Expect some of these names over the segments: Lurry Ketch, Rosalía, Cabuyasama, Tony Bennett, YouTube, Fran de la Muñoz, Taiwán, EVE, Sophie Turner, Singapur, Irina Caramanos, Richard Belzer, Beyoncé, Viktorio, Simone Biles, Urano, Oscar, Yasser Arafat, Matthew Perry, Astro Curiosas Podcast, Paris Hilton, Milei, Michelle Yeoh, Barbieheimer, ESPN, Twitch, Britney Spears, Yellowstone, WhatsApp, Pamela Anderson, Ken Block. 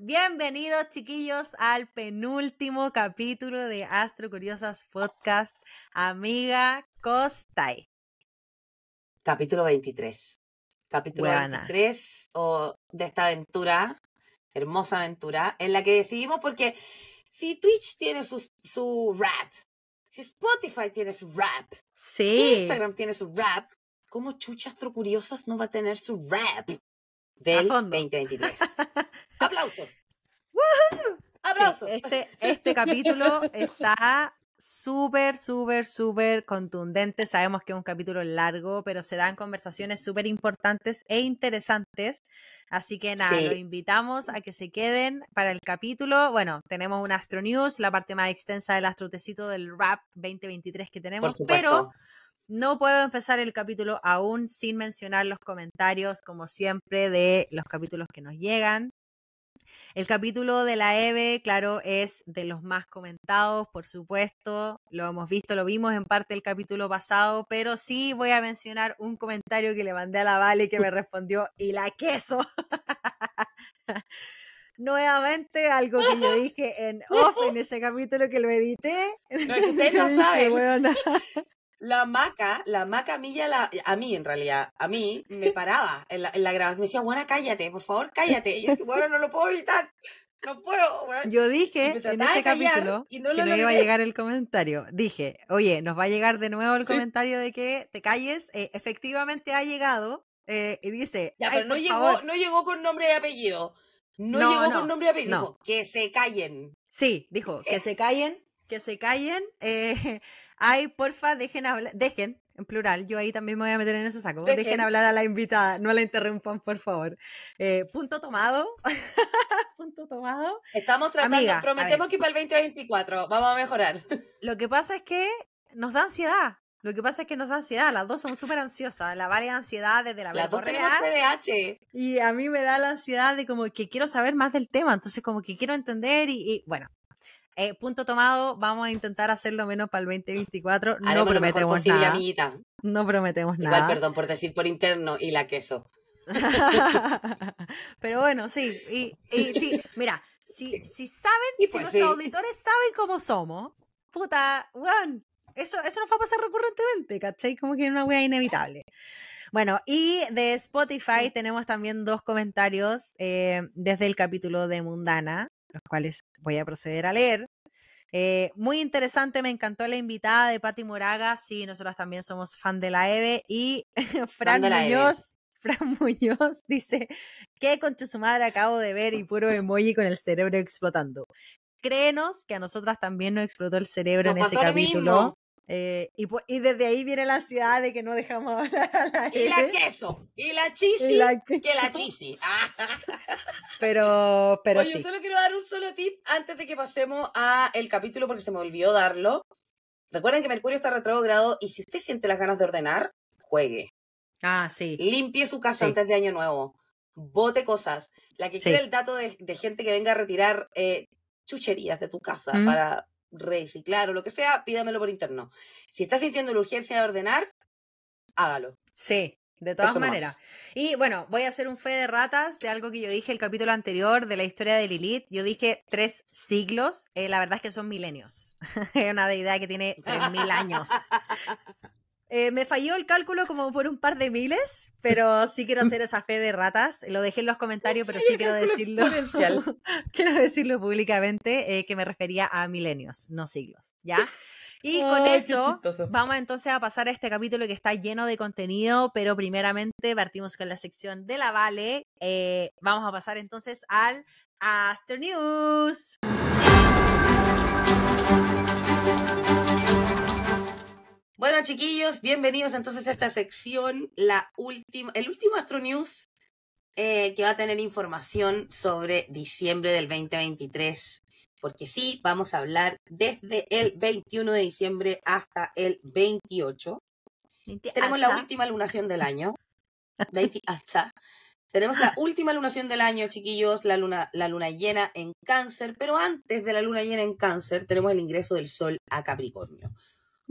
Bienvenidos, chiquillos, al penúltimo capítulo de Astro Curiosas Podcast, amiga Costay. Capítulo 23. Capítulo Buena. 23 de esta aventura, hermosa aventura, en la que decidimos, porque si Twitch tiene su rap, si Spotify tiene su rap, sí. Instagram tiene su rap, ¿cómo chucha Astro Curiosas no va a tener su rap del 2023? ¡Aplausos! ¡Woohoo! ¡Aplausos! Sí, este capítulo está súper contundente. Sabemos que es un capítulo largo, pero se dan conversaciones súper importantes e interesantes. Así que nada, sí, los invitamos a que se queden para el capítulo. Bueno, tenemos un Astro News, la parte más extensa del astrotecito del Rap 2023 que tenemos, pero no puedo empezar el capítulo aún sin mencionar los comentarios, como siempre, de los capítulos que nos llegan. El capítulo de la EVE, claro, es de los más comentados, por supuesto. Lo hemos visto, lo vimos en parte el capítulo pasado, pero sí voy a mencionar un comentario que le mandé a la Vale que me respondió, y la queso. Nuevamente, algo que yo dije en off en ese capítulo que lo edité. No, es que ustedes no saben. Bueno, La maca a mí me paraba en la grabación, me decía, bueno, cállate, por favor, cállate. Y yo decía, bueno, no lo puedo evitar, no puedo. Bueno. Yo dije en ese capítulo y no que no iba a llegar el comentario. Dije, oye, nos va a llegar de nuevo el comentario de que te calles. Efectivamente ha llegado y dice, ya, pero no llegó con nombre y apellido. No llegó con nombre y apellido. No. Dijo, que se callen. Sí, dijo, que se callen. Ay, porfa, dejen, en plural, yo ahí también me voy a meter en ese saco, dejen hablar a la invitada, no la interrumpan, por favor. Punto tomado. Estamos tratando, amiga, prometemos que para el 2024 vamos a mejorar. Lo que pasa es que nos da ansiedad, las dos somos súper ansiosas, la Vale ansiedad desde la vida real, y a mí me da la ansiedad de como que quiero saber más del tema, entonces como que quiero entender y bueno. Punto tomado, vamos a intentar hacerlo menos para el 2024. No prometemos posible, nada. Amiguita. No prometemos nada. Igual, perdón por decir por interno y la queso. Pero bueno, sí. Y sí, mira, si saben, pues, si nuestros auditores saben cómo somos, puta, weón, eso nos va a pasar recurrentemente, ¿cachai? Como que es una wea inevitable. Bueno, y de Spotify tenemos también dos comentarios desde el capítulo de Mundana, los cuales voy a proceder a leer. Muy interesante, me encantó la invitada de Pati Moraga. Sí, nosotras también somos fan de la EVE. Y Fran Muñoz dice, ¿qué concha su madre acabo de ver? Y puro emoji con el cerebro explotando. Créenos que a nosotras también nos explotó el cerebro en ese capítulo. Y desde ahí viene la ansiedad de que no dejamos hablar a la EVE. Y la queso, y la chisi, que la chisi. Pero oye, sí. Yo solo quiero dar un solo tip antes de que pasemos al capítulo porque se me olvidó darlo. Recuerden que Mercurio está retrógrado y si usted siente las ganas de ordenar, juegue. Ah, sí. Limpie su casa antes de Año Nuevo. Bote cosas. La que quiera el dato de gente que venga a retirar chucherías de tu casa para reciclar o lo que sea, pídamelo por interno. Si estás sintiendo la urgencia de ordenar, hágalo. Sí, de todas maneras. Y bueno, voy a hacer un fe de ratas de algo que yo dije el capítulo anterior de la historia de Lilith. Yo dije 3 siglos, la verdad es que son milenios. Es una deidad que tiene 3000 años. Me falló el cálculo como por un par de miles, pero sí quiero hacer esa fe de ratas. Lo dejé en los comentarios, pero sí quiero decirlo públicamente, que me refería a milenios, no siglos, ¿ya? Y con eso vamos entonces a pasar a este capítulo que está lleno de contenido, pero primeramente partimos con la sección de la Vale. Vamos a pasar entonces al Astro News. Bueno, chiquillos, bienvenidos entonces a esta sección, el último Astro News que va a tener información sobre diciembre del 2023, porque sí, vamos a hablar desde el 21 de diciembre hasta el 28. Tenemos la última lunación del año. Tenemos la última lunación del año, chiquillos, la luna llena en Cáncer, pero antes de la luna llena en Cáncer tenemos el ingreso del Sol a Capricornio.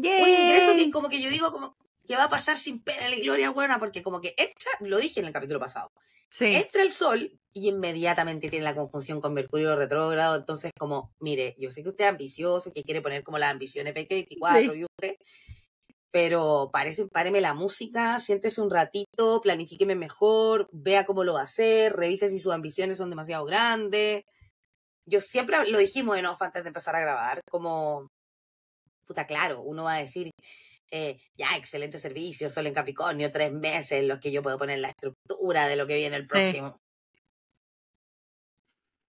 Yay. Un ingreso que como que yo digo, como que va a pasar sin pena ni gloria, huevona, porque como que entra, lo dije en el capítulo pasado, sí, entra el Sol y inmediatamente tiene la conjunción con Mercurio retrógrado. Entonces, como, mire, yo sé que usted es ambicioso, que quiere poner como las ambiciones 2024, sí, y usted, pero páreme la música, siéntese un ratito, planifíqueme mejor, vea cómo lo va a hacer, revise si sus ambiciones son demasiado grandes. Yo siempre lo dijimos en off antes de empezar a grabar, como, puta, claro, uno va a decir, ya, excelente servicio, Sol en Capricornio, 3 meses en los que yo puedo poner la estructura de lo que viene el próximo. Sí.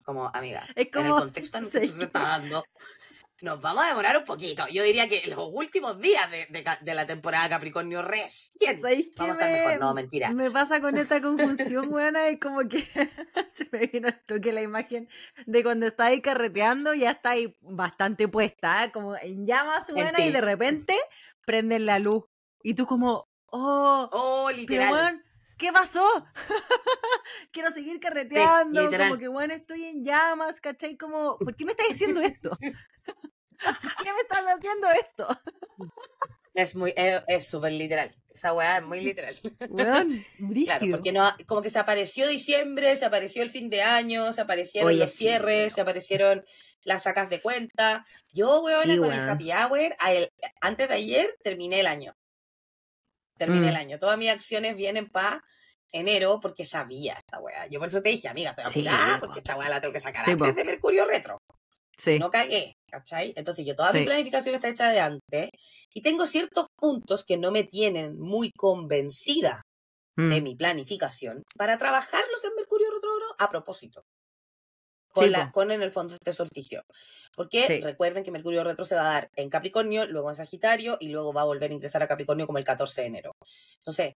Como, amiga, es como, en el contexto en el que se está dando, nos vamos a demorar un poquito. Yo diría que los últimos días de la temporada Capricornio recién vamos a estar mejor. No, mentira. Me pasa con esta conjunción, buena, es como que se me vino el toque la imagen de cuando estáis carreteando, ya estáis bastante puesta, ¿eh? Como en llamas, buena, y de repente prenden la luz. Y tú como, oh literal. Pero bueno, ¿qué pasó? Quiero seguir carreteando, sí, como que, bueno, estoy en llamas, ¿cachai? Como, ¿por qué me estás haciendo esto? ¿Por qué me estás haciendo esto? Es súper literal. Esa weá es muy literal. Weón, brígido. Claro, porque no, como que se apareció diciembre, se apareció el fin de año, se aparecieron los cierres, se aparecieron las sacas de cuenta. Yo, weona, sí, con el happy hour, antes de ayer terminé el año. Terminé el año. Todas mis acciones vienen para enero porque sabía esta weá. Yo por eso te dije, amiga, estoy apurada porque esta weá la tengo que sacar antes de Mercurio retro. Sí. No cagué, ¿cachai? Entonces yo toda mi planificación está hecha de antes y tengo ciertos puntos que no me tienen muy convencida de mi planificación para trabajarlos en Mercurio retrógrado a propósito. Con, con en el fondo este solsticio. Porque recuerden que Mercurio retro se va a dar en Capricornio, luego en Sagitario y luego va a volver a ingresar a Capricornio como el 14 de enero. Entonces,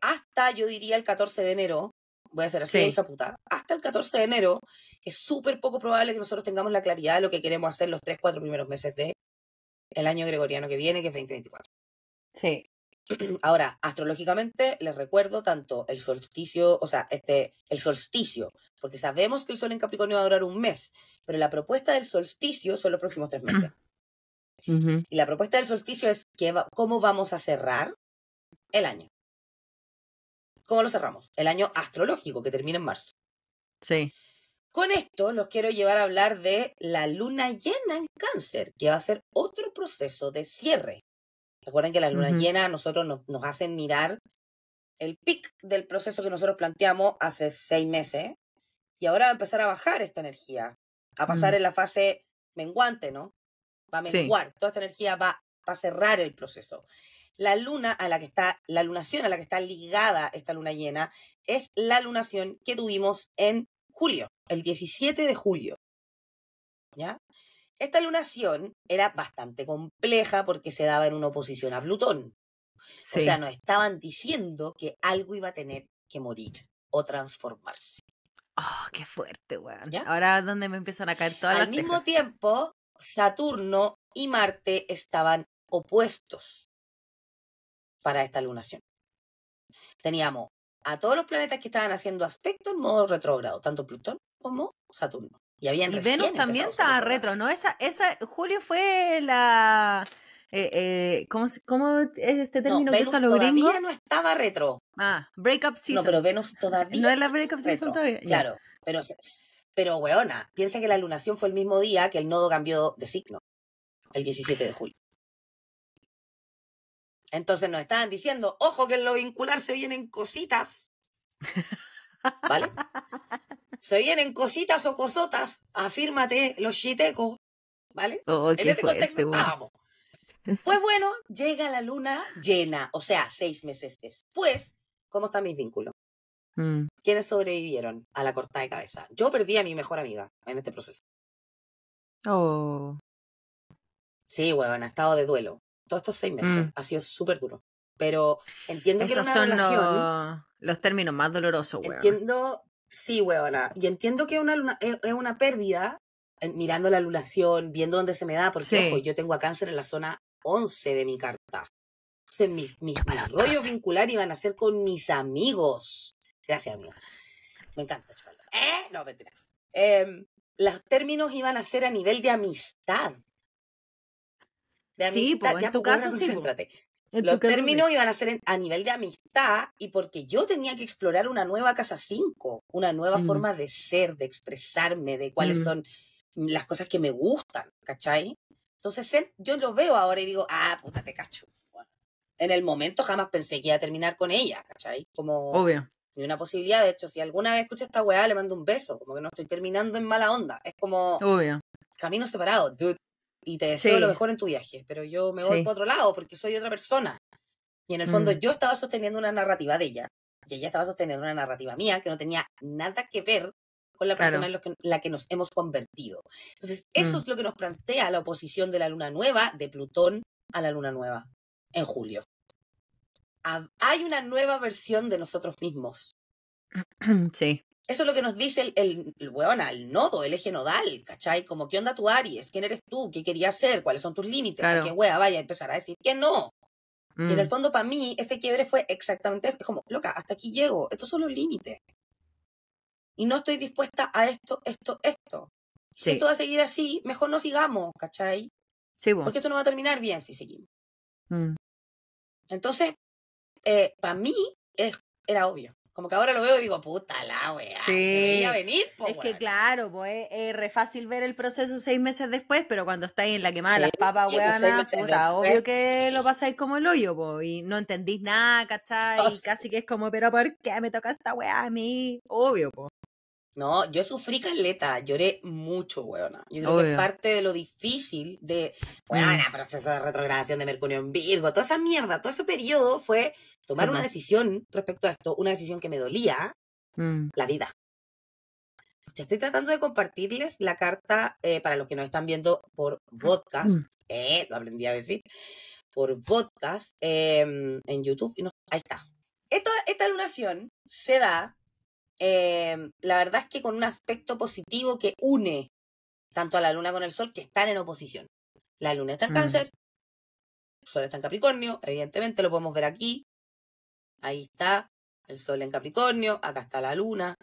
hasta yo diría el 14 de enero, voy a hacer así, hija puta, hasta el 14 de enero es súper poco probable que nosotros tengamos la claridad de lo que queremos hacer los 3-4 primeros meses del año gregoriano que viene, que es 2024. Sí. Ahora, astrológicamente, les recuerdo tanto el solsticio, o sea, el solsticio, porque sabemos que el sol en Capricornio va a durar un mes, pero la propuesta del solsticio son los próximos 3 meses. Uh-huh. Y la propuesta del solsticio es cómo vamos a cerrar el año. ¿Cómo lo cerramos? El año astrológico, que termina en marzo. Sí. Con esto los quiero llevar a hablar de la luna llena en Cáncer, que va a ser otro proceso de cierre. Recuerden que la luna llena a nosotros nos hacen mirar el pic del proceso que nosotros planteamos hace 6 meses y ahora va a empezar a bajar esta energía, a pasar en la fase menguante, ¿no? Va a menguar, toda esta energía va a cerrar el proceso. La lunación a la que está ligada esta luna llena es la lunación que tuvimos en julio, el 17 de julio, ¿ya? Esta lunación era bastante compleja porque se daba en una oposición a Plutón. Sí. O sea, nos estaban diciendo que algo iba a tener que morir o transformarse. ¡Oh, qué fuerte, weón! Ahora es donde me empiezan a caer todas las tejas. Al mismo tiempo, Saturno y Marte estaban opuestos para esta lunación. Teníamos a todos los planetas que estaban haciendo aspecto en modo retrógrado, tanto Plutón como Saturno. Y Venus también estaba retro, ¿no? Julio fue la... ¿Cómo es este término que usa los gringos? Venus todavía no estaba retro. Ah, breakup season. No, pero Venus todavía... No es la breakup season todavía. Claro, pero weona, piensa que la lunación fue el mismo día que el nodo cambió de signo, el 17 de julio. Entonces nos estaban diciendo, ojo que en lo vincular se vienen cositas. ¿Vale? Se vienen cositas o cosotas, afírmate los chitecos, ¿vale? En este contexto estábamos. Pues bueno, llega la luna llena, o sea, 6 meses después, ¿cómo están mis vínculos? ¿Quiénes sobrevivieron a la cortada de cabeza? Yo perdí a mi mejor amiga en este proceso. Oh. Sí, weón, ha estado de duelo. Todos estos 6 meses ha sido súper duro. Pero entiendo que era una relación... Los términos más dolorosos, weón. Entiendo... Sí, huevona. Y entiendo que es una pérdida, mirando la lunación, viendo dónde se me da, porque ojo, yo tengo a Cáncer en la zona 11 de mi carta. Entonces, mi rollo vincular iban a ser con mis amigos. Gracias, amiga. Me encanta, chaval. No, mentira. Los términos iban a ser a nivel de amistad. De amistad. Sí, pues, ya, en tu caso, sí. Los términos iban a ser a nivel de amistad, y porque yo tenía que explorar una nueva casa 5, una nueva forma de ser, de expresarme, de cuáles son las cosas que me gustan, ¿cachai? Entonces yo lo veo ahora y digo, ah, puta, te cacho. Bueno, en el momento jamás pensé que iba a terminar con ella, ¿cachai? Como, obvio. Ni una posibilidad, de hecho, si alguna vez escucha esta weá, le mando un beso, como que no estoy terminando en mala onda. Es como, obvio, camino separado, dude. Y te deseo lo mejor en tu viaje, pero yo me voy para otro lado porque soy otra persona. Y en el fondo yo estaba sosteniendo una narrativa de ella, y ella estaba sosteniendo una narrativa mía que no tenía nada que ver con la persona en la que nos hemos convertido. Entonces, eso es lo que nos plantea la oposición de la luna nueva, de Plutón a la luna nueva, en julio. Hay una nueva versión de nosotros mismos. Sí. Eso es lo que nos dice el nodo, el eje nodal, ¿cachai? Como, ¿qué onda tu Aries? ¿Quién eres tú? ¿Qué querías hacer? ¿Cuáles son tus límites? Claro. ¿Qué wea vaya a empezar a decir que no? Y en el fondo, para mí, ese quiebre fue exactamente eso. Es como, loca, hasta aquí llego. Estos son los límites. Y no estoy dispuesta a esto. Sí. Si esto va a seguir así, mejor no sigamos, ¿cachai? Sí, bueno. Porque esto no va a terminar bien si seguimos. Entonces, para mí, era obvio. Como que ahora lo veo y digo, puta la weá, debería venir, po, es weá. Que claro, pues es re fácil ver el proceso 6 meses después, pero cuando estáis en la quemada las papas, weanas, puta, obvio que lo pasáis como el hoyo, po, y no entendís nada, ¿cachai? Oh, y casi que es como, pero ¿por qué me toca esta weá a mí? Obvio, po. No, yo sufrí caleta, lloré mucho, weona. Yo creo que es parte de lo difícil de, weona, proceso de retrogradación de Mercurio en Virgo, toda esa mierda, todo ese periodo fue tomar una decisión respecto a esto, una decisión que me dolía, la vida. Ya estoy tratando de compartirles la carta, para los que nos están viendo por podcast, lo aprendí a decir, por podcast, en YouTube, y no, ahí está. Esta lunación se da, la verdad es que con un aspecto positivo que une tanto a la luna con el sol, que están en oposición. La luna está en Cáncer, el sol está en Capricornio, evidentemente lo podemos ver aquí. Ahí está el sol en Capricornio, acá está la luna.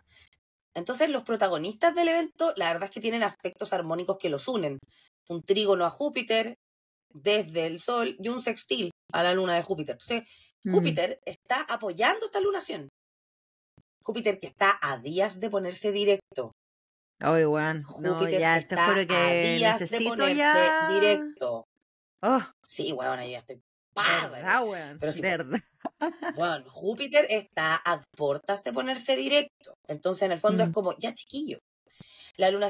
Entonces los protagonistas del evento, la verdad es que tienen aspectos armónicos que los unen. Un trígono a Júpiter desde el sol y un sextil a la luna de Júpiter. Entonces, Júpiter está apoyando esta lunación. Júpiter que está a días de ponerse directo. Ay, weón. No, ya te juro que necesito ya directo. Oh. Sí, weón, ahí ya estoy. ¿Verdad, weón? Pero sí, verdad. Weón, Júpiter está a puertas de ponerse directo. Entonces, en el fondo es como, ya chiquillo. La luna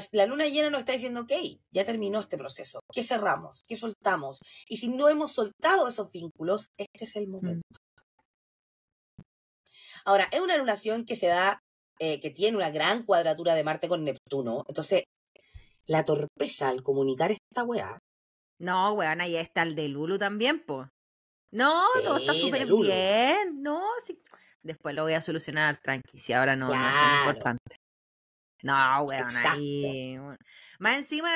llena nos está diciendo, ok, ya terminó este proceso. ¿Qué cerramos? ¿Qué soltamos? Y si no hemos soltado esos vínculos, este es el momento. Ahora, es una lunación que se da, que tiene una gran cuadratura de Marte con Neptuno. Entonces, la torpeza al comunicar esta weá. No, weón, ahí está el de Lulu también, po. No, sí, todo está súper bien. No, sí. Después lo voy a solucionar, tranqui, si ahora no, claro, no es tan importante. No, weón, exacto, ahí. Más encima,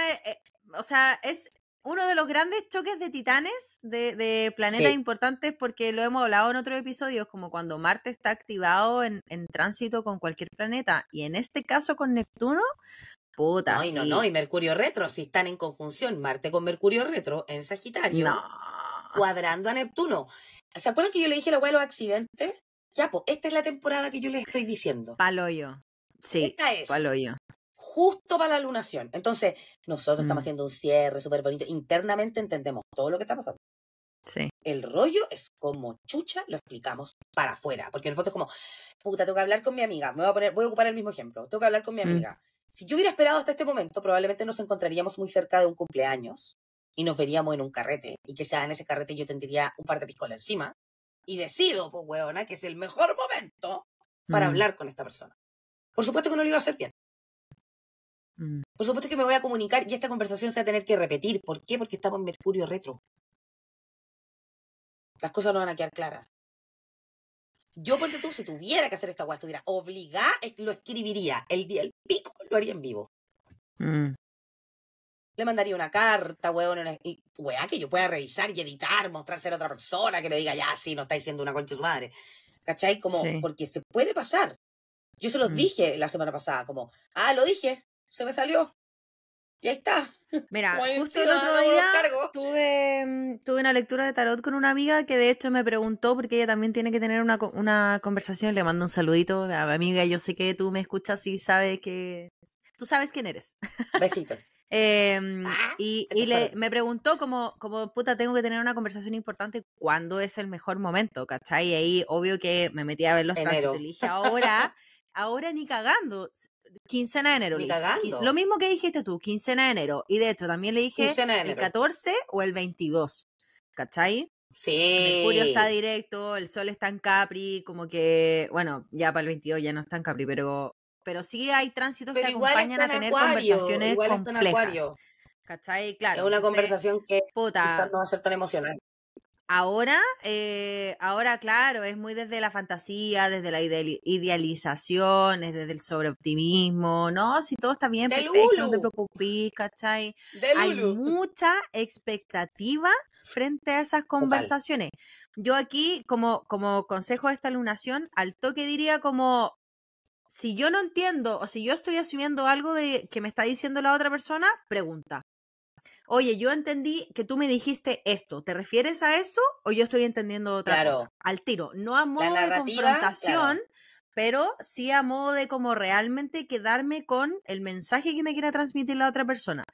o sea, es uno de los grandes choques de titanes, de planetas importantes, porque lo hemos hablado en otros episodios, como cuando Marte está activado en tránsito con cualquier planeta, y en este caso con Neptuno, puta, no, sí. No, y Mercurio retro, si están en conjunción, Marte con Mercurio retro en Sagitario, no, cuadrando a Neptuno. ¿Se acuerdan que yo le dije a los accidentes? Ya, pues, esta es la temporada que yo les estoy diciendo. Paloyo, sí, esta es. Paloyo. Justo para la lunación. Entonces, nosotros estamos haciendo un cierre súper bonito. Internamente entendemos todo lo que está pasando. Sí. El rollo es como chucha, lo explicamos para afuera. Porque en el fondo es como, puta, tengo que hablar con mi amiga. Voy a ocupar el mismo ejemplo. Tengo que hablar con mi amiga. Si yo hubiera esperado hasta este momento, probablemente nos encontraríamos muy cerca de un cumpleaños y nos veríamos en un carrete. Y quizás en ese carrete yo tendría un par de piscolas encima. Y decido, pues, huevona, que es el mejor momento para hablar con esta persona. Por supuesto que no lo iba a hacer bien. Por supuesto que me voy a comunicar y esta conversación se va a tener que repetir. ¿Por qué? Porque estamos en Mercurio retro. Las cosas no van a quedar claras. Yo, ponte tú, si tuviera que hacer esta guay, estuviera obligada, lo escribiría. El día del pico lo haría en vivo. Le mandaría una carta, weá, que yo pueda revisar y editar, mostrársela a otra persona que me diga, ya, sí, no estáis siendo una concha de su madre. ¿Cachai? Como, porque se puede pasar. Yo se los dije la semana pasada, como, lo dije. Se me salió. Y ahí está. Mira, justo el otro día tuve, tuve una lectura de tarot con una amiga que de hecho me preguntó, porque ella también tiene que tener una conversación. Le mando un saludito a mi amiga, yo sé que tú me escuchas y sabes que... Tú sabes quién eres. Besitos. Me preguntó como, puta, tengo que tener una conversación importante, ¿cuándo es el mejor momento? ¿Cachai? Y ahí, obvio que me metí a ver los tránsitos y dije, ahora ni cagando, quincena de enero. Ni cagando. Lo mismo que dijiste tú, quincena de enero. Y de hecho, también le dije el 14 o el 22, ¿cachai? Sí. Mercurio está directo, el sol está en Capri, como que, bueno, ya para el 22 ya no está en Capri, pero sí hay tránsitos que acompañan a tener conversaciones complejas. ¿Cachai? Claro. Es una conversación que quizás no va a ser tan emocional. Ahora, claro, es muy desde la fantasía, desde la idealización, es desde el sobreoptimismo. No, si todo está bien, perfecto, no te preocupes, ¿cachai? Hay mucha expectativa frente a esas conversaciones. Yo aquí, como consejo de esta lunación, al toque diría como... Si yo no entiendo o si yo estoy asumiendo algo de que me está diciendo la otra persona, pregunta. Oye, yo entendí que tú me dijiste esto. ¿Te refieres a eso o yo estoy entendiendo otra cosa? Al tiro. No a modo de confrontación, pero sí a modo de como realmente quedarme con el mensaje que me quiera transmitir la otra persona.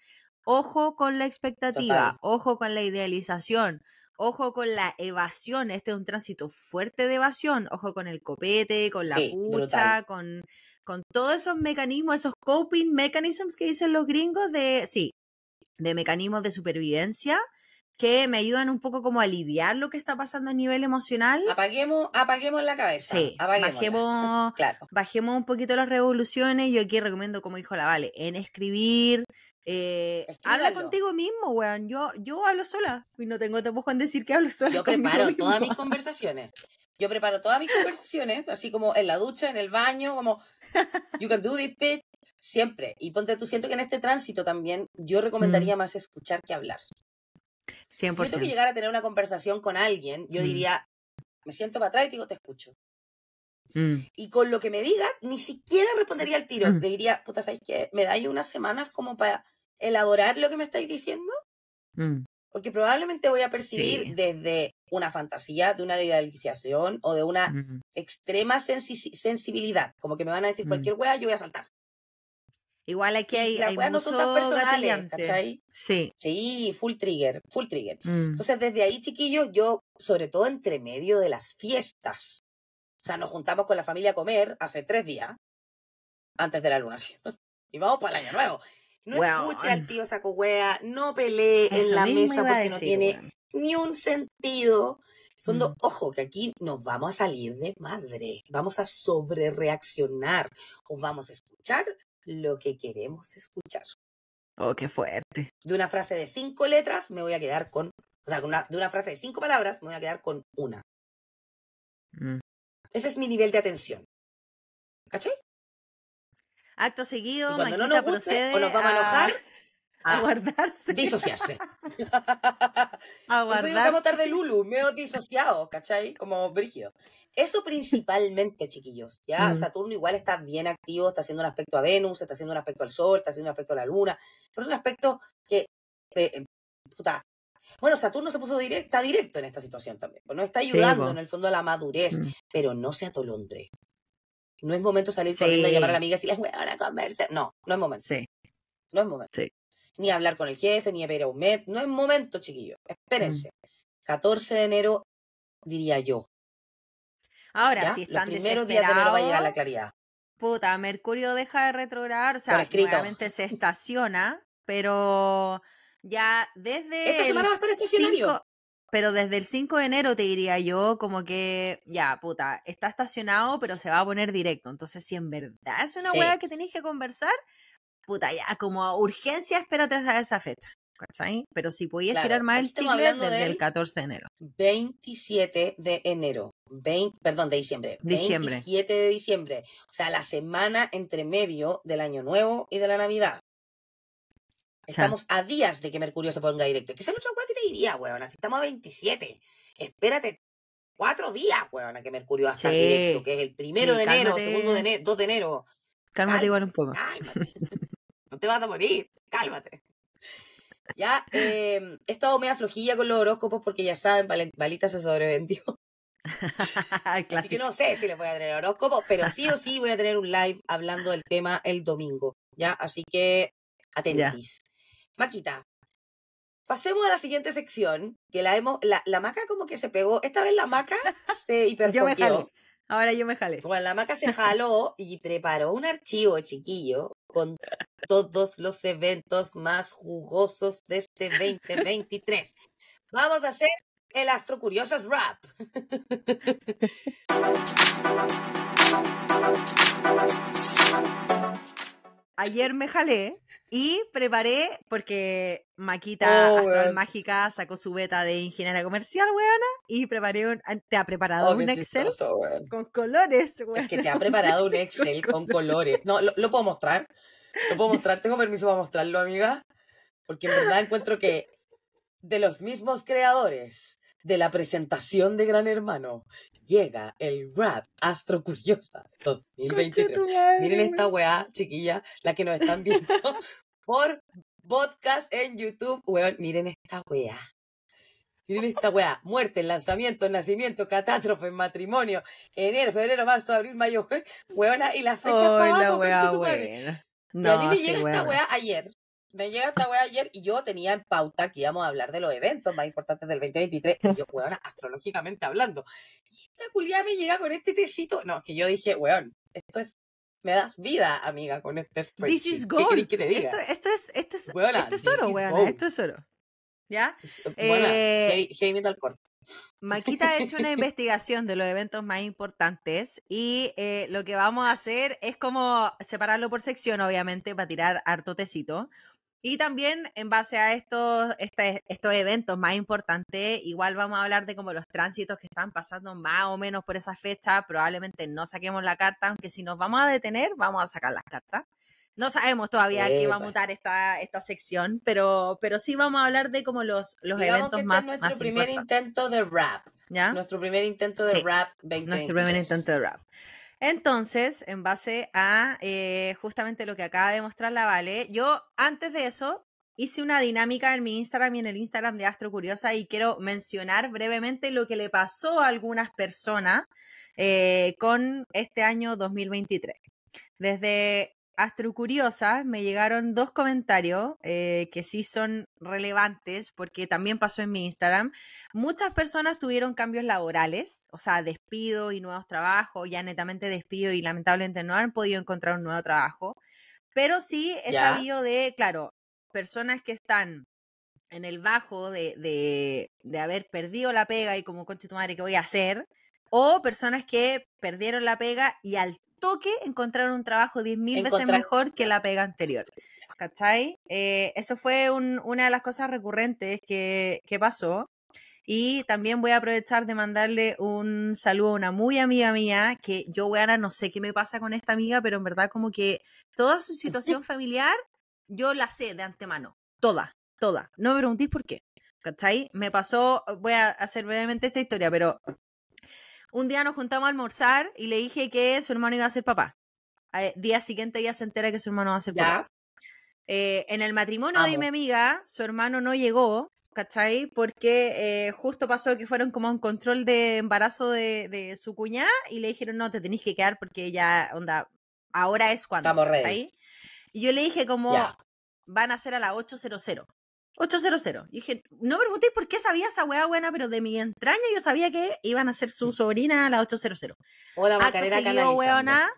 Ojo con la expectativa, ojo con la idealización. Ojo con la evasión, este es un tránsito fuerte de evasión, ojo con el copete, con la pucha, con todos esos mecanismos, esos coping mechanisms que dicen los gringos de mecanismos de supervivencia que me ayudan un poco como a lidiar lo que está pasando a nivel emocional. Apaguemos la cabeza. Sí, bajemos un poquito las revoluciones. Yo aquí recomiendo, como dijo la Vale, en escribir. Habla contigo mismo, weón. Yo hablo sola y no tengo tampoco en decir que hablo sola. Yo preparo todas mis conversaciones, así como en la ducha, en el baño, como you can do this, bitch, siempre. Y ponte tú, siento que en este tránsito también yo recomendaría más escuchar que hablar. 100%. Si yo tengo que llegar a tener una conversación con alguien, yo diría, me siento para atrás y digo, te escucho. Y con lo que me diga, ni siquiera respondería al tiro. Te diría, puta, ¿sabes qué? ¿Me dais unas semanas como para elaborar lo que me estáis diciendo? Porque probablemente voy a percibir desde una fantasía, de una idealización o de una extrema sensibilidad. Como que me van a decir cualquier hueá, yo voy a saltar. Igual aquí hay mucho no son tan personales, ¿cachai? Sí, full trigger. Entonces, desde ahí, chiquillos, yo, sobre todo entre medio de las fiestas, o sea, nos juntamos con la familia a comer hace 3 días antes de la lunación. Y vamos para el año nuevo. Escuche al tío saco hueá, no pelee en la mesa porque no tiene ni un sentido. En el fondo, ojo, que aquí nos vamos a salir de madre. Vamos a sobrereaccionar o vamos a escuchar lo que queremos escuchar. Oh, qué fuerte. De una frase de 5 letras me voy a quedar con... O sea, de una frase de 5 palabras me voy a quedar con 1. Ese es mi nivel de atención. ¿Cachai? Acto seguido, y cuando no nos guste o nos vamos a enojar, a guardarse. Disociarse. A guardarse. Entonces, vamos a estar de Lulu, medio disociado, ¿cachai? Como brígido. Eso principalmente, chiquillos. Ya Saturno igual está bien activo, está haciendo un aspecto a Venus, está haciendo un aspecto al Sol, está haciendo un aspecto a la Luna. Pero es un aspecto que... Bueno, Saturno se puso directo en esta situación también. No está ayudando en el fondo a la madurez, pero no se atolondre. No es momento de salir corriendo a llamar a la amiga y decirle, van a comerse. No es momento. No es momento. Ni hablar con el jefe, ni pedir aumento. No es momento, chiquillos. Espérense. 14 de enero, diría yo. Ahora, ¿ya? Si están los primeros días de enero va a llegar la claridad. Puta, Mercurio deja de retrogradar. O sea, obviamente se estaciona, pero... Ya desde esta semana va a estar estacionario. Pero desde el 5 de enero te diría yo, como que ya, puta, está estacionado, pero se va a poner directo. Entonces, si en verdad es una hueá que tenéis que conversar, puta, ya, como urgencia, espérate hasta esa fecha. ¿Cachai? Pero si podías tirar más el chicle desde el 14 de enero. 27 de enero. De diciembre. 27 de diciembre. O sea, la semana entre medio del Año Nuevo y de la Navidad. Estamos a días de que Mercurio se ponga directo. Que es el otro weón que te diría, weón. Si estamos a 27, espérate 4 días, weón, a que Mercurio va a estar directo, que es el 1 de enero, 2 de enero, 2 de enero. Cálmate igual un poco. Cálmate. No te vas a morir. Cálmate. Ya, he estado media flojilla con los horóscopos porque ya saben, Valita se sobrevendió. Así que no sé si les voy a tener horóscopo, pero sí o sí voy a tener un live hablando del tema el domingo, ¿ya? Así que atentís. Maquita, pasemos a la siguiente sección, que la hemos... La Maca como que se pegó. Esta vez la Maca se hiperfoqueó. Ahora yo me jalé. Bueno, la Maca se jaló y preparó un archivo, chiquillo, con todos los eventos más jugosos de este 2023. Vamos a hacer el Astro Curiosas Rap. Ayer me jalé y preparé, porque Maquita Astral Mágica sacó su beta de ingeniera comercial, weona, y preparé te ha preparado un Excel chistoso, con colores, weona. Es que te ha preparado un Excel con colores. No, ¿lo puedo mostrar? ¿Lo puedo mostrar? ¿Tengo permiso para mostrarlo, amiga? Porque en verdad encuentro que de los mismos creadores de la presentación de Gran Hermano llega el rap Astro Curiosas 2023. Miren esta weá, chiquilla, la que nos están viendo por podcast en YouTube. Weón, miren esta weá. Miren esta weá. Muerte, lanzamiento, nacimiento, catástrofe, matrimonio, enero, febrero, marzo, abril, mayo. Weona, y las fechas para abajo, concha tu madre. Y a mí me llega esta weá ayer. Me llega esta weá ayer y yo tenía en pauta que íbamos a hablar de los eventos más importantes del 2023. Y yo, weón, astrológicamente hablando. Y esta culiada me llega con este tecito. No, es que yo dije, weón, esto es... Me das vida, amiga, con este spreadsheet. This is gold. ¿Qué te diga? Esto es weona, esto es oro, weón. Esto es oro. ¿Ya? Bueno, heavy metal core. Maquita ha hecho una investigación de los eventos más importantes y lo que vamos a hacer es como separarlo por sección, obviamente, para tirar harto tecito. Y también en base a estos eventos más importantes, igual vamos a hablar de como los tránsitos que están pasando más o menos por esa fecha. Probablemente no saquemos la carta, aunque si nos vamos a detener, vamos a sacar las cartas. No sabemos todavía qué va a mutar esta sección, pero sí vamos a hablar de como los eventos más importantes. Nuestro primer intento de rap. ¿Ya? Nuestro primer intento de rap 2023. Nuestro primer intento de rap. Entonces, en base a justamente lo que acaba de mostrar la Vale, yo antes de eso hice una dinámica en mi Instagram y en el Instagram de Astro Curiosa y quiero mencionar brevemente lo que le pasó a algunas personas con este año 2023. Desde Astro Curiosa me llegaron dos comentarios que sí son relevantes porque también pasó en mi Instagram. Muchas personas tuvieron cambios laborales, o sea, despido y nuevos trabajos, ya netamente despido y lamentablemente no han podido encontrar un nuevo trabajo, pero sí he sabido de, claro, personas que están en el bajo de haber perdido la pega y como concha tu madre, ¿qué voy a hacer? O personas que perdieron la pega y al toque encontraron un trabajo 10.000 veces mejor que la pega anterior. ¿Cachai? Eso fue una de las cosas recurrentes que pasó. Y también voy a aprovechar de mandarle un saludo a una muy amiga mía, que yo, weana, no sé qué me pasa con esta amiga, pero en verdad como que toda su situación familiar yo la sé de antemano. Toda. No me preguntéis por qué. ¿Cachai? Me pasó, voy a hacer brevemente esta historia, pero... Un día nos juntamos a almorzar y le dije que su hermano iba a ser papá. Al día siguiente ella se entera que su hermano va a ser papá. En el matrimonio de mi amiga, su hermano no llegó, ¿cachai? Porque justo pasó que fueron como a un control de embarazo de su cuñada y le dijeron, no, te tenés que quedar porque ya, onda, ahora es cuando. Estamos ready. Y yo le dije como, van a ser a las 8:00. 8:00. Y dije, no me preguntéis por qué sabía esa weá buena, pero de mi entraña yo sabía que iban a ser su sobrina a las 8:00. Hola, Macarena Canalizando. Acto seguido, weona,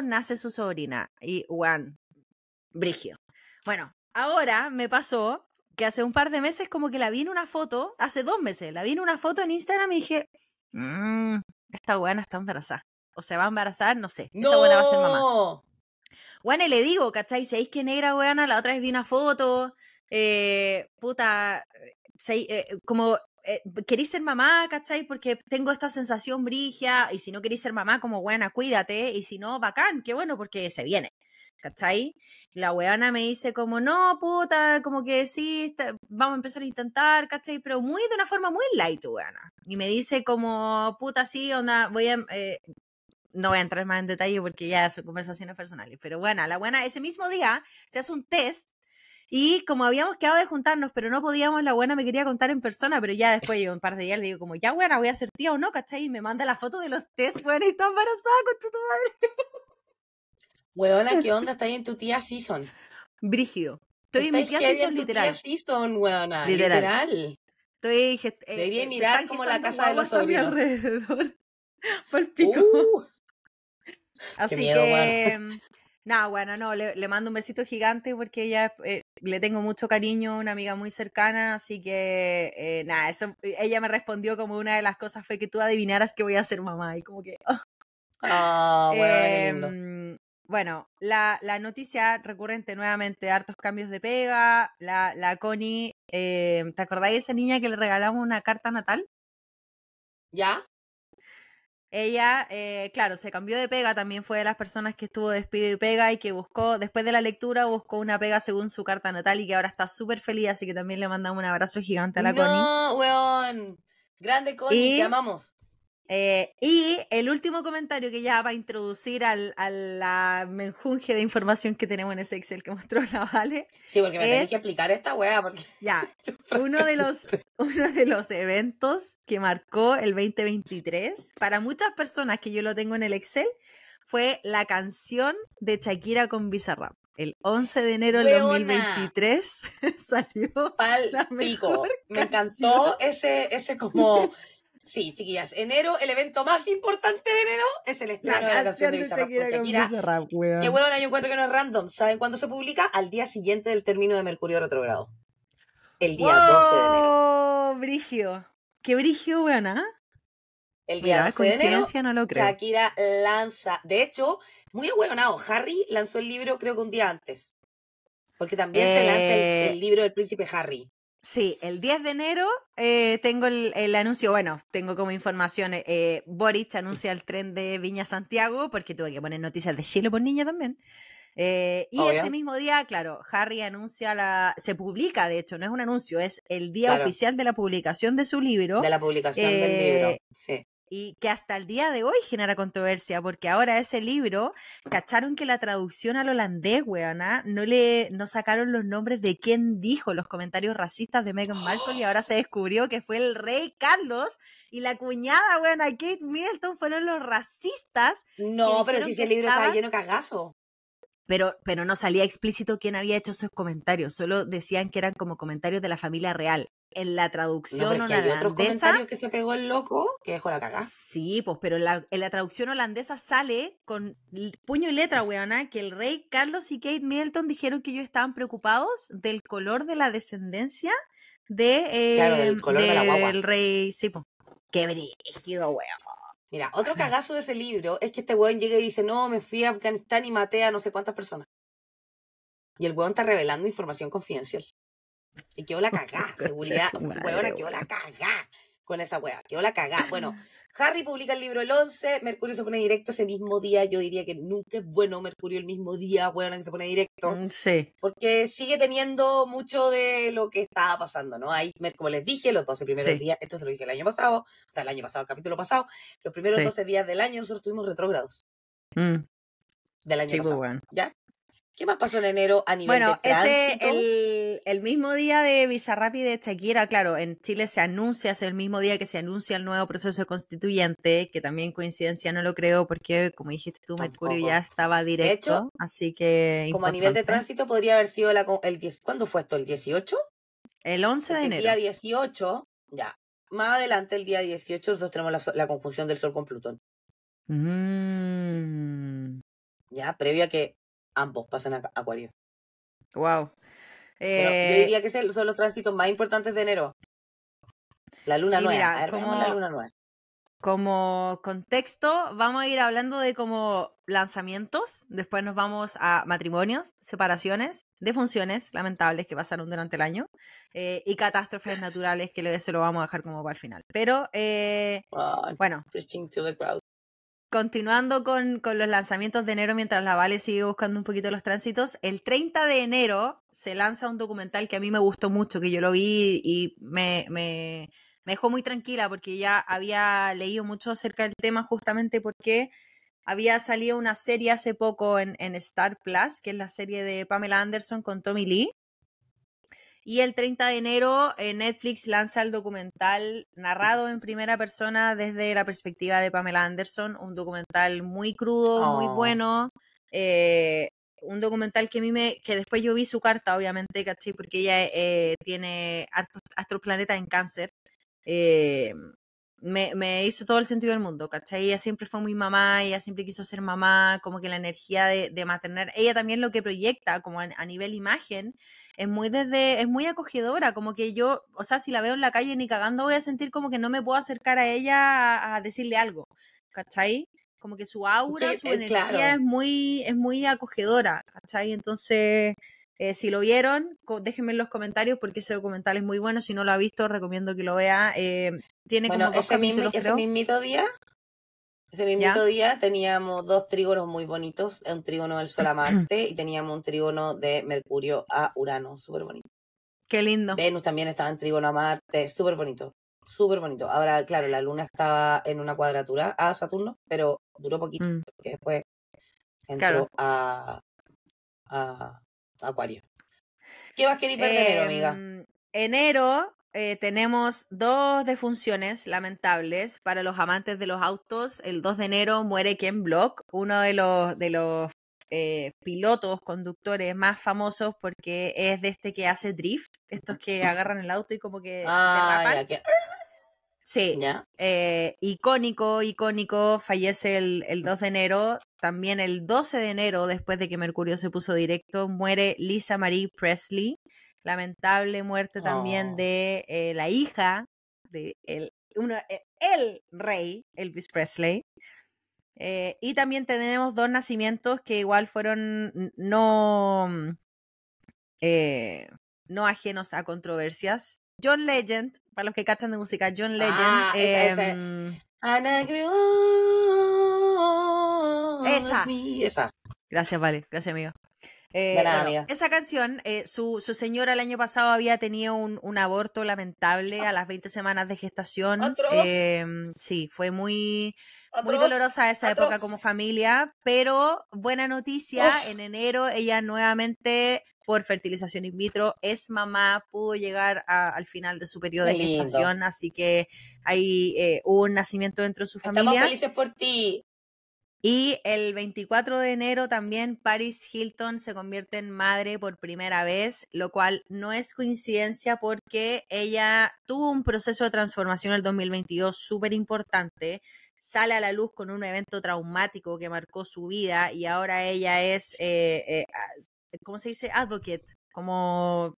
8:00 nace su sobrina. Y, weón, brígido. Bueno, ahora me pasó que hace un par de meses como que la vi en una foto, hace 2 meses, la vi en una foto en Instagram y dije, esta weona está embarazada. O se va a embarazar, no sé. Esta weona va a ser mamá. Bueno, y le digo, ¿cachai? ¿Sabéis qué negra, weona? La otra vez vi una foto, querís ser mamá, ¿cachai? Porque tengo esta sensación brigia, y si no querís ser mamá, como weona, cuídate, y si no, bacán, qué bueno, porque se viene, ¿cachai? La weona me dice como, no, puta, como que sí, vamos a empezar a intentar, ¿cachai? Pero muy de una forma muy light, weona. Y me dice como, puta, sí, onda, voy a... no voy a entrar más en detalle porque ya son conversaciones personales, pero bueno, la buena ese mismo día se hace un test Y como habíamos quedado de juntarnos, pero no podíamos, la buena me quería contar en persona, pero ya después, yo un par de días le digo como, ya buena, voy a ser tía o no, ¿cachai? Y me manda la foto de los test, buena, y está embarazada con tu madre. Weona, ¿qué onda? Está ahí en tu tía season. Brígido. Estoy en mi tía season, literal. Tía season, weona, literal. Estoy... debería mirar como la casa de los sobrinos. Por pico. Así miedo, que... bueno. Nada, bueno, no, le mando un besito gigante porque ella le tengo mucho cariño, una amiga muy cercana, así que nada, eso, ella me respondió como una de las cosas fue que tú adivinaras que voy a ser mamá y como que... Ah, oh. Bueno, la noticia recurrente nuevamente, hartos cambios de pega, la Connie, ¿te acordáis de esa niña que le regalamos una carta natal? ¿Ya? Ella, claro, se cambió de pega, también fue de las personas que estuvo despido y pega y que buscó, después de la lectura, buscó una pega según su carta natal y que ahora está súper feliz, así que también le mandamos un abrazo gigante a la Connie. ¡No, weón! ¡Grande Connie, te amamos! Y el último comentario que ya va a introducir a la menjunje de información que tenemos en ese Excel que mostró la Vale. Sí, porque me tenés que aplicar esta wea. Porque... ya, uno de los eventos que marcó el 2023, para muchas personas que yo lo tengo en el Excel, fue la canción de Shakira con Bizarrap. El 11 de enero del 2023 salió Pal la mejor pico. Me encantó ese como... Sí, chiquillas, enero, el evento más importante de enero es el estreno de la canción de Bizarrap. Shakira, qué huevona, yo encuentro que no es random. ¿Saben cuándo se publica? Al día siguiente del término de Mercurio retrógrado. El día 12 de enero. ¡Oh, brígido! ¡Qué brígido, huevona! El día 12 de enero, no lo creo. Shakira lanza, de hecho, muy huevonado, Harry lanzó el libro creo que un día antes. Porque también se lanza el libro del príncipe Harry. Sí, el 10 de enero tengo el anuncio, bueno, tengo como información, Boric anuncia el tren de Viña Santiago, porque tuve que poner noticias de Chile por niña también. Y obvio. Ese mismo día, claro, Harry anuncia, se publica, de hecho, no es un anuncio, es el día oficial de la publicación de su libro. De la publicación del libro, sí. Y que hasta el día de hoy genera controversia, porque ahora ese libro, cacharon que la traducción al holandés, weona, no sacaron los nombres de quién dijo los comentarios racistas de Meghan Markle, y ahora se descubrió que fue el rey Carlos y la cuñada, weona, Kate Middleton, fueron los racistas. No, pero si ese libro estaba lleno de cagazo. Pero no salía explícito quién había hecho esos comentarios, solo decían que eran como comentarios de la familia real. En la traducción holandesa... hay otros comentarios que se pegó el loco que dejó la cagada. Sí, pues, pero en la traducción holandesa sale con puño y letra, weona, que el rey Carlos y Kate Middleton dijeron que ellos estaban preocupados del color de la descendencia de, del color de la guagua. El rey... Sí, pues. ¡Qué brígido, weón! Mira, otro cagazo de ese libro es que este weón llega y dice, no, me fui a Afganistán y maté a no sé cuántas personas. Y el weón está revelando información confidencial. Y quedó la cagá, seguridad, huevona, quedó la cagá con esa hueá, quedó la cagá. Bueno, Harry publica el libro el 11, Mercurio se pone directo ese mismo día, yo diría que nunca es bueno Mercurio el mismo día, huevona, que se pone directo. Sí. Porque sigue teniendo mucho de lo que estaba pasando, ¿no? Ahí, como les dije, los 12 primeros días, esto se lo dije el año pasado, o sea, el año pasado, el capítulo pasado, los primeros 12 días del año nosotros tuvimos retrógrados. Del año pasado, bueno. ¿Ya? ¿Qué más pasó en enero a nivel de tránsito? Bueno, el mismo día de Bizarrap y de Shakira, claro, en Chile se anuncia, es el mismo día que se anuncia el nuevo proceso constituyente, que también coincidencia no lo creo, porque como dijiste tú, Mercurio ya estaba directo, de hecho, así que... Como importante. A nivel de tránsito podría haber sido ¿cuándo fue esto? ¿El 18? El 11 de enero. El día 18, ya. Más adelante, el día 18, nosotros tenemos la conjunción del Sol con Plutón. Ya, previo a que... ambos pasan a Acuario. Wow. Yo diría que son los tránsitos más importantes de enero. La luna nueva. Mira, a ver, veamos la luna nueva. Como contexto, vamos a ir hablando de como lanzamientos, después nos vamos a matrimonios, separaciones, defunciones lamentables que pasaron durante el año, y catástrofes naturales que se lo vamos a dejar como para el final. Pero, bueno. Preaching to the crowd. Continuando con los lanzamientos de enero, mientras la Vale sigue buscando un poquito los tránsitos, el 30 de enero se lanza un documental que a mí me gustó mucho, que yo lo vi y me dejó muy tranquila porque ya había leído mucho acerca del tema justamente porque había salido una serie hace poco en Star Plus, que es la serie de Pamela Anderson con Tommy Lee, Y el 30 de enero Netflix lanza el documental narrado en primera persona desde la perspectiva de Pamela Anderson, un documental muy crudo, muy bueno, un documental que a mí que después yo vi su carta, obviamente, ¿cachai? Porque ella tiene astroplanetas en Cáncer. Me hizo todo el sentido del mundo, ¿cachai? Ella siempre fue muy mamá, ella siempre quiso ser mamá, como que la energía de maternar, ella también lo que proyecta como a nivel imagen es muy acogedora, como que yo, o sea, si la veo en la calle ni cagando voy a sentir como que no me puedo acercar a ella a decirle algo, ¿cachai? Como que su aura, su energía, claro, es muy acogedora, ¿cachai? Entonces, si lo vieron, déjenme en los comentarios porque ese documental es muy bueno. Si no lo ha visto, recomiendo que lo vea. Tiene bueno, como ese mismito día teníamos dos trígonos muy bonitos, un trígono del Sol a Marte y teníamos un trígono de Mercurio a Urano, súper bonito. Qué lindo. Venus también estaba en trígono a Marte, súper bonito, súper bonito. Ahora, claro, la Luna estaba en una cuadratura a Saturno, pero duró poquito porque después entró a Acuario. ¿Qué vas a querer para enero, amiga? Enero tenemos dos defunciones lamentables para los amantes de los autos. El 2 de enero muere Ken Block, uno de los pilotos, conductores más famosos, porque es de este que hace drift, estos que agarran el auto y como que derrapan. Sí, icónico, fallece el 2 de enero. También el 12 de enero, después de que Mercurio se puso directo, muere Lisa Marie Presley. Lamentable muerte también de la hija de el rey Elvis Presley. Y también tenemos dos nacimientos que igual fueron no ajenos a controversias. John Legend, para los que cachan de música, John Legend. Esa. Gracias, vale. Gracias, amiga. Amiga. Esa canción, su señora el año pasado había tenido un aborto lamentable a las 20 semanas de gestación. Sí, fue muy dolorosa esa época como familia, pero buena noticia, en enero ella nuevamente, por fertilización in vitro, es mamá, pudo llegar al final de su periodo de gestación, así que hay un nacimiento dentro de su familia. Estamos felices por ti. Y el 24 de enero también Paris Hilton se convierte en madre por primera vez, lo cual no es coincidencia porque ella tuvo un proceso de transformación en el 2022 súper importante, sale a la luz con un evento traumático que marcó su vida y ahora ella es, ¿cómo se dice? Advocate, como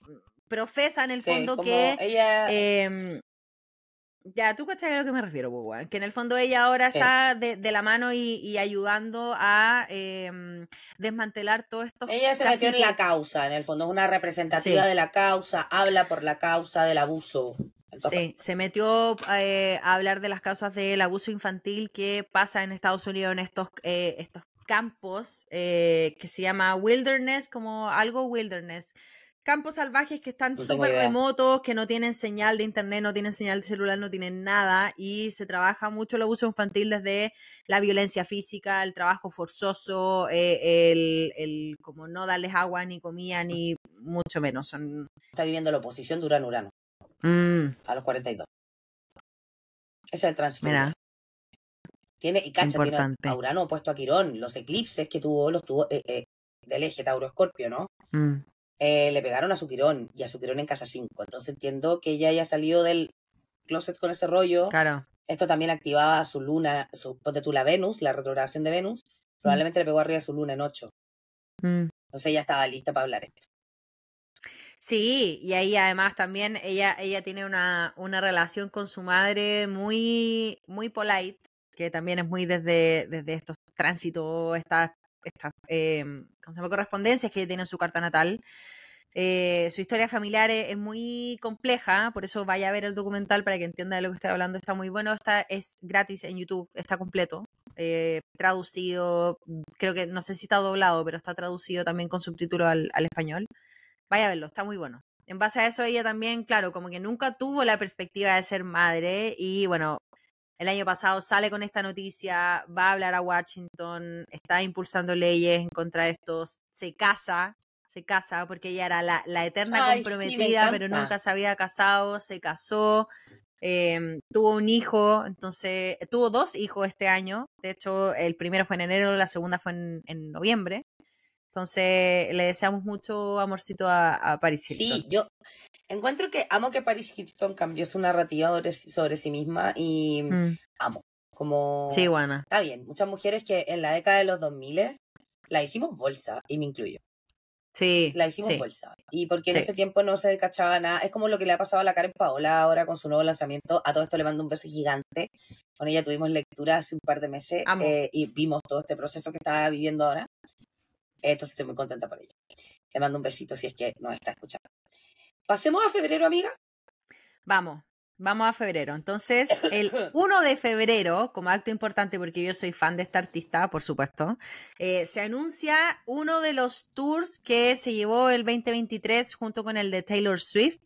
profesa en el fondo que... Ella... Ya, tú cachai a lo que me refiero, Boba, que en el fondo ella ahora está de la mano y ayudando a desmantelar todo esto. Ella se metió en la causa, en el fondo es una representativa de la causa, habla por la causa del abuso. Sí, se metió a hablar de las causas del abuso infantil que pasa en Estados Unidos en estos campos que se llama wilderness, como algo wilderness. Campos salvajes que están súper remotos, que no tienen señal de internet, no tienen señal de celular, no tienen nada, y se trabaja mucho el abuso infantil desde la violencia física, el trabajo forzoso, el como no darles agua, ni comida, ni mucho menos. Está viviendo la oposición de Urano. A los 42. Ese es el tránsito. Tiene a Urano opuesto a Quirón, los eclipses que tuvo del eje Tauro-Escorpio, ¿no? Le pegaron a su Quirón en casa 5. Entonces entiendo que ella haya salido del closet con ese rollo. Claro. Esto también activaba su luna, la Venus, la retrogradación de Venus. Probablemente le pegó arriba a su luna en 8. Entonces ella estaba lista para hablar esto. Sí, y ahí además también ella tiene una relación con su madre muy, muy polite, que también es muy desde estos tránsitos, correspondencias que tiene en su carta natal. Su historia familiar es muy compleja, por eso vaya a ver el documental para que entienda de lo que estoy hablando. Está muy bueno, es gratis en YouTube, está completo, traducido, creo que no sé si está doblado, pero está traducido también con subtítulo al español. Vaya a verlo, está muy bueno. En base a eso ella también, claro, como que nunca tuvo la perspectiva de ser madre y bueno, el año pasado sale con esta noticia, va a hablar a Washington, está impulsando leyes en contra de estos, se casa, se casa, porque ella era la eterna comprometida, sí, pero nunca se había casado, se casó, tuvo un hijo, entonces tuvo dos hijos este año, de hecho el primero fue en enero, la segunda fue en noviembre, entonces le deseamos mucho amorcito a Paris Hilton. Sí, yo encuentro que amo que Paris Hilton cambió su narrativa sobre sí misma y amo. Como... Sí, buena. Está bien, muchas mujeres que en la década de los 2000 la hicimos bolsa, y me incluyo. Sí. La hicimos bolsa. Y porque en ese tiempo no se cachaba nada. Es como lo que le ha pasado a la Karen Paola ahora con su nuevo lanzamiento. A todo esto le mando un beso gigante. Con ella tuvimos lectura hace un par de meses y vimos todo este proceso que está viviendo ahora. Entonces estoy muy contenta por ella. Le mando un besito si es que nos está escuchando. Pasemos a febrero, amiga. Vamos a febrero. Entonces, el 1 de febrero, como acto importante, porque yo soy fan de esta artista, por supuesto, se anuncia uno de los tours que se llevó el 2023 junto con el de Taylor Swift,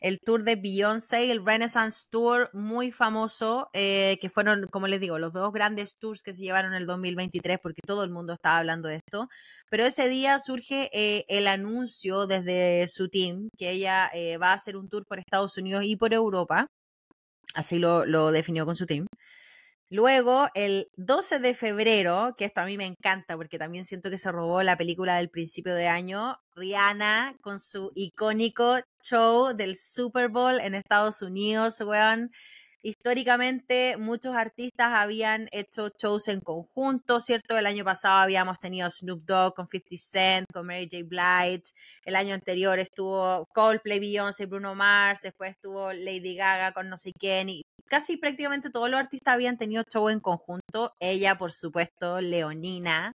el tour de Beyoncé, el Renaissance Tour, muy famoso, que fueron, como les digo, los dos grandes tours que se llevaron el 2023, porque todo el mundo estaba hablando de esto. Pero ese día surge el anuncio desde su team, que ella va a hacer un tour por Estados Unidos y por Europa. Así lo definió con su team. Luego, el 12 de febrero, que esto a mí me encanta porque también siento que se robó la película del principio de año, Rihanna con su icónico show del Super Bowl en Estados Unidos, weón. Históricamente, muchos artistas habían hecho shows en conjunto, ¿cierto? El año pasado habíamos tenido Snoop Dogg con 50 Cent, con Mary J. Blige. El año anterior estuvo Coldplay, Beyoncé, Bruno Mars. Después estuvo Lady Gaga con no sé quién. Y casi prácticamente todos los artistas habían tenido show en conjunto. Ella, por supuesto, leonina,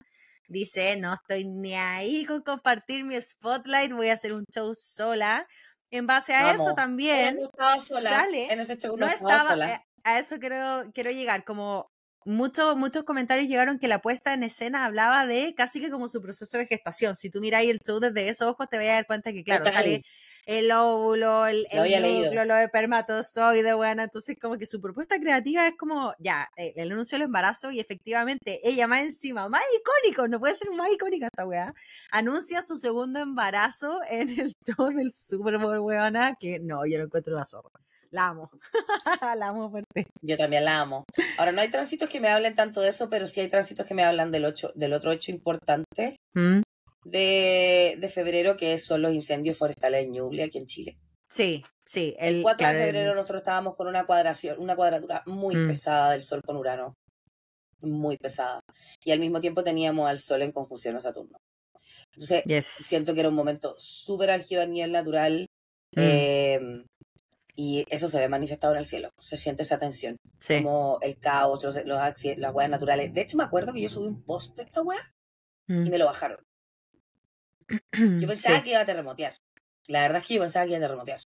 dice, no estoy ni ahí con compartir mi spotlight, voy a hacer un show sola. En base a eso también sale, en ese show no estaba sola. A eso quiero llegar, como muchos comentarios llegaron que la puesta en escena hablaba de casi que como su proceso de gestación. Si tú miras ahí el show desde esos ojos te vas a dar cuenta que claro, sale el óvulo, los espermatozoides, bueno, entonces como que su propuesta creativa es como ya, el anuncio del embarazo y efectivamente ella más encima, más icónico, no puede ser más icónica esta weá, anuncia su segundo embarazo en el show del Super Bowl, weona, que no, yo no encuentro la zorra. La amo, la amo fuerte. Yo también la amo. Ahora, no hay tránsitos que me hablen tanto de eso, pero sí hay tránsitos que me hablan del otro hecho importante de febrero, que son los incendios forestales en Ñuble, aquí en Chile. Sí. El 4 de febrero nosotros estábamos con una cuadratura muy pesada del Sol con Urano. Muy pesada. Y al mismo tiempo teníamos al Sol en conjunción a Saturno. Entonces, siento que era un momento súper álgido a nivel natural. Y eso se ve manifestado en el cielo, se siente esa tensión, como el caos, los accidentes, las huellas naturales. De hecho, me acuerdo que yo subí un post de esta hueá y me lo bajaron. Yo pensaba que iba a terremotear. La verdad es que yo pensaba que iba a terremotear.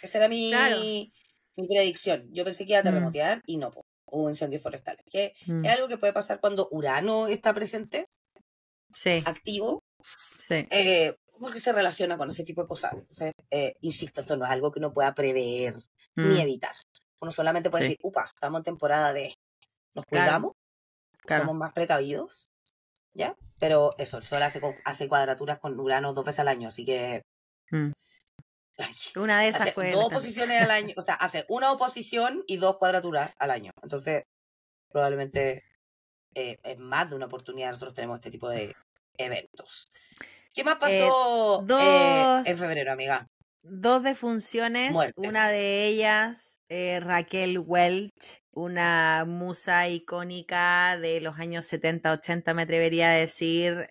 Esa era mi predicción. Yo pensé que iba a terremotear y no, hubo incendios forestales. Que es algo que puede pasar cuando Urano está presente, activo, porque se relaciona con ese tipo de cosas. Entonces, insisto, esto no es algo que uno pueda prever ni evitar. Uno solamente puede decir, upa, estamos en temporada de... Nos cuidamos, somos más precavidos, ¿ya? Pero eso, el Sol hace cuadraturas con Urano 2 veces al año, así que... Ay, una de esas hace fue... 2 oposiciones al año, o sea, hace 1 oposición y 2 cuadraturas al año. Entonces, probablemente es más de una oportunidad nosotros tenemos este tipo de eventos. ¿Qué más pasó en febrero, amiga? 2 defunciones, muertes. Una de ellas, Raquel Welch, una musa icónica de los años 70, 80, me atrevería a decir,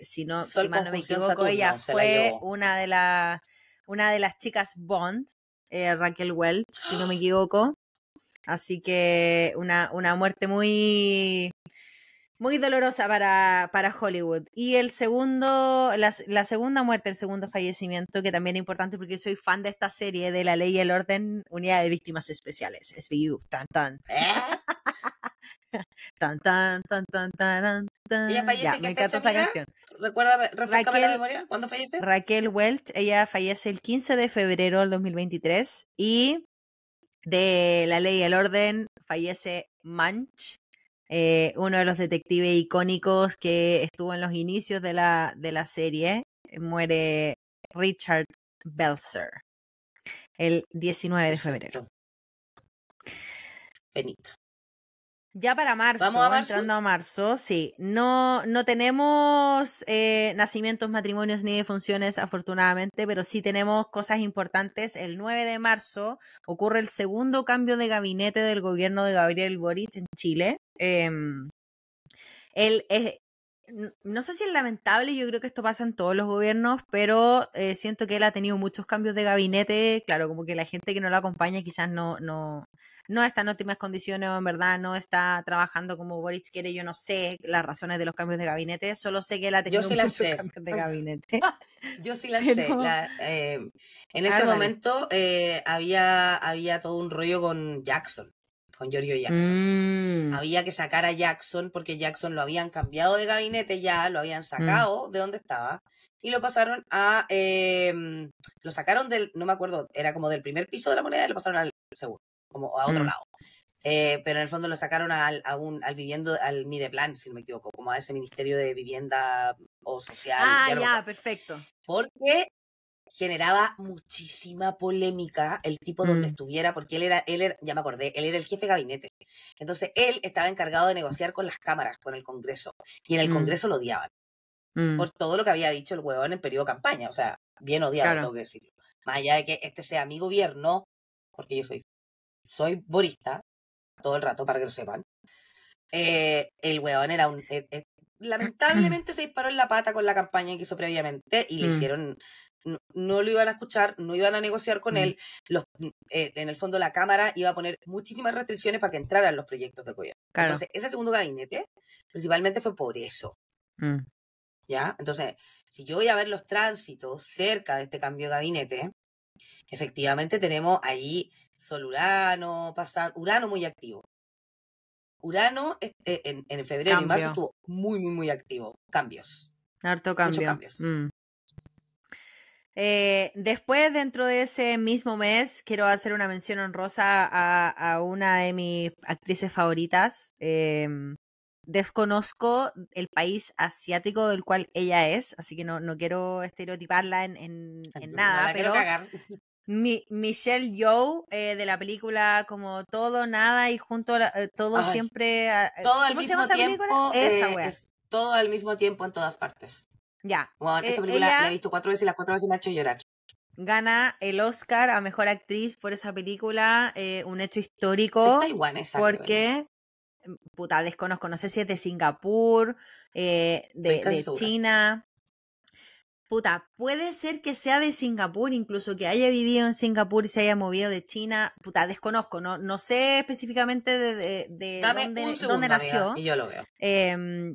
si mal no me equivoco, Saturno, ella fue una de las chicas Bond, Raquel Welch, si no me equivoco, así que una muerte muy dolorosa para Hollywood. Y el segundo, la segunda muerte, el segundo fallecimiento, que también es importante porque yo soy fan de esta serie de La Ley y el Orden, Unidad de Víctimas Especiales, SVU, tan tan. Tan tan tan tan tan tan. Ella fallece, me encanta esa canción. Recuérdame, refrescame la memoria, ¿cuándo fallece? Raquel Welch, ella fallece el 15 de febrero del 2023 y de La Ley y el Orden fallece Munch, uno de los detectives icónicos que estuvo en los inicios de la serie, muere Richard Belzer el 19 de febrero. Benito. Ya para marzo, ¿vamos a marzo? Entrando a marzo, sí. No tenemos nacimientos, matrimonios ni defunciones, afortunadamente, pero sí tenemos cosas importantes. El 9 de marzo ocurre el segundo cambio de gabinete del gobierno de Gabriel Boric en Chile. No sé si es lamentable, yo creo que esto pasa en todos los gobiernos, pero siento que él ha tenido muchos cambios de gabinete, claro, como que la gente que no lo acompaña quizás no está en óptimas condiciones, en verdad no está trabajando como Boric quiere. Yo no sé las razones de los cambios de gabinete, solo sé que él ha tenido muchos cambios de gabinete. Yo sí las sé. En ese momento había todo un rollo con Jackson. Con Giorgio Jackson. Había que sacar a Jackson porque Jackson lo habían cambiado de gabinete ya, lo habían sacado de donde estaba y lo pasaron a... lo sacaron del... No me acuerdo, era como del primer piso de la moneda y lo pasaron al segundo, como a otro lado. Pero en el fondo lo sacaron al Mideplan, si no me equivoco, como a ese Ministerio de Vivienda o Social. Ah, ya, perfecto. Porque... generaba muchísima polémica el tipo donde estuviera, porque él era, ya me acordé, él era el jefe de gabinete. Entonces él estaba encargado de negociar con las cámaras, con el Congreso, y en el Congreso lo odiaban por todo lo que había dicho el huevón en periodo de campaña, o sea, bien odiado, claro. Tengo que decirlo. Más allá de que este sea mi gobierno, porque yo soy borista todo el rato, para que lo sepan, el huevón era un... lamentablemente se disparó en la pata con la campaña que hizo previamente y le hicieron... No lo iban a escuchar, no iban a negociar con él. En el fondo la Cámara iba a poner muchísimas restricciones para que entraran los proyectos del gobierno. Claro. Entonces, ese segundo gabinete principalmente fue por eso. ¿Ya? Entonces, si yo voy a ver los tránsitos cerca de este cambio de gabinete, efectivamente tenemos ahí Sol Urano, Urano muy activo. Urano en febrero y marzo estuvo muy, muy, muy activo. Cambios. Harto cambio. Muchos cambios. Después, dentro de ese mismo mes, quiero hacer una mención honrosa a una de mis actrices favoritas. Desconozco el país asiático del cual ella es, así que no quiero estereotiparla en nada. La pero quiero cagar. Michelle Yeoh, de la película como Todo, Nada y Junto, Todo, ay, Siempre. Todo al mismo tiempo. Esa wea. Todo al mismo tiempo en todas partes. Ya. Bueno, esa película la he visto 4 veces y las 4 veces me ha hecho llorar. Gana el Oscar a Mejor Actriz por esa película, un hecho histórico. De Taiwán, porque, puta, desconozco, no sé si es de Singapur, de China. Puta, puede ser que sea de Singapur, incluso que haya vivido en Singapur y se haya movido de China. Puta, desconozco, no sé específicamente de dónde nació. Amiga, y yo lo veo.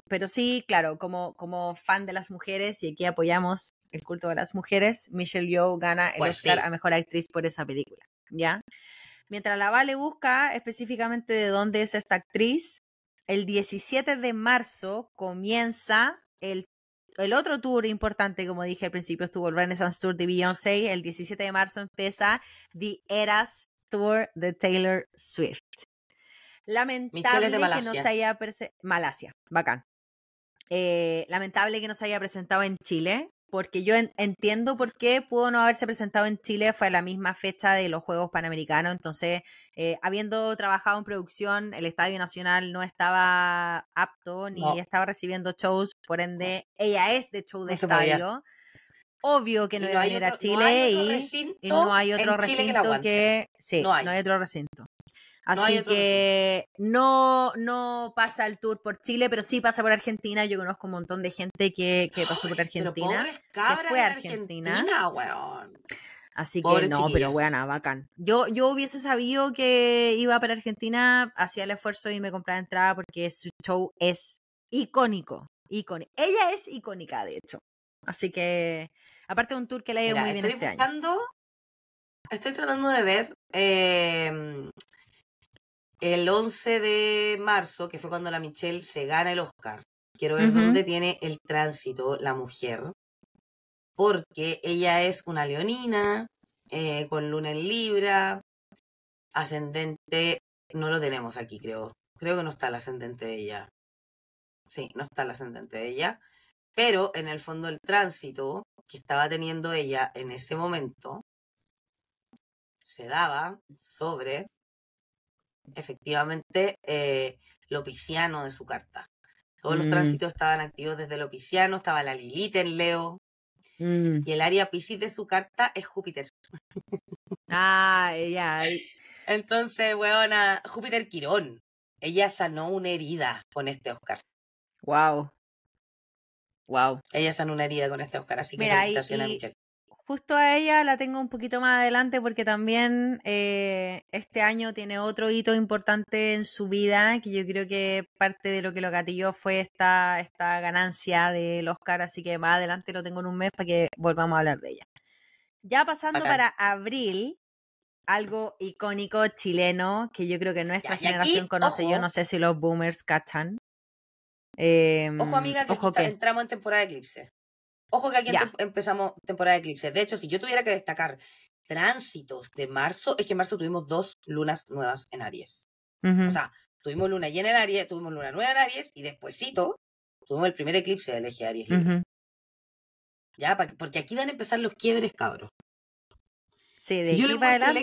Pero sí, claro, como fan de las mujeres, y aquí apoyamos el culto de las mujeres, Michelle Yeoh gana el Oscar a Mejor Actriz por esa película, ¿ya? Mientras la Vale busca específicamente de dónde es esta actriz, el 17 de marzo comienza el otro tour importante, como dije al principio, estuvo el Renaissance Tour de Beyoncé. El 17 de marzo empieza The Eras Tour de Taylor Swift. Lamentable que no se haya Malasia, bacán. Lamentable que no se haya presentado en Chile, porque yo entiendo por qué pudo no haberse presentado en Chile. Fue a la misma fecha de los Juegos Panamericanos, entonces habiendo trabajado en producción, el Estadio Nacional no estaba apto, ni estaba recibiendo shows, por ende, ella es de show de estadio. Obvio que no iba a ir a Chile y no hay otro recinto que... Sí, no hay otro recinto. Así que no pasa el tour por Chile, pero sí pasa por Argentina. Yo conozco un montón de gente que pasó por Argentina. Pero pobres cabras, que fue a Argentina, weón. Así que pobres, no, chiquillos. Pero weón, bacán. Yo hubiese sabido que iba para Argentina, hacía el esfuerzo y me compraba entrada porque su show es icónico. Ella es icónica, de hecho. Así que, aparte de un tour que le ha ido muy bien este año. Estoy tratando de ver... El 11 de marzo, que fue cuando la Michelle se gana el Oscar. Quiero ver dónde tiene el tránsito la mujer, porque ella es una leonina, con luna en Libra, ascendente, no lo tenemos aquí, creo que no está el ascendente de ella. Sí, no está el ascendente de ella, pero en el fondo el tránsito que estaba teniendo ella en ese momento se daba sobre, efectivamente, lo pisciano de su carta. Todos los tránsitos estaban activos desde lo pisciano, estaba la Lilith en Leo, y el área piscis de su carta es Júpiter. Ah, ella. Entonces, weona, Júpiter Quirón. Ella sanó una herida con este Oscar. Wow. Wow. Ella sanó una herida con este Oscar, así que felicitaciones a Michelle. Justo a ella la tengo un poquito más adelante porque también este año tiene otro hito importante en su vida, que yo creo que parte de lo que lo gatilló fue esta ganancia del Oscar, así que más adelante lo tengo en un mes para que volvamos a hablar de ella. Ya pasando para abril, algo icónico chileno que yo creo que nuestra generación conoce, yo no sé si los boomers cachan. Ojo amiga, que entramos en temporada de eclipse. Ojo que aquí empezamos temporada de eclipses. De hecho, si yo tuviera que destacar tránsitos de marzo, es que en marzo tuvimos 2 lunas nuevas en Aries. O sea, tuvimos luna llena en Aries, tuvimos luna nueva en Aries, y despuesito tuvimos el primer eclipse del eje de Aries. Ya, porque aquí van a empezar los quiebres, cabros. Sí, de si yo aquí para adelante.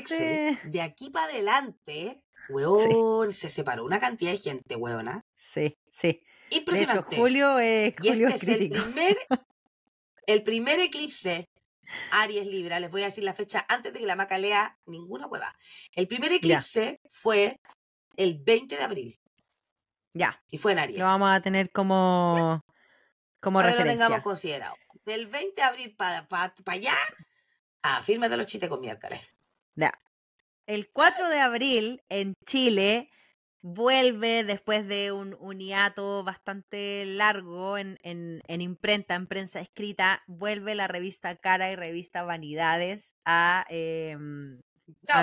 Excel, de aquí para adelante, weón, se separó una cantidad de gente, weona. Sí, sí. Impresionante. De hecho, julio y este es crítico. El primer eclipse, Aries Libra, les voy a decir la fecha antes de que la Maca lea ninguna hueva. El primer eclipse fue el 20 de abril. Ya. Y fue en Aries. Lo vamos a tener como referencia. Lo tengamos considerado. Del 20 de abril para allá, fírmate los chistes con miércoles. Ya. El 4 de abril en Chile vuelve después de un hiato bastante largo en imprenta, en prensa escrita, vuelve la revista Cara y revista Vanidades a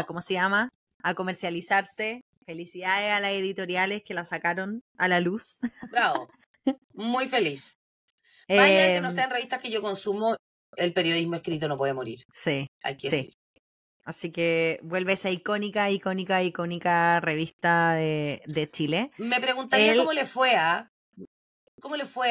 ¿cómo se llama? A comercializarse. Felicidades a las editoriales que la sacaron a la luz. Bravo, muy feliz. Vaya que no sean revistas que yo consumo, el periodismo escrito no puede morir. Sí, hay que decir. Así que vuelve esa icónica revista de Chile. Me preguntaría cómo le fue a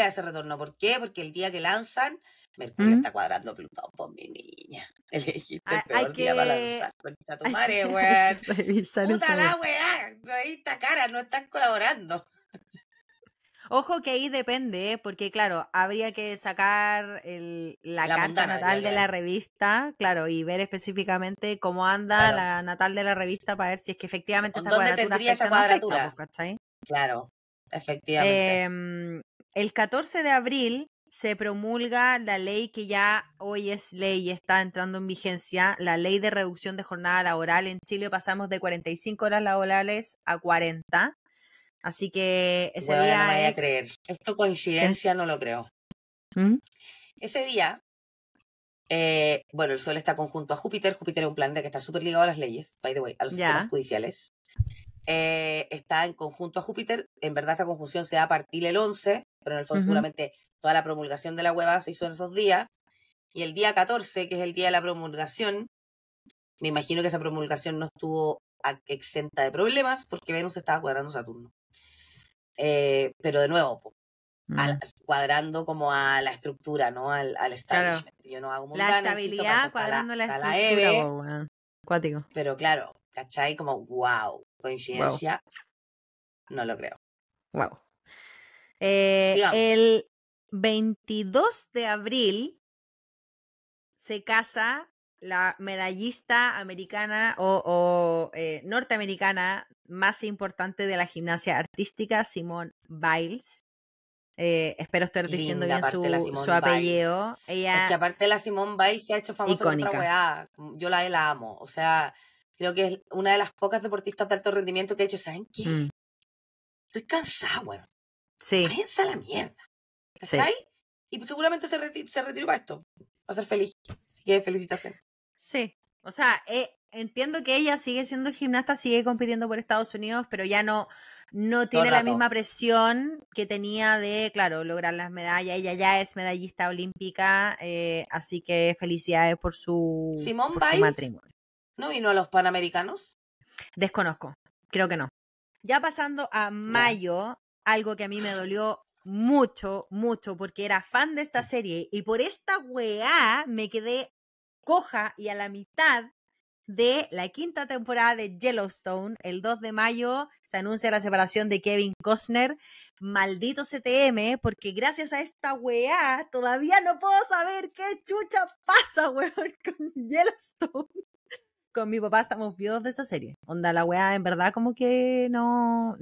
ese retorno. ¿Por qué? Porque el día que lanzan, Mercurio está cuadrando Plutón, por mi niña. Elegiste el peor día para lanzar. Concha tu madre, weón. Puta la weá, revista Cara, no están colaborando. Ojo que ahí depende, porque claro, habría que sacar la carta mundana, natal de la revista, claro, y ver específicamente cómo anda la natal de la revista para ver si es que efectivamente esta cuadratura afecta o no afecta, ¿cachai? Claro, efectivamente. El 14 de abril se promulga la ley que ya hoy es ley y está entrando en vigencia, la ley de reducción de jornada laboral. En Chile pasamos de 45 horas laborales a 40. Así que ese día no me voy a creer. Esto coincidencia no lo creo. Ese día, el Sol está conjunto a Júpiter. Júpiter es un planeta que está súper ligado a las leyes, by the way, a los sistemas judiciales. Está en conjunto a Júpiter. En verdad esa conjunción se da a partir del 11, pero en el fondo seguramente toda la promulgación de la hueva se hizo en esos días. Y el día 14, que es el día de la promulgación, me imagino que esa promulgación no estuvo exenta de problemas porque Venus estaba cuadrando Saturno. Pero de nuevo, cuadrando como a la estructura, ¿no? Al establishment. Claro. Yo no hago mundana, la estabilidad cuadrando la estructura. Cuático. Pero claro, ¿cachai? Como wow, coincidencia. Wow. No lo creo. Wow. El 22 de abril se casa la medallista americana o norteamericana más importante de la gimnasia artística, Simone Biles. Espero estar diciendo bien su apellido. Ella es que aparte de la Simone Biles se ha hecho famosa por otra weá. Yo la amo. O sea, creo que es una de las pocas deportistas de alto rendimiento que ha hecho. ¿Saben qué? Estoy cansada, weón. Sí. Váyanse a la mierda. ¿Cachai? Sí. Y seguramente se retiró para esto. Va a ser feliz. Así que felicitaciones. Sí. O sea, entiendo que ella sigue siendo gimnasta, sigue compitiendo por Estados Unidos, pero ya no tiene la misma presión que tenía de, claro, lograr las medallas. Ella ya es medallista olímpica, así que felicidades por su matrimonio. ¿No vino a los Panamericanos? Desconozco. Creo que no. Ya pasando a mayo, algo que a mí me dolió mucho, mucho, porque era fan de esta serie y por esta weá me quedé coja y a la mitad de la quinta temporada de Yellowstone. El 2 de mayo se anuncia la separación de Kevin Costner. Maldito CTM, porque gracias a esta weá todavía no puedo saber qué chucha pasa, weón, con Yellowstone. Con mi papá estamos viudos de esa serie. Onda, la weá en verdad como que no.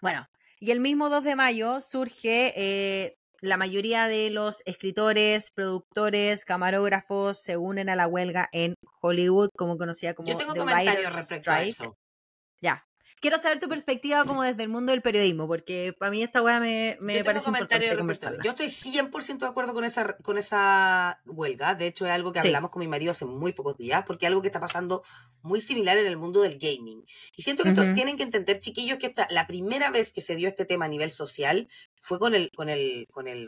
Bueno, y el mismo 2 de mayo surge la mayoría de los escritores, productores, camarógrafos se unen a la huelga en Hollywood, como conocida como The Writer's Strike. Yo tengo comentarios respecto a eso. Ya. Quiero saber tu perspectiva como desde el mundo del periodismo, porque para mí esta weá me parece importante conversarla. Yo estoy 100% de acuerdo con esa huelga. De hecho, es algo que hablamos con mi marido hace muy pocos días, porque es algo que está pasando muy similar en el mundo del gaming. Y siento que tienen que entender, chiquillos, que la primera vez que se dio este tema a nivel social fue con el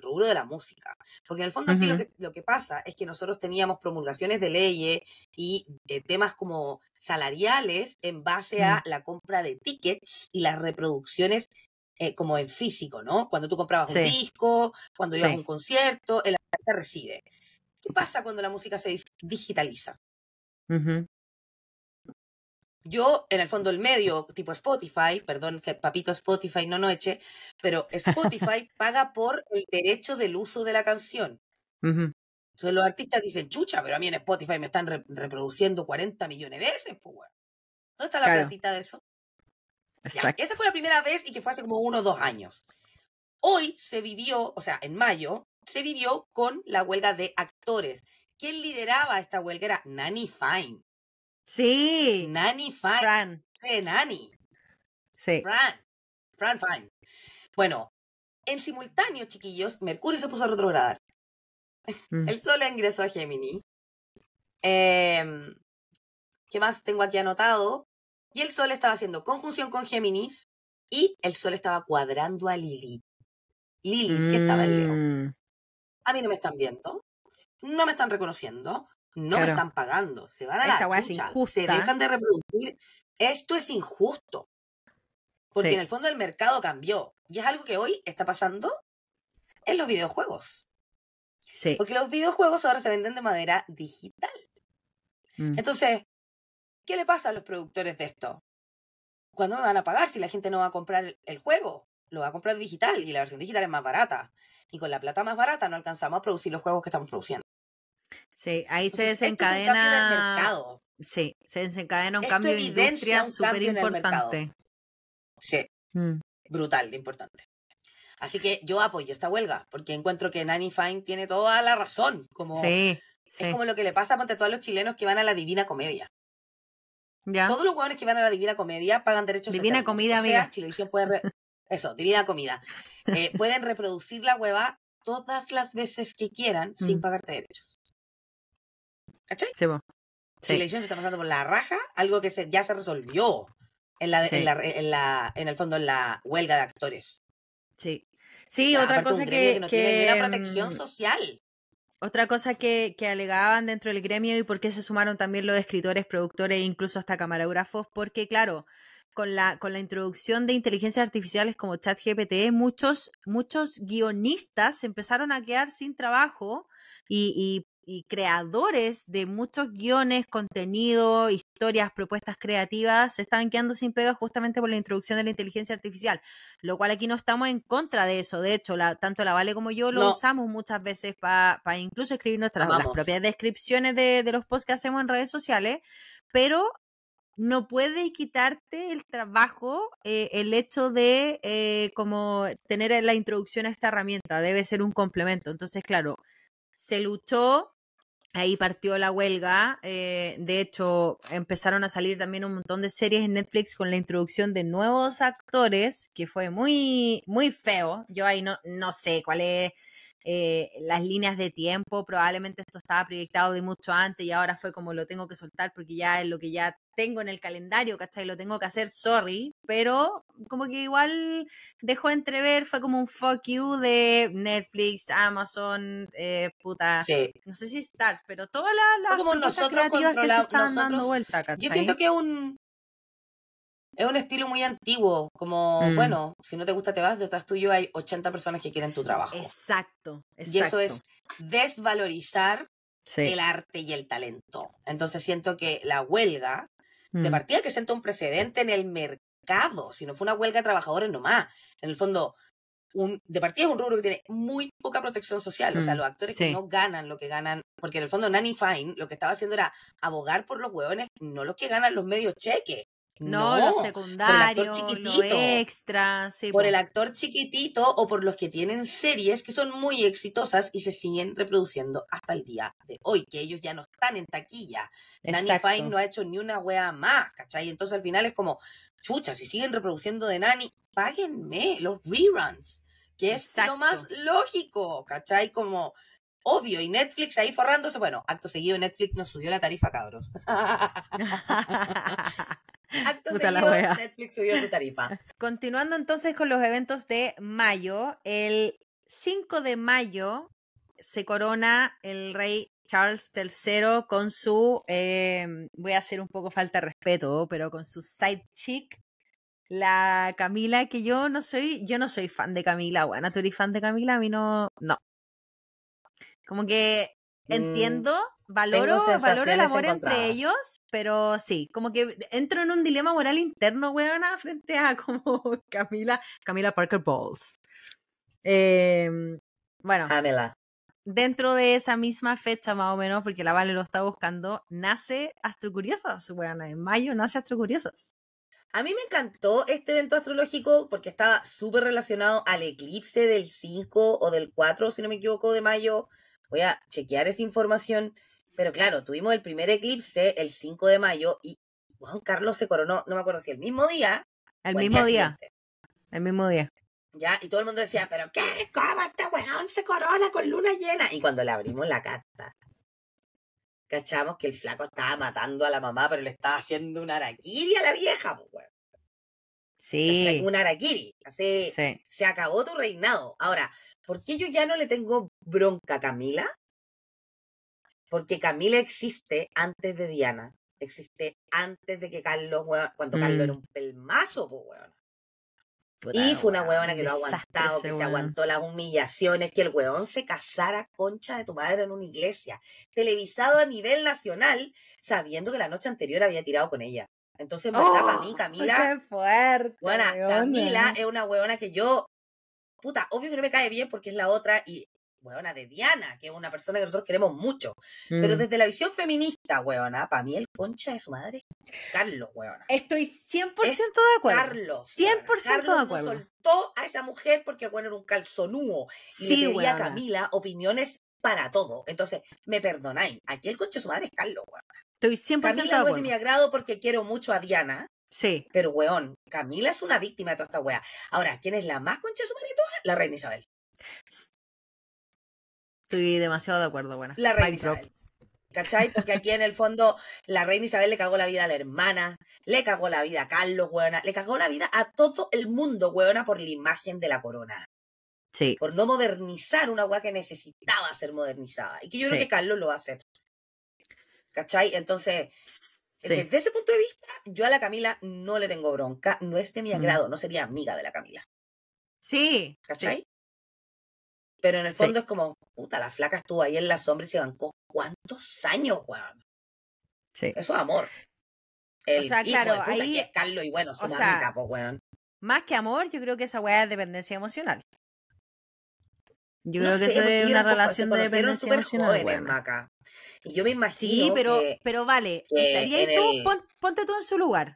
rubro de la música. Porque en el fondo aquí lo que pasa es que nosotros teníamos promulgaciones de leyes y temas como salariales en base a la compra de tickets y las reproducciones como en físico, ¿no? Cuando tú comprabas un disco, cuando ibas a un concierto, el artista recibe. ¿Qué pasa cuando la música se digitaliza? Yo, en el fondo, el medio, tipo Spotify, perdón que papito Spotify no eche, pero Spotify paga por el derecho del uso de la canción. Entonces los artistas dicen, chucha, pero a mí en Spotify me están reproduciendo 40 millones de veces, pues, güey. ¿Dónde está la platita de eso? Exacto. Ya, esa fue la primera vez y que fue hace como 1 o 2 años. Hoy se vivió, o sea, en mayo, se vivió con la huelga de actores. ¿Quién lideraba esta huelga? Era Nanny Fine. Sí. Nanny Fine. Fran. Nanny. Sí. Fran Fine. Bueno, en simultáneo, chiquillos, Mercurio se puso a retrogradar. El Sol ingresó a Géminis. ¿Qué más tengo aquí anotado? Y el Sol estaba haciendo conjunción con Géminis y el Sol estaba cuadrando a Lilith. Lilith, que estaba en Leo. A mí no me están viendo, no me están reconociendo, no me están pagando, se van a la chucha, se dejan de reproducir. Esto es injusto, porque en el fondo el mercado cambió. Y es algo que hoy está pasando en los videojuegos. Sí. Porque los videojuegos ahora se venden de manera digital. Entonces, ¿qué le pasa a los productores de esto? ¿Cuándo me van a pagar si la gente no va a comprar el juego? Lo va a comprar digital y la versión digital es más barata. Y con la plata más barata no alcanzamos a producir los juegos que estamos produciendo. Sí, ahí entonces, se desencadena... Esto es un cambio del mercado. Sí, se desencadena un cambio de industria súper importante. Sí, brutal de importante. Así que yo apoyo esta huelga, porque encuentro que Nanny Fine tiene toda la razón. Como, es como lo que le pasa a todos los chilenos que van a la Divina Comedia. Ya. Todos los hueones que van a la Divina Comedia pagan derechos Divina eternos. Comida, o sea, amiga. Chilevisión puede... Eso, Divina Comida. Pueden reproducir la hueva todas las veces que quieran sin pagarte derechos. ¿Cachai? Sí, vos. Chilevisión se está pasando por la raja, algo que ya se resolvió en el fondo en la huelga de actores. Sí. Sí, otra cosa que... no tiene una protección social. Otra cosa que alegaban dentro del gremio y por qué se sumaron también los escritores, productores e incluso hasta camarógrafos, porque claro, con la introducción de inteligencias artificiales como ChatGPT, muchos guionistas empezaron a quedar sin trabajo y creadores de muchos guiones, contenido, historias, propuestas creativas se estaban quedando sin pega justamente por la introducción de la inteligencia artificial, lo cual aquí no estamos en contra de eso. De hecho, tanto la Vale como yo lo usamos muchas veces para incluso escribir las propias descripciones de los posts que hacemos en redes sociales, pero no puede quitarte el trabajo el hecho de como tener la introducción a esta herramienta, debe ser un complemento. Entonces, claro, se luchó. Ahí partió la huelga, de hecho empezaron a salir también un montón de series en Netflix con la introducción de nuevos actores, que fue muy, muy feo. Yo ahí no sé cuáles las líneas de tiempo, probablemente esto estaba proyectado de mucho antes y ahora fue como lo tengo que soltar porque ya es lo que ya tengo en el calendario, ¿cachai? Lo tengo que hacer, sorry, pero como que igual dejó entrever, fue como un fuck you de Netflix, Amazon, puta, no sé si Stars, pero todas las cosas creativas que se están dando vuelta, ¿cachai? Yo siento que Es un estilo muy antiguo, como, bueno, si no te gusta te vas, detrás tuyo hay 80 personas que quieren tu trabajo. Exacto. Y eso es desvalorizar el arte y el talento. Entonces siento que la huelga, de partida que siento un precedente en el mercado, si no fue una huelga de trabajadores nomás, en el fondo, de partida es un rubro que tiene muy poca protección social, o sea, los actores que no ganan lo que ganan, porque en el fondo Nanny Fine lo que estaba haciendo era abogar por los hueones, no los que ganan los medios cheques. No, los secundarios, los extras. Sí, por el actor chiquitito o por los que tienen series que son muy exitosas y se siguen reproduciendo hasta el día de hoy, que ellos ya no están en taquilla. Nanny Fine no ha hecho ni una wea más, ¿cachai? Entonces al final es como, chucha, si siguen reproduciendo de Nanny, páguenme los reruns, que es lo más lógico, ¿cachai? Como... obvio, y Netflix ahí forrándose. Bueno, acto seguido Netflix nos subió la tarifa, cabros. Netflix subió su tarifa. Continuando entonces con los eventos de mayo, el 5 de mayo se corona el rey Charles III con su, voy a hacer un poco falta de respeto, pero con su side chick, la Camila, que yo no soy fan de Camila. Bueno, tú eres fan de Camila, a mí no. Como que entiendo, valoro el amor entre ellos, pero sí, como que entro en un dilema moral interno, weona, frente a como Camila Parker Bowles. Bueno, Camila. Dentro de esa misma fecha más o menos, porque la Vale lo está buscando, nace Astro Curiosas, weona, en mayo nace Astro Curiosas. A mí me encantó este evento astrológico porque estaba súper relacionado al eclipse del 5 o del 4, si no me equivoco, de mayo. Voy a chequear esa información, pero claro, tuvimos el primer eclipse el 5 de mayo y Juan Carlos se coronó, no me acuerdo si el mismo día. El mismo día. Ya, y todo el mundo decía, pero ¿qué? ¿Cómo este weón se corona con luna llena? Y cuando le abrimos la carta, cachamos que el flaco estaba matando a la mamá, pero le estaba haciendo un harakiri a la vieja, pues, weón. Sí. Un harakiri. Así, sí. Se acabó tu reinado. Ahora, ¿por qué yo ya no le tengo bronca a Camila? Porque Camila existe antes de Diana. Existe antes de que Carlos, cuando Carlos era un pelmazo, pues, weón. Y fue una weona que lo ha aguantado, que se aguantó las humillaciones, que el weón se casara concha de tu madre en una iglesia, televisado a nivel nacional, sabiendo que la noche anterior había tirado con ella. Entonces, en verdad, para mí, Camila... ¡Qué fuerte! Bueno, Camila es una weona que yo... Puta, obvio que no me cae bien porque es la otra y... weona de Diana, que es una persona que nosotros queremos mucho. Pero desde la visión feminista, weona, para mí el concha de su madre es Carlos, weona. Estoy 100% de acuerdo. Carlos. 100% de acuerdo. No soltó a esa mujer porque el weón era un calzonúo. Y sí, le pedía a Camila opiniones para todo. Entonces, me perdonáis. Aquí el concha de su madre es Carlos, weona. Estoy 100% Camila de acuerdo. No es de mi agrado porque quiero mucho a Diana. Sí. Pero, weón, Camila es una víctima de toda esta wea. Ahora, ¿quién es la más concha de su madre de todas? La reina Isabel. Estoy demasiado de acuerdo, bueno. La reina Isabel, ¿cachai? Porque aquí en el fondo la reina Isabel le cagó la vida a la hermana, le cagó la vida a Carlos, huevona, le cagó la vida a todo el mundo, huevona, por la imagen de la corona. Sí. Por no modernizar una hueá que necesitaba ser modernizada. Y que yo creo que Carlos lo va a hacer. ¿Cachai? Entonces, desde ese punto de vista, yo a la Camila no le tengo bronca, no es de mi agrado, no sería amiga de la Camila. Sí. ¿Cachai? Sí. Pero en el fondo es como, puta, la flaca estuvo ahí en la sombra y se bancó. ¿Cuántos años, weón? Sí. Eso es amor. El, o sea, hijo, claro, de puta, ahí que es Carlos y bueno, su mamita, pues, weón. Más que amor, yo creo que esa weá es dependencia emocional. Yo no creo que eso es una relación de dependencia emocional. Jóvenes, Maca. Y yo me imagino pero vale, estaría ahí tú, ponte tú en su lugar.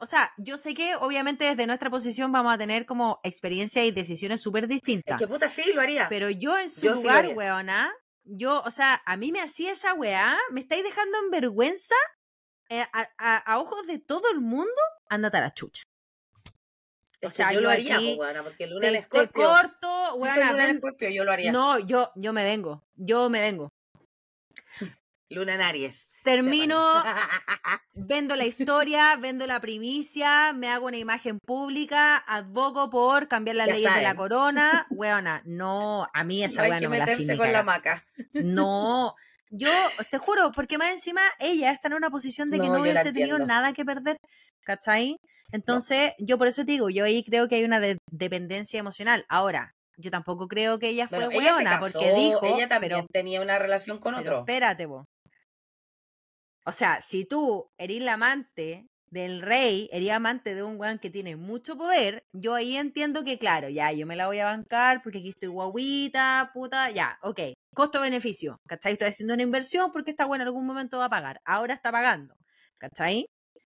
O sea, yo sé que obviamente desde nuestra posición vamos a tener como experiencias y decisiones súper distintas. Es que puta, sí, lo haría. Pero yo en su lugar, weona, o sea, a mí me hacía esa weá, me estáis dejando en vergüenza a ojos de todo el mundo, andate a la chucha. O sea, yo lo haría, weona, porque Luna en Escorpio. Te corto, weona. Luna en Escorpio, yo lo haría. No, yo me vengo. Luna en Aries. Termino, vendo la historia, vendo la primicia, me hago una imagen pública, advoco por cambiar las leyes de la corona. Weona, no, a mí esa weona no me la sigue. No, yo te juro, porque más encima ella está en una posición de que no hubiese tenido nada que perder, ¿cachai? Entonces, no. Yo por eso te digo, yo ahí creo que hay una dependencia emocional. Ahora, yo tampoco creo que ella fue hueona, porque dijo... Ella también tenía una relación con otro. Espérate, vos. O sea, si tú eres la amante del rey, eres amante de un weón que tiene mucho poder, yo ahí entiendo que, claro, ya, yo me la voy a bancar porque aquí estoy guaguita, puta, ya, ok. Costo-beneficio, ¿cachai? Estoy haciendo una inversión porque esta weón en algún momento va a pagar. Ahora está pagando, ¿cachai?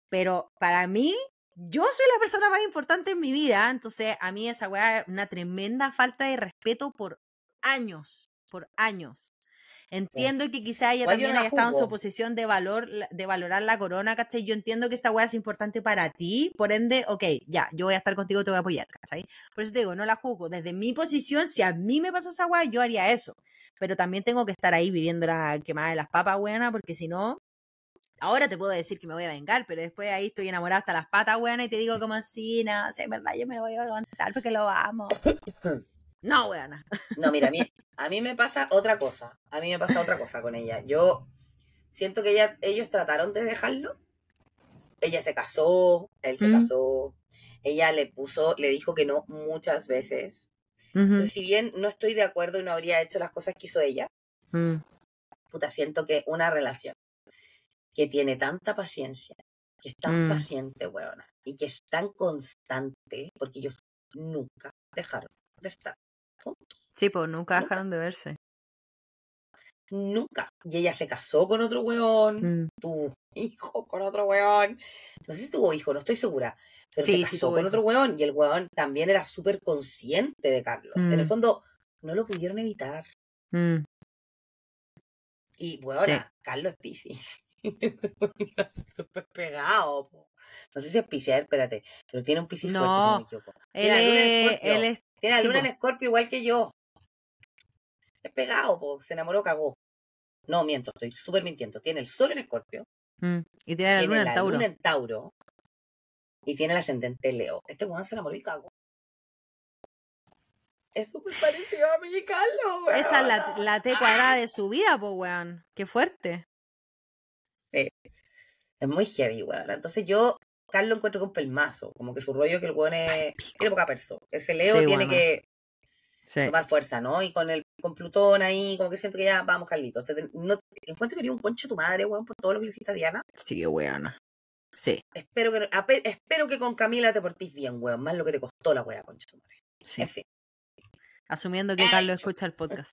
Pero para mí, yo soy la persona más importante en mi vida, entonces a mí esa weá es una tremenda falta de respeto por años, Entiendo que quizá ella también haya estado en su posición de valor, de valorar la corona, ¿cachai? Yo entiendo que esta weá es importante para ti, por ende, ok, ya, yo voy a estar contigo, te voy a apoyar, ¿cachai? Por eso te digo, no la juzgo. Desde mi posición, si a mí me pasa esa weá, yo haría eso. Pero también tengo que estar ahí viviendo la quemada de las papas, weona, porque si no, ahora te puedo decir que me voy a vengar, pero después ahí estoy enamorada hasta las patas, weona, y te digo como así, no, sí, en verdad, yo me lo voy a aguantar porque lo amo. No, weona. No, mira, a mí me pasa otra cosa. A mí me pasa otra cosa con ella. Yo siento que ellos trataron de dejarlo. Ella se casó, él se casó. Ella le dijo que no muchas veces. Uh-huh. Si bien no estoy de acuerdo y no habría hecho las cosas que hizo ella, puta, siento que una relación que tiene tanta paciencia, que es tan paciente, weona, y que es tan constante, porque ellos nunca dejaron de estar juntos. Sí, pues nunca dejaron de verse. Nunca. Y ella se casó con otro weón, tuvo hijo con otro weón. No sé si tuvo hijo, no estoy segura. Pero sí, se casó con otro weón y el weón también era súper consciente de Carlos. En el fondo, no lo pudieron evitar. Y weona, Carlos es piscis. Súper pegado. Po. No sé si es piscis, espérate. Pero tiene un piscis fuerte, si no me equivoco. Tiene la luna en Escorpio igual que yo. Es pegado, po. Se enamoró, cagó. No, miento, estoy súper mintiendo. Tiene el sol en Escorpio. Y tiene la luna en Tauro. Y tiene el ascendente Leo. Este weón se enamoró y cagó. Es súper parecido a mi Carlos, weón. Esa es la T cuadrada de su vida, po, weón. Qué fuerte. Es muy heavy, weón. Entonces yo, Carlos, encuentro con pelmazo. Como que su rollo que el weón es... Tiene poca persona. Ese Leo tiene bueno. que... tomar fuerza, ¿no? Y con Plutón ahí, como que siento que ya, vamos, Carlitos. Encuentro que eres un concha tu madre, weón, por todo lo que le hiciste a Diana. Sí, weona. Sí. Espero que con Camila te portís bien, weón, más lo que te costó la weá, concha tu madre. Sí. En fin. Asumiendo que Carlos escucha el podcast.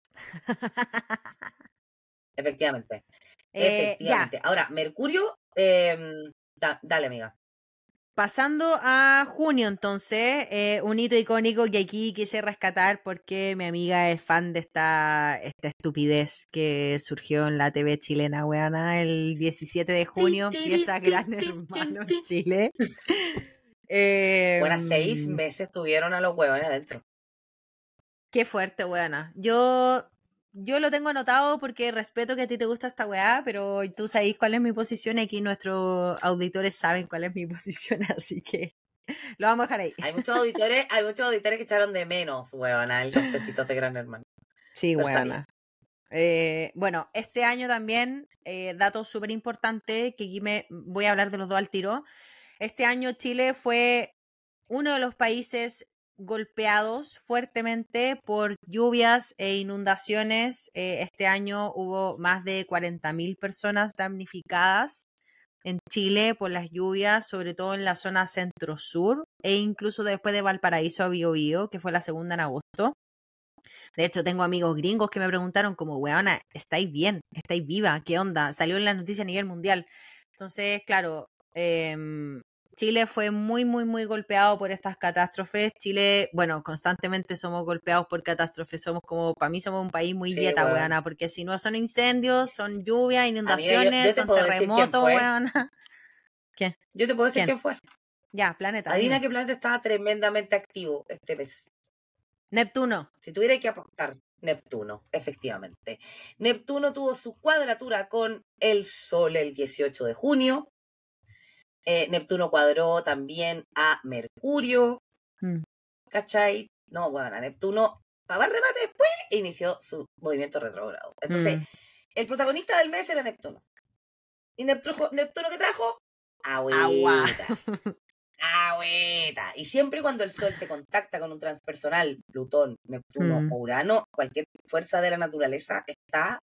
Efectivamente. Efectivamente. Yeah. Ahora, Mercurio, dale, amiga. Pasando a junio, entonces, un hito icónico que aquí quise rescatar porque mi amiga es fan de esta estupidez que surgió en la TV chilena, weana, el 17 de junio empieza Gran Hermano en Chile. Bueno, 6 meses tuvieron a los weones adentro. Qué fuerte, weana. Yo lo tengo anotado porque respeto que a ti te gusta esta weá, pero tú sabés cuál es mi posición y aquí nuestros auditores saben cuál es mi posición, así que lo vamos a dejar ahí. Hay muchos auditores que echaron de menos, weona, el costecito de Gran Hermano. Sí, pero weona. Bueno, este año también, dato súper importante, que aquí me voy a hablar de los dos al tiro. Este año Chile fue uno de los países golpeados fuertemente por lluvias e inundaciones. Este año hubo más de 40.000 personas damnificadas en Chile por las lluvias, sobre todo en la zona centro-sur e incluso después de Valparaíso a Biobío, que fue la segunda en agosto. De hecho, tengo amigos gringos que me preguntaron como, weona, ¿estáis bien? ¿Estáis viva? ¿Qué onda? Salió en las noticias a nivel mundial. Entonces, claro, Chile fue muy, muy, muy golpeado por estas catástrofes. Chile, bueno, constantemente somos golpeados por catástrofes. Para mí somos un país muy yeta, weona, porque si no son incendios, son lluvias, inundaciones, amiga, yo son terremotos, weona. ¿Quién? Yo te puedo decir quién fue. Ya, planeta. Adivina qué planeta estaba tremendamente activo este mes. Neptuno. Si tuviera que apostar, Neptuno, efectivamente. Neptuno tuvo su cuadratura con el Sol el 18 de junio. Neptuno cuadró también a Mercurio, ¿cachai? No, bueno, a Neptuno, para remate después, inició su movimiento retrógrado. Entonces, el protagonista del mes era Neptuno. ¿Y Neptuno qué trajo? Agüita. Agüita. Y siempre cuando el Sol se contacta con un transpersonal, Plutón, Neptuno o Urano, cualquier fuerza de la naturaleza está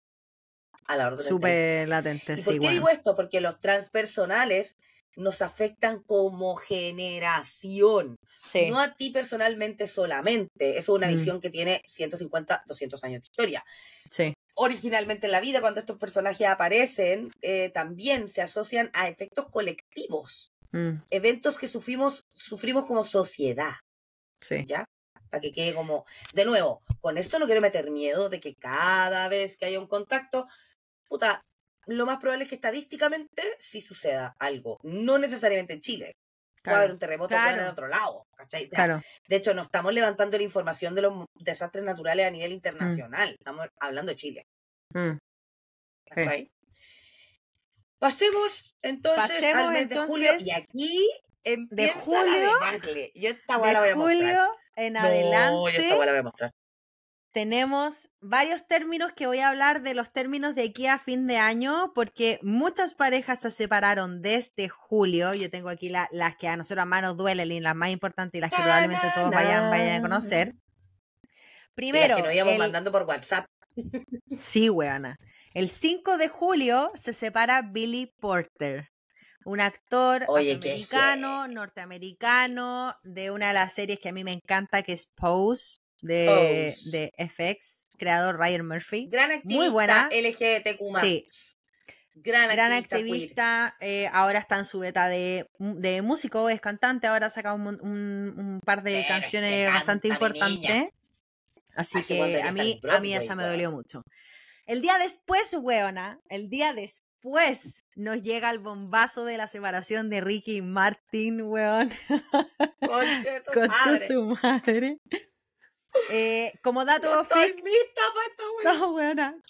a la orden. Súper latente. ¿Y sí, por qué digo esto? Porque los transpersonales nos afectan como generación. Sí. No a ti personalmente solamente. Eso es una visión que tiene 150, 200 años de historia. Sí. Originalmente en la vida, cuando estos personajes aparecen, también se asocian a efectos colectivos. Eventos que sufrimos como sociedad. Sí. ¿Ya? Para que quede como... De nuevo, con esto no quiero meter miedo de que cada vez que haya un contacto, puta, lo más probable es que estadísticamente sí suceda algo. No necesariamente en Chile. Claro. Puede haber un terremoto en otro lado, ¿cachai? O sea, claro. De hecho, no estamos levantando la información de los desastres naturales a nivel internacional. Estamos hablando de Chile. ¿Cachai? Pasemos al mes de julio. Y aquí empieza la debacle. Yo esta guay la voy a mostrar. En adelante, tenemos varios términos que voy a hablar de los términos de aquí a fin de año, porque muchas parejas se separaron desde julio. Yo tengo aquí las que a nosotros más nos duelen, las más importantes y las que probablemente todos vayan a conocer. Primero, las que nos íbamos mandando por WhatsApp. Sí, weana. El 5 de julio se separa Billy Porter. Un actor norteamericano, de una de las series que a mí me encanta, que es Pose, de FX, creador Ryan Murphy. Gran activista, muy buena. LGBTQ+. Sí. Gran activista. Ahora está en su beta de músico, es cantante, ahora ha sacado un par de canciones bastante importantes. Así que a mí esa me dolió mucho. El día después, weona, pues nos llega el bombazo de la separación de Ricky y Martin, weón. Concha su madre. Como dato freak.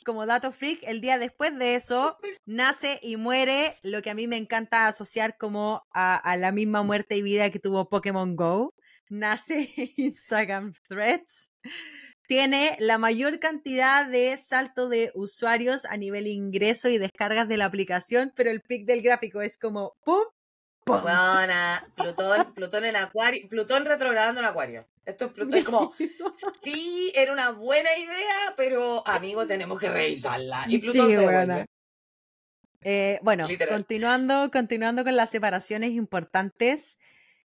Como dato freak, el día después de eso nace y muere lo que a mí me encanta asociar como a la misma muerte y vida que tuvo Pokémon Go. Nace Instagram Threads. Tiene la mayor cantidad de salto de usuarios a nivel ingreso y descargas de la aplicación, pero el pic del gráfico es como ¡pum! ¡Pum! Buena, Plutón en Acuario, Plutón retrogradando en Acuario. Esto es Plutón, es como, sí, era una buena idea, pero amigo, tenemos que revisarla. Y Plutón sí, se vuelve. Bueno, continuando con las separaciones importantes,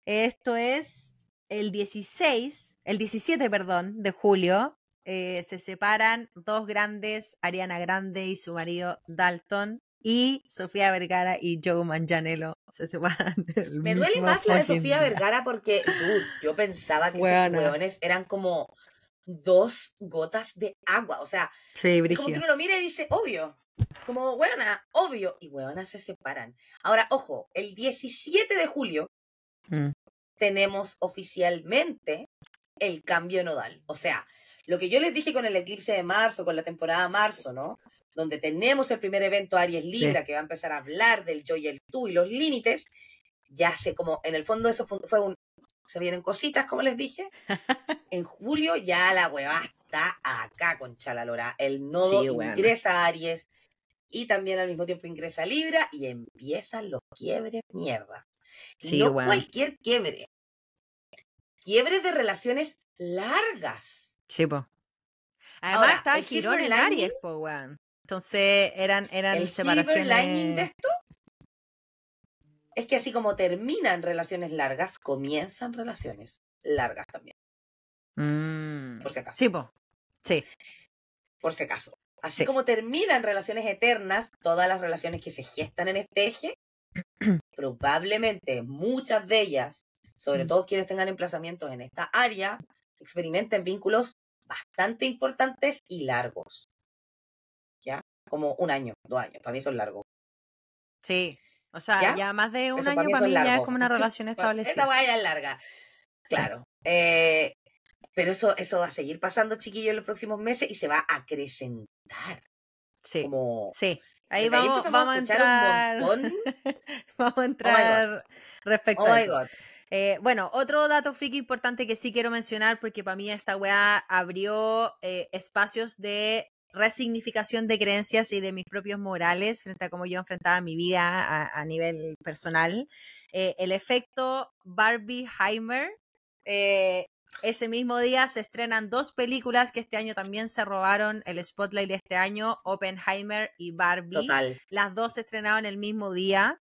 esto es... El 17 de julio, se separan dos grandes, Ariana Grande y su marido Dalton, y Sofía Vergara y Joe Manganiello se separan. Me duele más la de Sofía Vergara porque yo pensaba que esos hueones eran como dos gotas de agua, o sea, como que uno lo mira y dice, obvio, como hueona, obvio, y hueona se separan. Ahora, ojo, el 17 de julio, tenemos oficialmente el cambio nodal. O sea, lo que yo les dije con el eclipse de marzo, con la temporada marzo, ¿no? Donde tenemos el primer evento Aries-Libra, que va a empezar a hablar del yo y el tú y los límites. Ya sé, como en el fondo eso fue se vienen cositas, como les dije. En julio ya la hueva está acá, concha la lora. El nodo ingresa a Aries y también al mismo tiempo ingresa a Libra y empiezan los quiebres mierda. Cualquier quiebre. Quiebres de relaciones largas. Sí, po. Además ahora, estaba el Quirón en Aries, po, weón. Entonces eran separaciones. ¿El lining de esto? Es que así como terminan relaciones largas, comienzan relaciones largas también. Por si acaso. Sí, po. Sí. Por si acaso. Así como terminan relaciones eternas, todas las relaciones que se gestan en este eje, probablemente muchas de ellas, sobre todo quienes tengan emplazamientos en esta área, experimenten vínculos bastante importantes y largos. ¿Ya? Como 1 año, 2 años. Para mí son largos. Sí. O sea, ya más de 1 año para mí ya es como una relación establecida. Esta vaya es larga. Claro. Sí. Pero eso va a seguir pasando, chiquillos, en los próximos meses y se va a acrecentar. Sí. Como... Sí. Ahí vamos a entrar. Vamos a entrar respecto a eso. Bueno, otro dato friki importante que sí quiero mencionar, porque para mí esta weá abrió espacios de resignificación de creencias y de mis propios morales frente a cómo yo enfrentaba mi vida a nivel personal. El efecto Barbieheimer. Ese mismo día se estrenan dos películas que este año también se robaron el spotlight de este año, Oppenheimer y Barbie. Total. Las dos se estrenaron el mismo día.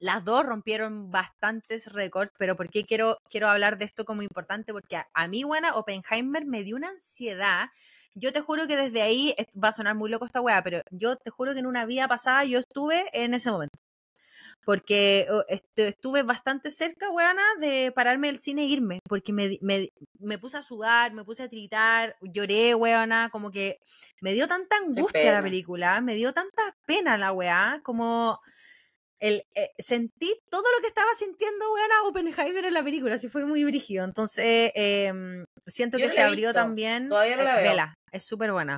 Las dos rompieron bastantes récords, pero ¿por qué quiero hablar de esto como importante? Porque a mí, buena, Oppenheimer me dio una ansiedad. Yo te juro que desde ahí, va a sonar muy loco esta weá, pero yo te juro que en una vida pasada yo estuve en ese momento. Porque estuve bastante cerca, weana, de pararme del cine e irme. Porque me puse a sudar, me puse a tiritar, lloré, weana. Como que me dio tanta angustia la película, me dio tanta pena la weá. Como sentí todo lo que estaba sintiendo, weana, Oppenheimer en la película. Así fue muy brígido. Entonces, siento que se abrió también. Todavía no la veo. Vela, es súper buena.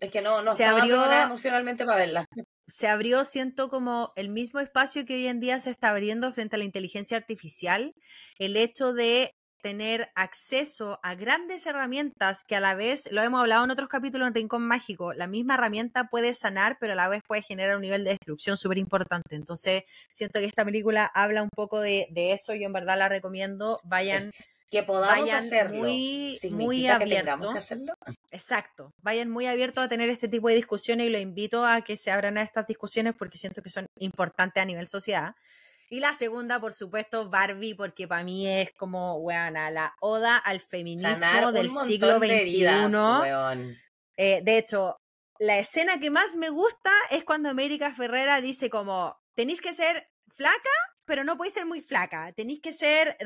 Es que no se abrió emocionalmente para verla. Se abrió, siento, como el mismo espacio que hoy en día se está abriendo frente a la inteligencia artificial, el hecho de tener acceso a grandes herramientas que a la vez, lo hemos hablado en otros capítulos en Rincón Mágico, la misma herramienta puede sanar, pero a la vez puede generar un nivel de destrucción súper importante. Entonces, siento que esta película habla un poco de eso, yo en verdad la recomiendo, vayan... Pues, que podamos hacerlo muy, muy abiertos. Exacto. Vayan muy abiertos a tener este tipo de discusiones y los invito a que se abran a estas discusiones porque siento que son importantes a nivel sociedad. Y la segunda, por supuesto, Barbie, porque para mí es como, weona, la oda al feminismo del siglo XXI. De heridas, weón. De hecho, la escena que más me gusta es cuando América Ferrera dice como, tenéis que ser flaca, pero no podéis ser muy flaca. Tenéis que ser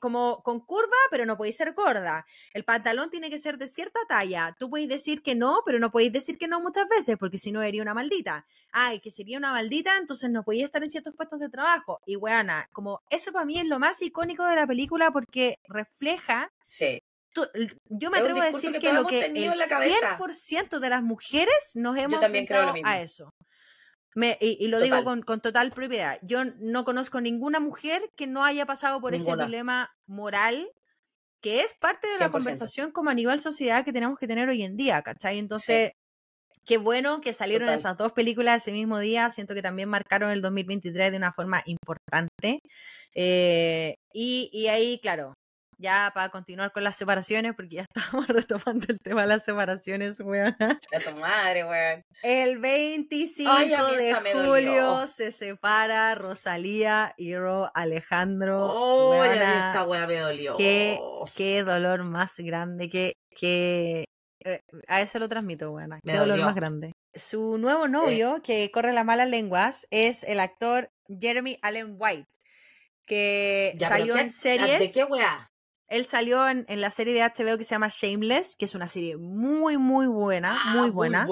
como con curva, pero no podéis ser gorda. El pantalón tiene que ser de cierta talla. Tú podéis decir que no, pero no podéis decir que no muchas veces, porque si no eres una maldita. Ay, que sería una maldita, entonces no podéis estar en ciertos puestos de trabajo. Y weana, como eso para mí es lo más icónico de la película porque refleja... Sí. Yo me atrevo a decir que lo que el 100% de las mujeres nos hemos enfrentado a eso. Y lo digo con total propiedad. Yo no conozco ninguna mujer que no haya pasado por ese problema moral que es parte de 100%. La conversación como a nivel sociedad que tenemos que tener hoy en día, ¿cachai? Entonces, sí. Qué bueno que salieron esas dos películas ese mismo día. Siento que también marcaron el 2023 de una forma importante. Y ahí, claro, ya para continuar con las separaciones, porque ya estábamos retomando el tema de las separaciones, weón. A tu madre, weón. El 25 de julio se separa Rosalía y Alejandro. Oh, ya esta weá me dolió. Qué dolor más grande, a eso lo transmito, weón. Qué dolor más grande. Su nuevo novio, que corre las malas lenguas, es el actor Jeremy Allen White, que salió en series. ¿De qué weá? Él salió en la serie de HBO que se llama Shameless, que es una serie muy, muy buena. Muy buena.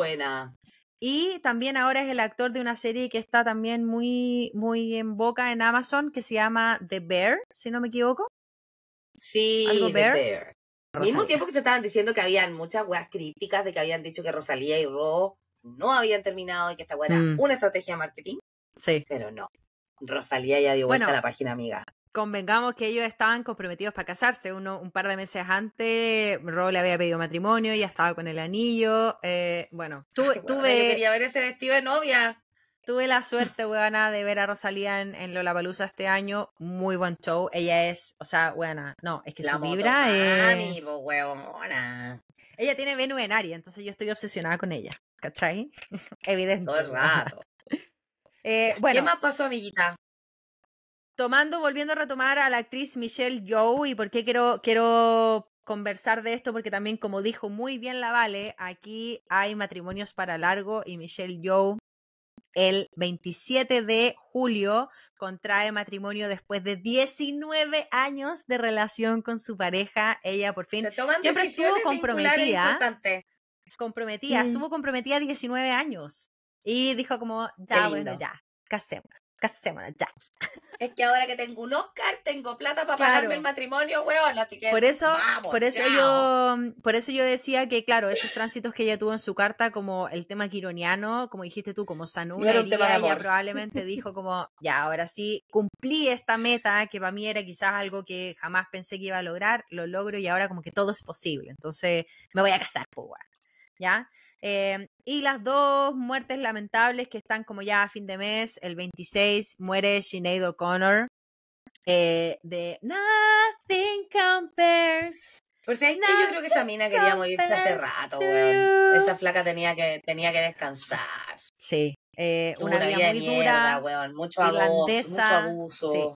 Y también ahora es el actor de una serie que está también muy, muy en boca en Amazon, que se llama The Bear, si no me equivoco. Sí, The Bear. Al mismo tiempo que se estaban diciendo que habían muchas weas crípticas, de que habían dicho que Rosalía y Ro no habían terminado y que esta wea era una estrategia de marketing. Sí. Pero no. Rosalía ya dio vuelta a la página, amiga. Convengamos que ellos estaban comprometidos para casarse. Un par de meses antes, Ro le había pedido matrimonio, ya estaba con el anillo. Yo quería ver ese vestido de novia. Tuve la suerte, weona, de ver a Rosalía en Lollapalooza este año. Muy buen show. Ella es, o sea, weona, no, es que la su vibra es... Ella tiene Venus en Aries, entonces yo estoy obsesionada con ella, ¿cachai? Evidente. Todo el rato. ¿Qué más pasó, amiguita? Volviendo a retomar a la actriz Michelle Yeoh, y por qué quiero conversar de esto, porque también, como dijo muy bien la Vale, aquí hay matrimonios para largo, y Michelle Yeoh el 27 de julio contrae matrimonio después de 19 años de relación con su pareja. Ella por fin siempre estuvo comprometida, estuvo comprometida 19 años y dijo como, ya bueno, ya, casémonos ya. Es que ahora que tengo un Oscar, tengo plata para pagarme el matrimonio, weón, así que por eso yo decía que, claro, esos tránsitos que ella tuvo en su carta, como el tema quironiano, como dijiste tú, como sanó una herida, ella probablemente dijo como, ya, ahora sí, cumplí esta meta, que para mí era quizás algo que jamás pensé que iba a lograr, lo logro y ahora como que todo es posible, entonces me voy a casar, pues, weón, ¿ya? Y las dos muertes lamentables que están como ya a fin de mes, el 26 muere Sinead O'Connor de Nothing Compares. Por si es que yo creo que esa mina quería morirse hace rato, weón. Esa flaca tenía que descansar. Sí. Una vida muy dura, weón. Mucho abuso. Sí.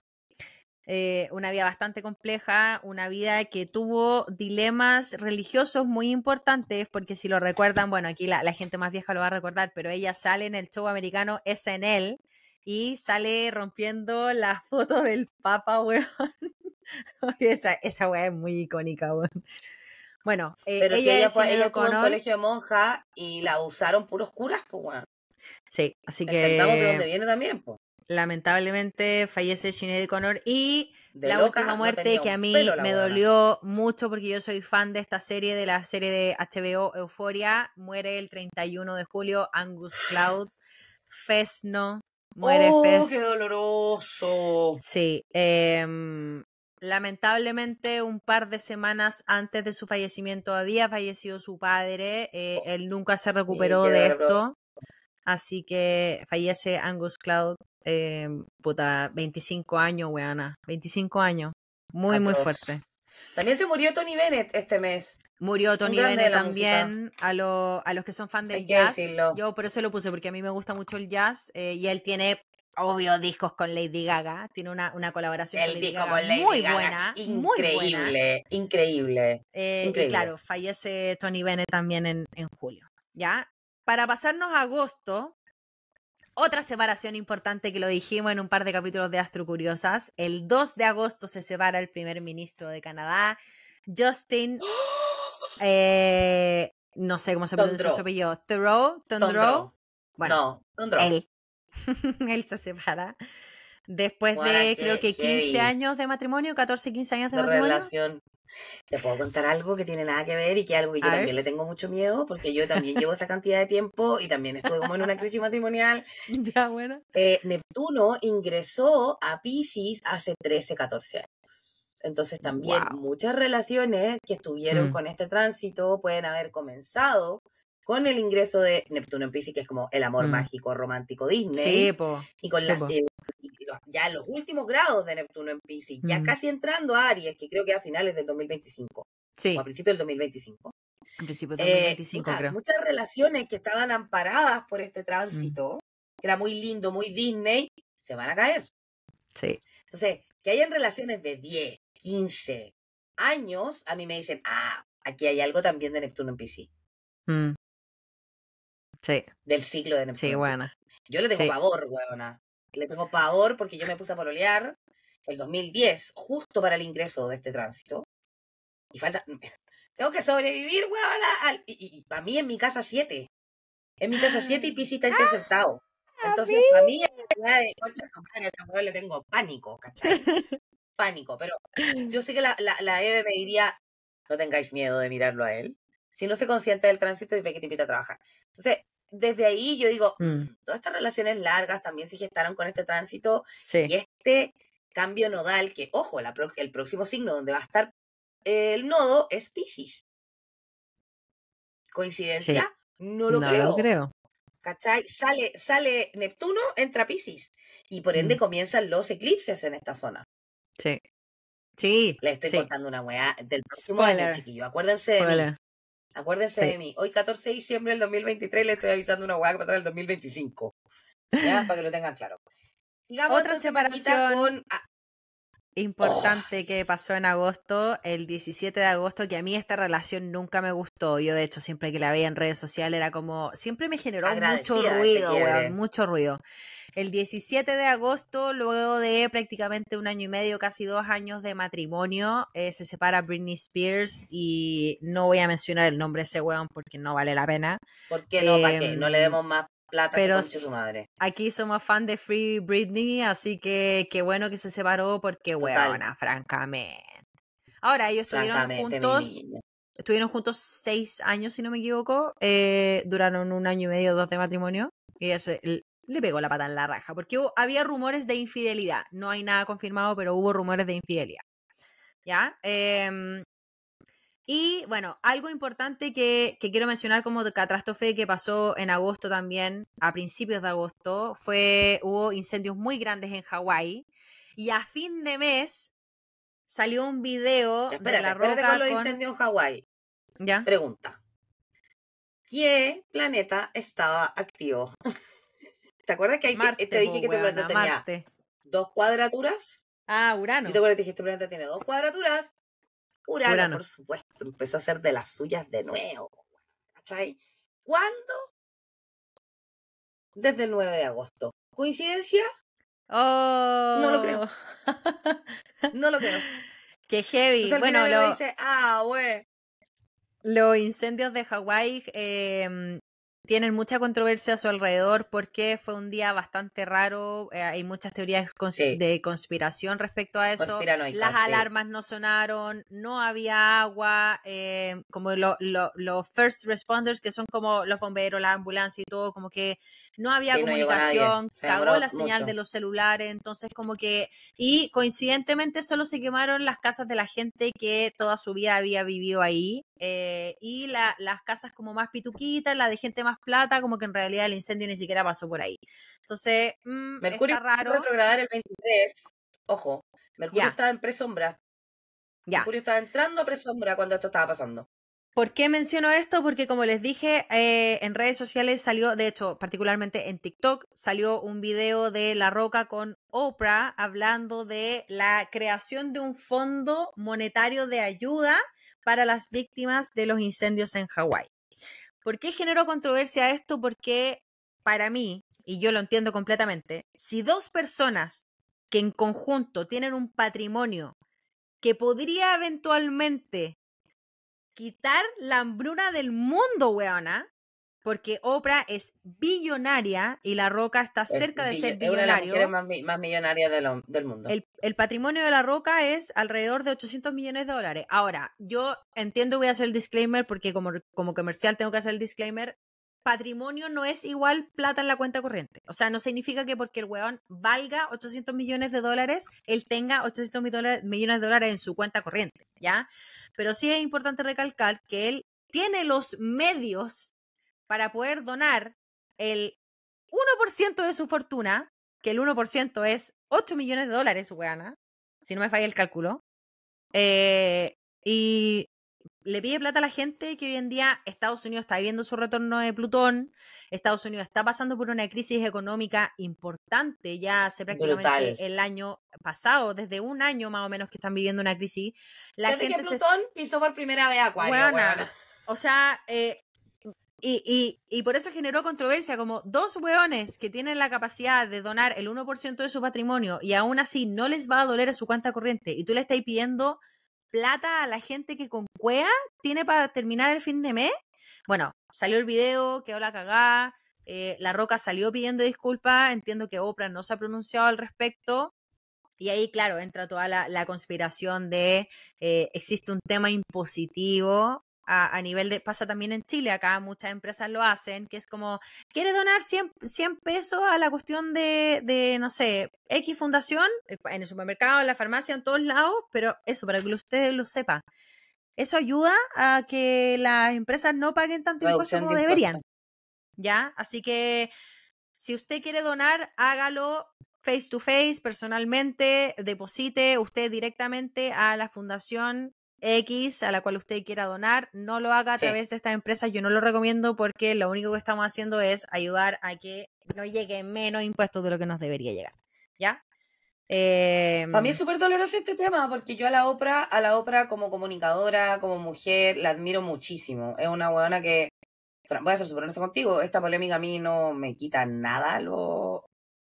Una vida bastante compleja, una vida que tuvo dilemas religiosos muy importantes, porque si lo recuerdan, bueno, aquí la gente más vieja lo va a recordar, pero ella sale en el show americano SNL y sale rompiendo la foto del Papa, weón. Esa weá es muy icónica, weón. Bueno, pero ella estuvo en un colegio de monja y la usaron puros curas, pues, weón. Sí, así que... Entendamos de dónde viene también, pues. Lamentablemente fallece Sinead O'Connor y de la loca, última muerte que a mí me dolió mucho porque yo soy fan de esta serie, de la serie de HBO Euforia. Muere el 31 de julio Angus Cloud Fesno, muere Fest. ¡Qué doloroso! Sí, lamentablemente un par de semanas antes de su fallecimiento había fallecido su padre, él nunca se recuperó de esto, así que fallece Angus Cloud. Puta, 25 años, weana. 25 años. Muy, atroz. Muy fuerte. También se murió Tony Bennett este mes. Murió Tony Bennett también. A los que son fan del jazz. Yo por eso lo puse, porque a mí me gusta mucho el jazz. Y él tiene, obvio, discos con Lady Gaga. Tiene una colaboración con Lady Gaga muy buena. Increíble, increíble. Y claro, fallece Tony Bennett también en julio. ¿Ya? Para pasarnos a agosto. Otra separación importante que lo dijimos en un par de capítulos de Astro Curiosas. El 2 de agosto se separa el primer ministro de Canadá, Justin, no sé cómo se pronuncia su apellido, Trudeau. Bueno, no, él se separa después de creo que 15 años de matrimonio, 14, 15 años de matrimonio. Relación. Te puedo contar algo que tiene nada que ver y que algo que yo también le tengo mucho miedo porque yo también llevo esa cantidad de tiempo y también estuve como en una crisis matrimonial. Ya, bueno. Neptuno ingresó a Piscis hace 13, 14 años. Entonces también muchas relaciones que estuvieron con este tránsito pueden haber comenzado con el ingreso de Neptuno en Piscis, que es como el amor mágico, romántico, Disney. Sí, po. Y con las... ya en los últimos grados de Neptuno en Piscis, ya casi entrando a Aries, que creo que a finales del 2025, sí, o a principios del 2025. A principios del 2025, creo. Muchas relaciones que estaban amparadas por este tránsito, que era muy lindo, muy Disney, se van a caer. Sí. Entonces, que hayan relaciones de 10, 15 años, a mí me dicen, aquí hay algo también de Neptuno en Piscis. Sí. Del ciclo de Neptuno. Sí, bueno. Yo le tengo pavor, huevona. Le tengo pavor porque yo me puse a pololear el 2010, justo para el ingreso de este tránsito. Y falta... Tengo que sobrevivir, weón. Y para mí en mi casa 7. En mi casa 7 y Piscis está interceptado. Entonces, para mí, le tengo pánico, ¿cachai? Pánico, pero yo sé que la EVE me diría, no tengáis miedo de mirarlo a él. Si no se consiente del tránsito y ve que te invita a trabajar. Entonces... Desde ahí yo digo, todas estas relaciones largas también se gestaron con este tránsito y este cambio nodal que, ojo, el próximo signo donde va a estar el nodo es Piscis. ¿Coincidencia? Sí. No lo creo. ¿Cachai? Sale Neptuno, entra Piscis. Y por ende comienzan los eclipses en esta zona. Sí. Sí. Les estoy contando una weá del próximo año, chiquillo. Acuérdense de mí. Acuérdense de mí, hoy 14 de diciembre del 2023 le estoy avisando una hueá que pasará el 2025, ¿ya? Para que lo tengan claro. Digamos, otra separación importante que pasó en agosto, el 17 de agosto, que a mí esta relación nunca me gustó. Yo de hecho siempre que la veía en redes sociales era como, siempre me generó mucho ruido, weón, mucho ruido. El 17 de agosto, luego de prácticamente un año y medio, casi 2 años de matrimonio, se separa Britney Spears y no voy a mencionar el nombre de ese weón porque no vale la pena. ¿Por qué no? ¿Para qué? No le demos más plata a su madre. Aquí somos fan de Free Britney, así que qué bueno que se separó porque weona, francamente. Ahora, ellos estuvieron juntos 6 años, si no me equivoco. Duraron 1 año y medio, 2 de matrimonio. Y le pegó la pata en la raja, porque había rumores de infidelidad. No hay nada confirmado, pero hubo rumores de infidelidad. ¿Ya? Y bueno, algo importante que quiero mencionar como catástrofe que pasó en agosto también, a principios de agosto, hubo incendios muy grandes en Hawái, y a fin de mes salió un video de La Roca con los incendios en Hawái. ¿Ya? Pregunta. ¿Qué planeta estaba activo? ¿Te acuerdas que Marte, te dije que tu planeta tenía Marte. 2 cuadraturas? Ah, Urano. ¿Y te acuerdas que dije que tu planeta tiene 2 cuadraturas? Urano, por supuesto, empezó a hacer de las suyas de nuevo. ¿Cachai? ¿Cuándo? Desde el 9 de agosto. ¿Coincidencia? Oh. No lo creo. No lo creo. Qué heavy. Entonces, bueno, dice, los incendios de Hawái tienen mucha controversia a su alrededor porque fue un día bastante raro. Hay muchas teorías de conspiración respecto a eso. Las alarmas no sonaron, no había agua. Como los first responders, que son como los bomberos, la ambulancia y todo, como que no había comunicación. No cagó la señal de los celulares. Entonces, como que. Y coincidentemente, solo se quemaron las casas de la gente que toda su vida había vivido ahí. Y las casas como más pituquitas, la de gente más plata, como que en realidad el incendio ni siquiera pasó por ahí. Entonces, Mercurio está raro. Retrogradar el 23, ojo, Mercurio estaba en presombra. Mercurio estaba entrando a presombra cuando esto estaba pasando. ¿Por qué menciono esto? Porque como les dije, en redes sociales salió, de hecho, particularmente en TikTok, salió un video de La Roca con Oprah hablando de la creación de un fondo monetario de ayuda para las víctimas de los incendios en Hawái. ¿Por qué generó controversia esto? Porque para mí, y yo lo entiendo completamente, si 2 personas que en conjunto tienen un patrimonio que podría eventualmente quitar la hambruna del mundo, weona, porque Oprah es billonaria y La Roca está cerca de ser billonario. Es una de las mujeres más millonarias del mundo. El patrimonio de La Roca es alrededor de $800 millones. Ahora, yo entiendo, voy a hacer el disclaimer, porque como comercial tengo que hacer el disclaimer, patrimonio no es igual plata en la cuenta corriente. O sea, no significa que porque el weón valga $800 millones, él tenga $800 millones en su cuenta corriente, ¿ya? Pero sí es importante recalcar que él tiene los medios para poder donar el 1% de su fortuna, que el 1% es $8 millones, weana, si no me falla el cálculo, y le pide plata a la gente que hoy en día Estados Unidos está viviendo su retorno de Plutón, Estados Unidos está pasando por una crisis económica importante, ya hace prácticamente el año pasado, desde un año más o menos que están viviendo una crisis. Desde que Plutón pisó por primera vez Acuario, weana. O sea, Y por eso generó controversia, como 2 hueones que tienen la capacidad de donar el 1% de su patrimonio y aún así no les va a doler a su cuenta corriente, y tú le estás pidiendo plata a la gente que con cuea tiene para terminar el fin de mes. Bueno, salió el video, quedó la cagada, La Roca salió pidiendo disculpas, entiendo que Oprah no se ha pronunciado al respecto. Y ahí, claro, entra toda la conspiración de existe un tema impositivo. A nivel de, pasa también en Chile, acá muchas empresas lo hacen, que es como quiere donar 100 pesos a la cuestión de no sé, X fundación, en el supermercado, en la farmacia, en todos lados, pero eso, para que ustedes lo sepan, eso ayuda a que las empresas no paguen tanto impuesto como deberían, ¿ya? Así que si usted quiere donar, hágalo face to face, personalmente, deposite usted directamente a la fundación X a la cual usted quiera donar, no lo haga a través de estas empresas, yo no lo recomiendo, porque lo único que estamos haciendo es ayudar a que no llegue menos impuestos de lo que nos debería llegar, ¿ya? Para mí es súper doloroso este tema, porque yo a la Oprah como comunicadora, como mujer, la admiro muchísimo. Es una huevona que, voy a ser súper honesta contigo, esta polémica a mí no me quita nada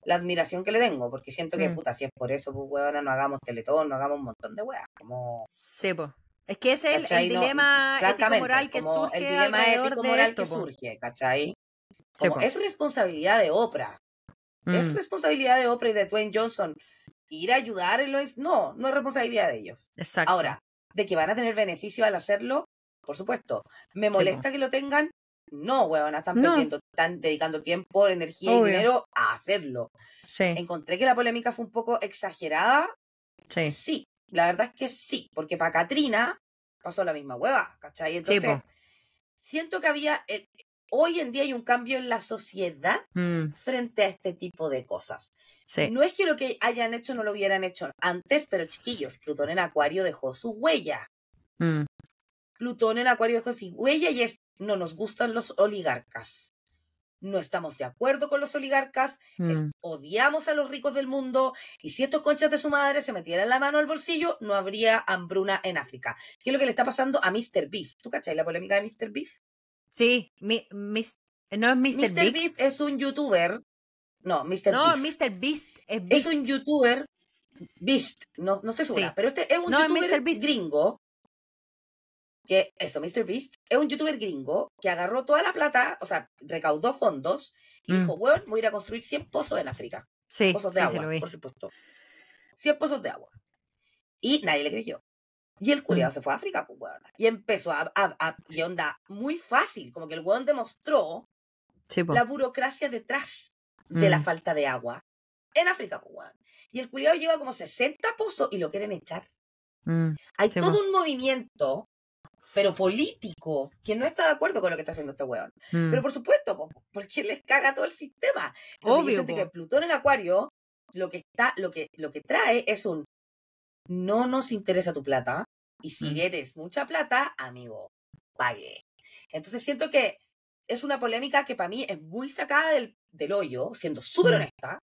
la admiración que le tengo, porque siento que, puta, si es por eso, pues, huevona, no hagamos Teletón, no hagamos un montón de huevas, como... Sí, pues. Es que es el dilema ético-moral que surge. El dilema ético-moral que surge, ¿cachai? Como, es responsabilidad de Oprah. Es responsabilidad de Oprah y de Dwayne Johnson ir a ayudar en los... No, no es responsabilidad de ellos. Exacto. Ahora, de que van a tener beneficio al hacerlo, por supuesto. ¿Me molesta que lo tengan? No, huevona, están dedicando tiempo, energía y dinero a hacerlo. Sí. Encontré que la polémica fue un poco exagerada. Sí. La verdad es que sí, porque para Katrina pasó la misma hueva, ¿cachai? Entonces, sí, siento que había... hoy en día hay un cambio en la sociedad frente a este tipo de cosas. Sí. No es que lo que hayan hecho no lo hubieran hecho antes, pero chiquillos, Plutón en Acuario dejó su huella. Plutón en Acuario dejó su huella y es, no nos gustan los oligarcas. No estamos de acuerdo con los oligarcas, odiamos a los ricos del mundo, y si estos conchas de su madre se metieran la mano al bolsillo, no habría hambruna en África. ¿Qué es lo que le está pasando a Mr. Beef? ¿Tú cachai la polémica de Mr. Beef? Sí, no es Mr. Beef. Mr. Beef es un youtuber. No, Mr. No, Beef. Mr. Beast es Beast. Es un youtuber. Beast, no estoy segura, sí. Pero este es un youtuber es gringo. Que eso, Mr. Beast es un youtuber gringo que agarró toda la plata, o sea, recaudó fondos y dijo, weón, voy a ir a construir 100 pozos en África. Sí, pozos de agua, por supuesto. 100 pozos de agua. Y nadie le creyó. Y el culiao se fue a África, pues, weón. Y empezó y onda, muy fácil, como que el weón demostró la burocracia detrás de la falta de agua en África, pues, weón. Y el culiao lleva como 60 pozos y lo quieren echar. Hay todo un movimiento, pero político, que no está de acuerdo con lo que está haciendo este weón. Pero por supuesto, porque les caga todo el sistema. Entonces, obvio, yo siento que Plutón en Acuario lo que trae es un no nos interesa tu plata, y si eres mucha plata, amigo, pague. Entonces siento que es una polémica que para mí es muy sacada del hoyo, siendo súper honesta,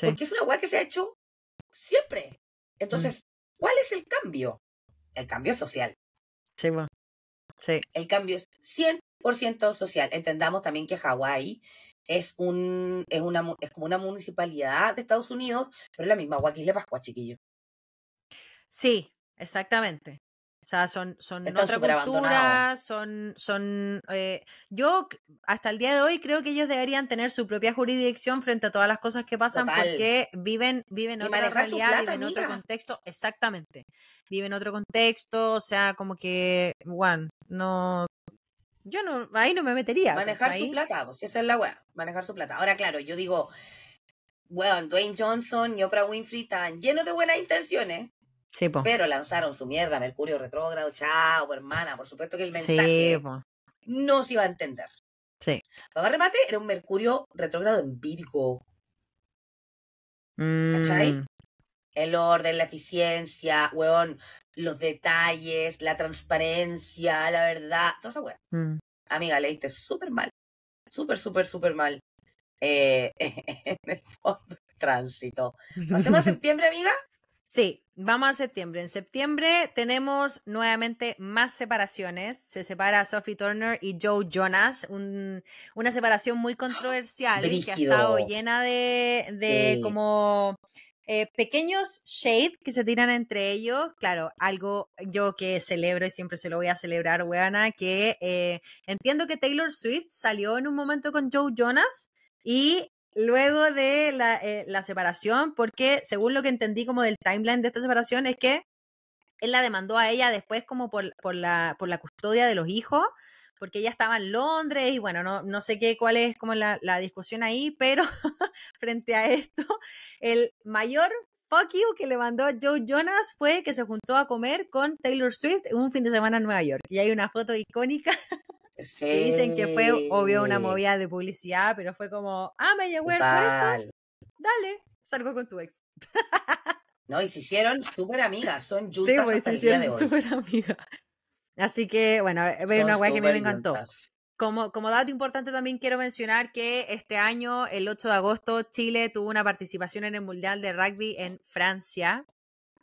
porque es una hueá que se ha hecho siempre. Entonces, ¿cuál es el cambio? El cambio es social. Sí, bueno. Sí. El cambio es 100% social. Entendamos también que Hawái es como una municipalidad de Estados Unidos, pero es la misma hueá que Isla Pascua, chiquillo. Sí, exactamente. O sea, son otra cultura, yo hasta el día de hoy creo que ellos deberían tener su propia jurisdicción frente a todas las cosas que pasan. Total. Porque viven en otra realidad, viven en otro contexto, exactamente. Viven en otro contexto, o sea, como que, bueno, no... Yo no, ahí no me metería. Manejar su plata, pues esa es la weá, manejar su plata. Ahora, claro, yo digo, bueno, Dwayne Johnson y Oprah Winfrey están llenos de buenas intenciones. Sí, pero lanzaron su mierda, Mercurio retrógrado, chao, hermana, por supuesto que el mensaje no se iba a entender. Sí. Para remate, era un Mercurio retrógrado en Virgo. ¿Cachai? El orden, la eficiencia, weón, los detalles, la transparencia, la verdad, toda esa weón. Amiga, leíste súper mal, súper mal en el fondo del tránsito. ¿Pasemos a septiembre, amiga? Sí, vamos a septiembre. En septiembre tenemos nuevamente más separaciones. Se separa Sophie Turner y Joe Jonas. Una separación muy controversial, brígido, que ha estado llena de como pequeños shade que se tiran entre ellos. Claro, algo yo que celebro y siempre se lo voy a celebrar, weana, que entiendo que Taylor Swift salió en un momento con Joe Jonas y... Luego de la separación, porque según lo que entendí como del timeline de esta separación es que él la demandó a ella después como por la custodia de los hijos, porque ella estaba en Londres y bueno, no sé cuál es como la discusión ahí, pero frente a esto, el mayor fuck you que le mandó Joe Jonas fue que se juntó a comer con Taylor Swift un fin de semana en Nueva York. Y hay una foto icónica. Sí. Y dicen que fue, obvio, una movida de publicidad, pero fue como, me llegó el puesto, dale, salgo con tu ex. No, y se hicieron súper amigas, son juntas. Sí, pues, hasta se hicieron súper amigas. Así que, bueno, es una weá que me encantó. Como dato importante también quiero mencionar que este año, el 8 de agosto, Chile tuvo una participación en el Mundial de Rugby en Francia.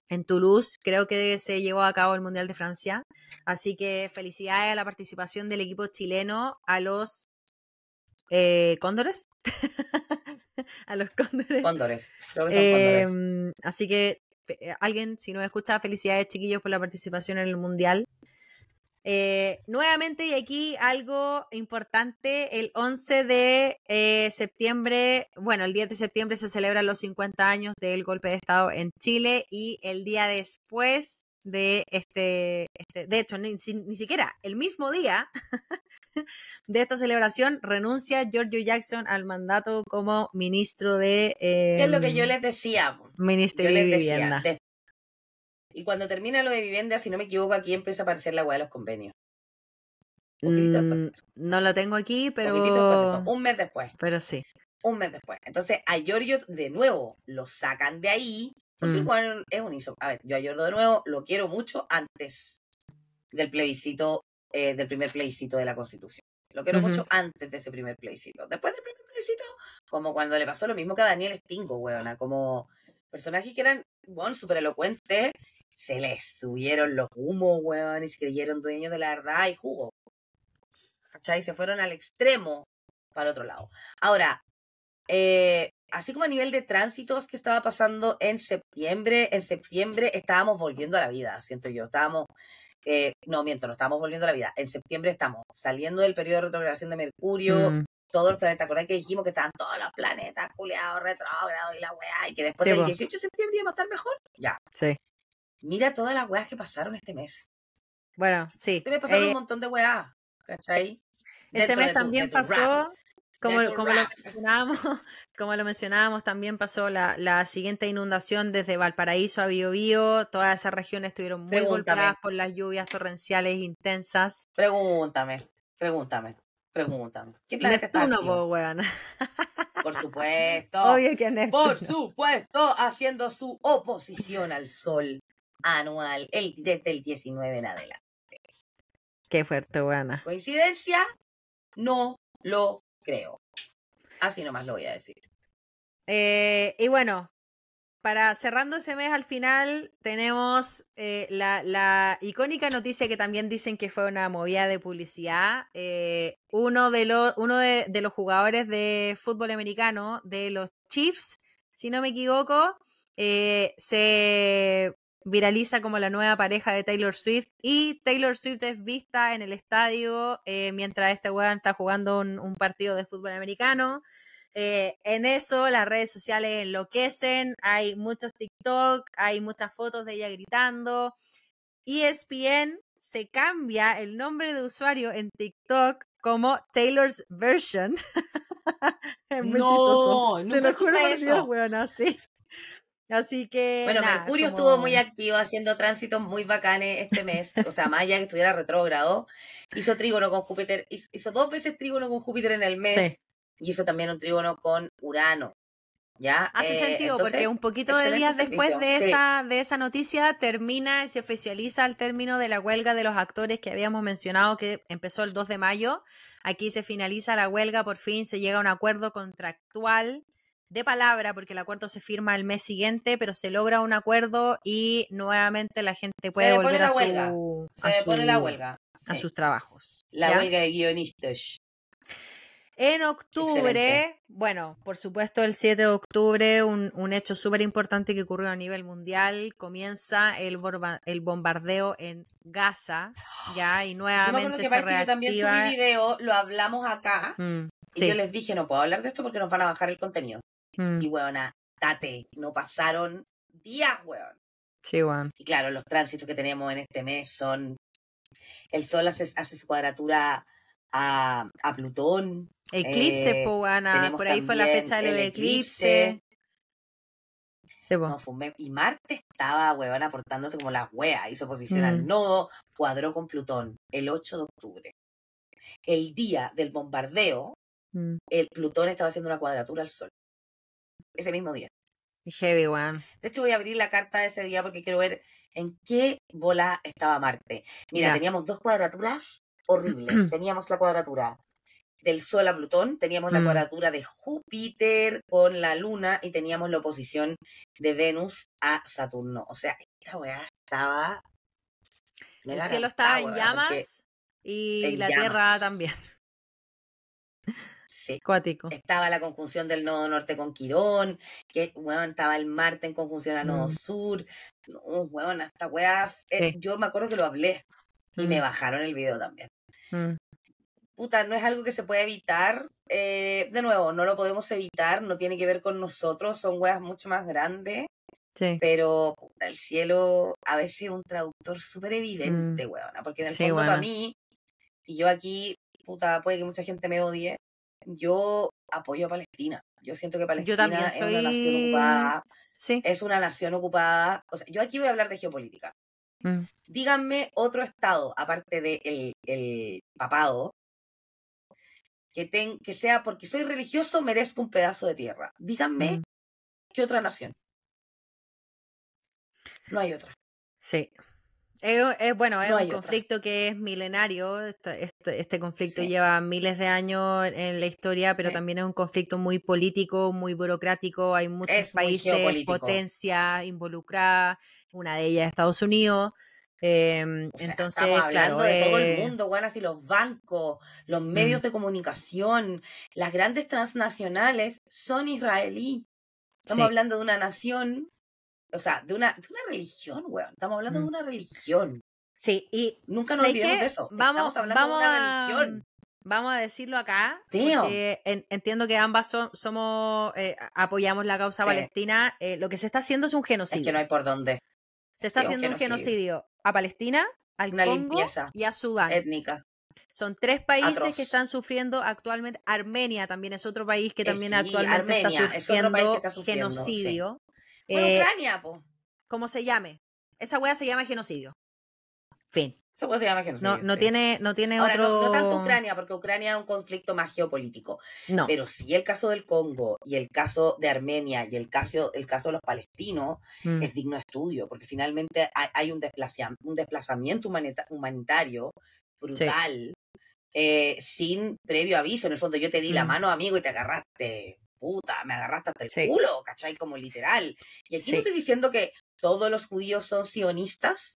En Toulouse, creo que se llevó a cabo el Mundial de Francia. Así que felicidades a la participación del equipo chileno, a los cóndores. A los cóndores. Cóndores, creo que son cóndores. Así que alguien, si nos escucha, felicidades chiquillos por la participación en el Mundial. Nuevamente, y aquí algo importante, el 11 de septiembre, bueno, el 10 de septiembre se celebran los 50 años del golpe de Estado en Chile, y el día después de de hecho, ni siquiera el mismo día de esta celebración, renuncia Giorgio Jackson al mandato como ministro de... ¿Qué es lo que yo les decía? Ministro de Vivienda. Y cuando termina lo de vivienda, si no me equivoco, aquí empieza a aparecer la hueá de los convenios. No lo tengo aquí, pero... Un mes después. Pero sí. Un mes después. Entonces, a Giorgio, de nuevo, lo sacan de ahí. Porque el Juan es un iso. A ver, yo a Giorgio de nuevo lo quiero mucho antes del plebiscito, del primer plebiscito de la Constitución. Lo quiero mucho antes de ese primer plebiscito. Después del primer plebiscito, como cuando le pasó lo mismo que a Daniel Stingo, weona. Como personajes que eran, bueno, súper elocuentes, se les subieron los humos, weón, y se creyeron dueños de la verdad y jugo. ¿Cachai? Se fueron al extremo para el otro lado. Ahora, así como a nivel de tránsitos que estaba pasando en septiembre estábamos volviendo a la vida, siento yo. Estábamos, no miento, no estábamos volviendo a la vida. En septiembre estamos saliendo del periodo de retrogradación de Mercurio, todos los planetas. ¿Acordás que dijimos que estaban todos los planetas culeados, retrógrados y la weá? Y que después del 18 de septiembre íbamos a estar mejor. Ya. Sí. Mira todas las weas que pasaron este mes. Bueno, sí. Este mes pasaron un montón de weas, ¿cachai? Ese mes también pasó, como lo mencionábamos, también pasó la siguiente inundación desde Valparaíso a Biobío. Todas esas regiones estuvieron muy golpeadas por las lluvias torrenciales intensas. Pregúntame. ¿Qué planeta está activo? Neptuno, weón. Por supuesto. Obvio que Neptuno. Por supuesto, haciendo su oposición al sol anual desde el 19 en adelante. Qué fuerte, buena. ¿Coincidencia? No lo creo. Así nomás lo voy a decir. Y bueno, para cerrando ese mes al final, tenemos la icónica noticia que también dicen que fue una movida de publicidad. Uno de los jugadores de fútbol americano, de los Chiefs, si no me equivoco, se viraliza como la nueva pareja de Taylor Swift, y Taylor Swift es vista en el estadio mientras este weón está jugando un partido de fútbol americano. En eso las redes sociales enloquecen, hay muchos TikTok, hay muchas fotos de ella gritando. ESPN se cambia el nombre de usuario en TikTok como Taylor's Version. Es muy chistoso. Te lo juro por Dios, weón, así. Así que... Bueno, Mercurio estuvo muy activo haciendo tránsitos muy bacanes este mes. O sea, más allá que estuviera retrógrado, hizo trígono con Júpiter. Hizo dos veces trígono con Júpiter en el mes. Sí. Y hizo también un trígono con Urano. ¿Ya? Hace sentido, entonces, porque un poquito de días después de esa noticia termina y se oficializa el término de la huelga de los actores que habíamos mencionado, que empezó el 2 de mayo. Aquí se finaliza la huelga, por fin se llega a un acuerdo contractual de palabra, porque el acuerdo se firma el mes siguiente, pero se logra un acuerdo y nuevamente la gente puede volver a sus trabajos. La huelga de guionistas. En octubre, excelente. Bueno, por supuesto el 7 de octubre, un hecho súper importante que ocurrió a nivel mundial, comienza el bombardeo en Gaza, ya, y nuevamente se reactiva. Yo también subí video, lo hablamos acá, y yo les dije, no puedo hablar de esto porque nos van a bajar el contenido. Y weona, date, no pasaron días, weón. Sí, weón. Y claro, los tránsitos que tenemos en este mes son, el sol hace su cuadratura a Plutón. Eclipse, po, Ana. Por ahí fue la fecha del eclipse. Sí, po. No, y Marte estaba, huevona, portándose como las weas. Hizo posición al nodo, cuadró con Plutón el 8 de octubre. El día del bombardeo, el Plutón estaba haciendo una cuadratura al Sol. Ese mismo día. Heavy one. De hecho, voy a abrir la carta de ese día porque quiero ver en qué bola estaba Marte. Mira, teníamos dos cuadraturas horribles. Teníamos la cuadratura del Sol a Plutón, teníamos la cuadratura de Júpiter con la Luna y teníamos la oposición de Venus a Saturno. O sea, esta weá estaba... El cielo estaba en llamas y la Tierra también. Sí. Cuático. Estaba la conjunción del nodo norte con Quirón, que weón, estaba el Marte en conjunción al nodo sur. No, weón, esta weá... yo me acuerdo que lo hablé y me bajaron el video también. Puta, no es algo que se puede evitar, de nuevo, no lo podemos evitar, no tiene que ver con nosotros, son weas mucho más grandes, pero puta, el cielo a veces es un traductor súper evidente, weona, porque en el fondo para mí, y yo aquí, puta, puede que mucha gente me odie, yo apoyo a Palestina, yo siento que Palestina yo también soy... es una nación ocupada, Sí. Es una nación ocupada. O sea, yo aquí voy a hablar de geopolítica. Mm. Díganme otro estado, aparte del el papado, que sea porque soy religioso merezco un pedazo de tierra. Díganme qué otra nación. No hay otra. Sí. Bueno, es un conflicto que es milenario. Este conflicto lleva miles de años en la historia, pero también es un conflicto muy político, muy burocrático. Hay muchos países, potencias involucradas, una de ellas es Estados Unidos. Entonces, estamos hablando de todo el mundo, bueno, así los bancos, los medios de comunicación, las grandes transnacionales son israelí. Estamos hablando de una nación. O sea, de una religión, weón. Estamos hablando de una religión. Sí, y nunca nos olvidemos de eso. Estamos hablando de una religión. Vamos a decirlo acá. Porque entiendo que ambas somos apoyamos la causa palestina. Lo que se está haciendo es un genocidio. Es que no hay por dónde. Se está haciendo un genocidio a Palestina, al Congo y a Sudán. Étnica. Son tres países que están sufriendo actualmente. Armenia también es otro país que también actualmente está sufriendo genocidio. Ucrania, po. ¿Cómo se llame? Esa wea se llama genocidio. Fin. Esa wea se llama genocidio. No tiene ahora, otro... No tanto Ucrania, porque Ucrania es un conflicto más geopolítico. No. Pero sí el caso del Congo y el caso de Armenia y el caso de los palestinos es digno de estudio, porque finalmente hay un desplazamiento humanitario brutal, sin previo aviso. En el fondo yo te di la mano, amigo, y te agarraste... Puta, me agarraste hasta el culo, ¿cachai? Como literal. Y aquí no estoy diciendo que todos los judíos son sionistas.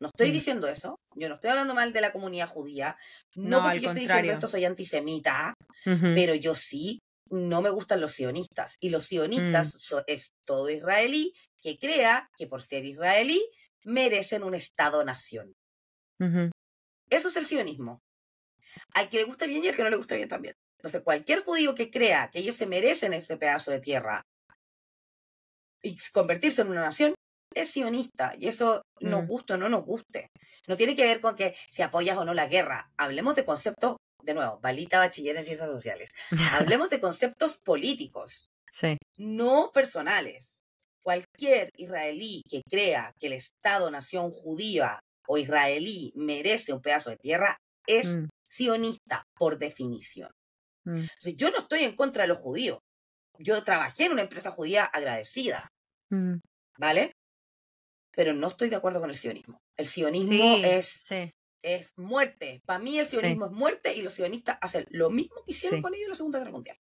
No estoy diciendo eso. Yo no estoy hablando mal de la comunidad judía. No, porque yo estoy diciendo esto, soy antisemita. Pero yo sí no me gustan los sionistas. Y los sionistas es todo israelí que crea que por ser israelí merecen un Estado-nación. Eso es el sionismo. Al que le gusta bien y al que no le gusta bien también. Entonces, cualquier judío que crea que ellos se merecen ese pedazo de tierra y convertirse en una nación, es sionista. Y eso nos gusta o no nos guste. No tiene que ver con que si apoyas o no la guerra. Hablemos de conceptos, de nuevo, balita bachiller en ciencias sociales. Hablemos de conceptos políticos, no personales. Cualquier israelí que crea que el Estado-nación judía o israelí merece un pedazo de tierra, es sionista por definición. Yo no estoy en contra de los judíos. Yo trabajé en una empresa judía agradecida, ¿vale? Pero no estoy de acuerdo con el sionismo. El sionismo es muerte. Para mí el sionismo es muerte y los sionistas hacen lo mismo que hicieron con ellos en la Segunda Guerra Mundial.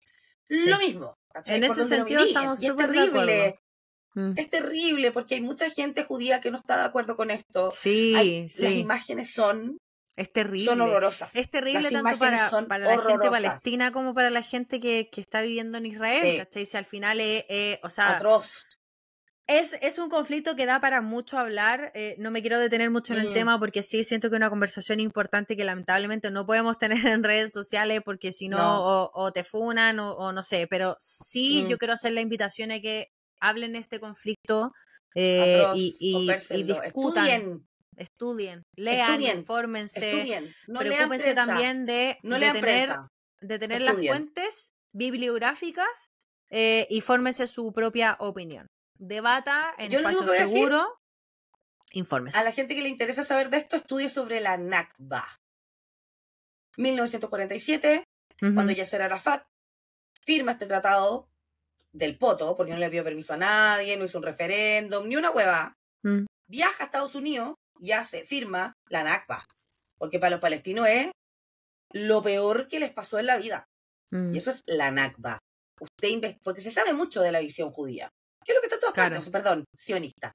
Lo mismo. ¿Cachai? En ese sentido estamos súper de acuerdo. Es terrible porque hay mucha gente judía que no está de acuerdo con esto. Las imágenes son... Es terrible. Son horrorosas. Es terrible las tanto para la gente palestina como para la gente que está viviendo en Israel, ¿cachai? Si al final o sea, atroz. Es un conflicto que da para mucho hablar. No me quiero detener mucho en el tema porque sí siento que es una conversación importante que lamentablemente no podemos tener en redes sociales porque si no, o te funan o no sé. Pero sí yo quiero hacer la invitación a que hablen de este conflicto atroz, y discutan. Estudien, lean, infórmense, no preocúpense también de tener las fuentes bibliográficas y fórmense su propia opinión. Debata en espacio seguro, infórmense. A la gente que le interesa saber de esto, estudie sobre la Nakba. 1947, cuando Yasser Arafat firma este tratado del poto, porque no le pidió permiso a nadie, no hizo un referéndum, ni una hueva. Viaja a Estados Unidos. Ya se firma la Nakba, porque para los palestinos es lo peor que les pasó en la vida. Y eso es la Nakba. Porque se sabe mucho de la visión judía. ¿Qué es lo que está en todas partes? Perdón, sionista.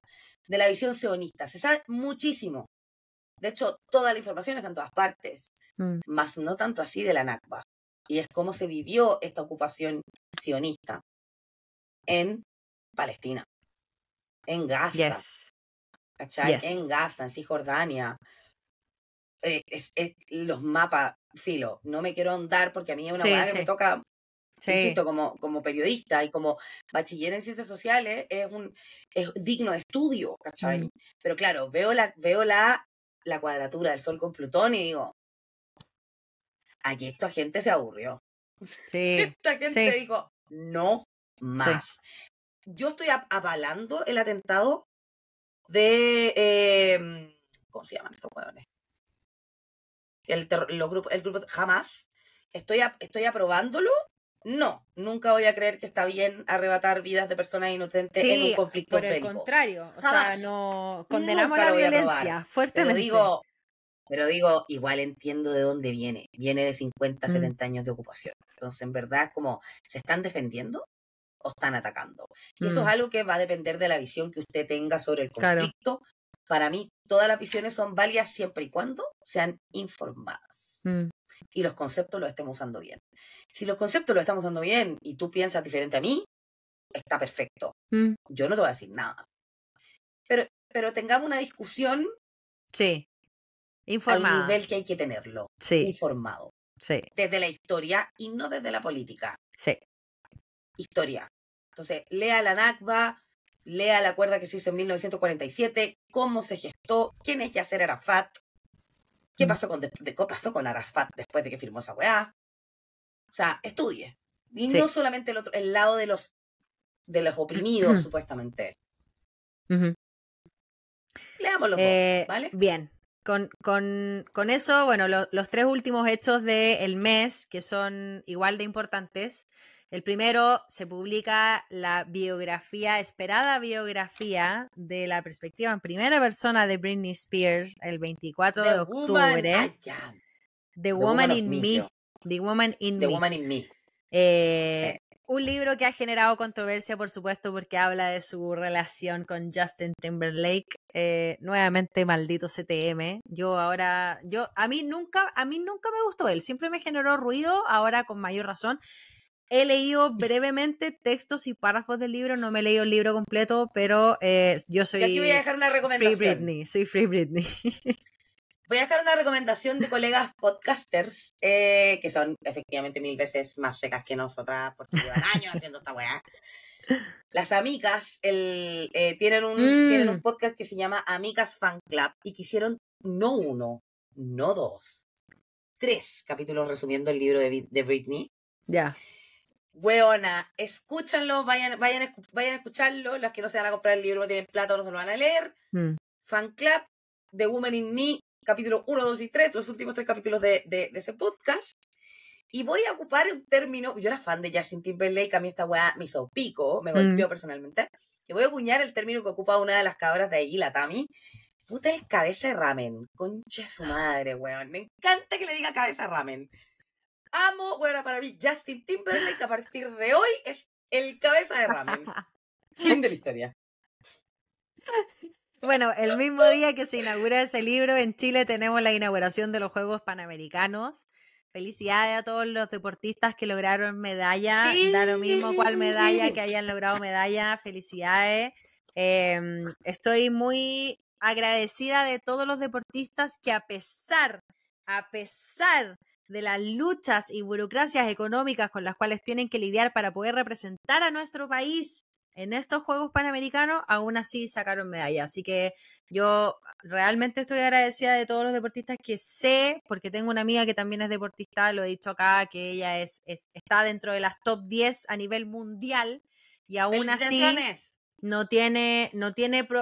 De la visión sionista. Se sabe muchísimo. De hecho, toda la información está en todas partes. Mas no tanto así de la Nakba. Y es cómo se vivió esta ocupación sionista en Palestina. En Gaza. ¿Cachai? Yes. En Gaza, en Cisjordania. Los mapas, filo, no me quiero ahondar porque a mí es una hueá que me toca, insisto, como periodista y como bachiller en ciencias sociales, es digno de estudio, ¿cachai? Pero claro, veo la cuadratura del Sol con Plutón y digo, aquí esta gente se aburrió. Esta gente dijo, no más. yo estoy avalando el atentado de, ¿cómo se llaman estos huevones? El grupo jamás. ¿Estoy aprobándolo? No, nunca voy a creer que está bien arrebatar vidas de personas inocentes en un conflicto bélico. Sí, por el contrario, jamás. O sea, no condenamos la violencia fuertemente. Pero digo, igual entiendo de dónde viene. Viene de 50, 70 años de ocupación. Entonces, en verdad, es como, ¿se están defendiendo o están atacando? Y eso es algo que va a depender de la visión que usted tenga sobre el conflicto. Claro. Para mí, todas las visiones son válidas siempre y cuando sean informadas. Y los conceptos los estemos usando bien. Si los conceptos los estamos usando bien y tú piensas diferente a mí, está perfecto. Yo no te voy a decir nada. Pero tengamos una discusión informada. Al nivel que hay que tenerlo. Sí. Informado. Sí. Desde la historia y no desde la política. Sí. Historia. Entonces, lea la NACBA, lea la acuerdo que se hizo en 1947, cómo se gestó, quién es Yasser Arafat, qué pasó con Arafat después de que firmó esa weá. O sea, estudie. Y no solamente el lado de los oprimidos, supuestamente. Leámoslo, ¿vale? Bien. Con eso, bueno, los tres últimos hechos del mes, que son igual de importantes. El primero, se publica la esperada biografía de la perspectiva en primera persona de Britney Spears el 24 de octubre. The Woman in Me. Un libro que ha generado controversia, por supuesto, porque habla de su relación con Justin Timberlake. Nuevamente, maldito CTM. A mí nunca me gustó él. Siempre me generó ruido, ahora con mayor razón. He leído brevemente textos y párrafos del libro. No me he leído el libro completo, pero yo soy... Y aquí voy a dejar una recomendación. Soy Free Britney. Voy a dejar una recomendación de colegas podcasters que son efectivamente 1000 veces más secas que nosotras porque llevan años haciendo esta weá. Las Amicas tienen un podcast que se llama Amicas Fan Club y que hicieron no uno, no dos, 3 capítulos resumiendo el libro de Britney. Ya. Yeah. Weona, escúchanlo, vayan a escucharlo. Las que no se van a comprar el libro, no tienen plata, no se lo van a leer. Fan Club, The Woman in Me, capítulos 1, 2 y 3, los últimos 3 capítulos de ese podcast. Y voy a ocupar un término, yo era fan de Justin Timberlake, a mí esta weá me hizo pico, me golpeó personalmente. Y voy a acuñar el término que ocupa una de las cabras de ahí, la Tami. Puta, el cabeza de ramen, concha de su madre, weón. Me encanta que le diga cabeza de ramen. Amo, bueno, para mí Justin Timberlake a partir de hoy es el cabeza de ramen. Fin de la historia. Bueno, el mismo día que se inaugura ese libro, en Chile tenemos la inauguración de los Juegos Panamericanos. Felicidades a todos los deportistas que lograron medalla. Sí. Da lo mismo cuál medalla, que hayan logrado medalla. Felicidades. Estoy muy agradecida de todos los deportistas que a pesar de las luchas y burocracias económicas con las cuales tienen que lidiar para poder representar a nuestro país en estos Juegos Panamericanos, aún así sacaron medalla. Así que yo realmente estoy agradecida de todos los deportistas que sé, porque tengo una amiga que también es deportista, lo he dicho acá, que ella está dentro de las top 10 a nivel mundial y aún así no tiene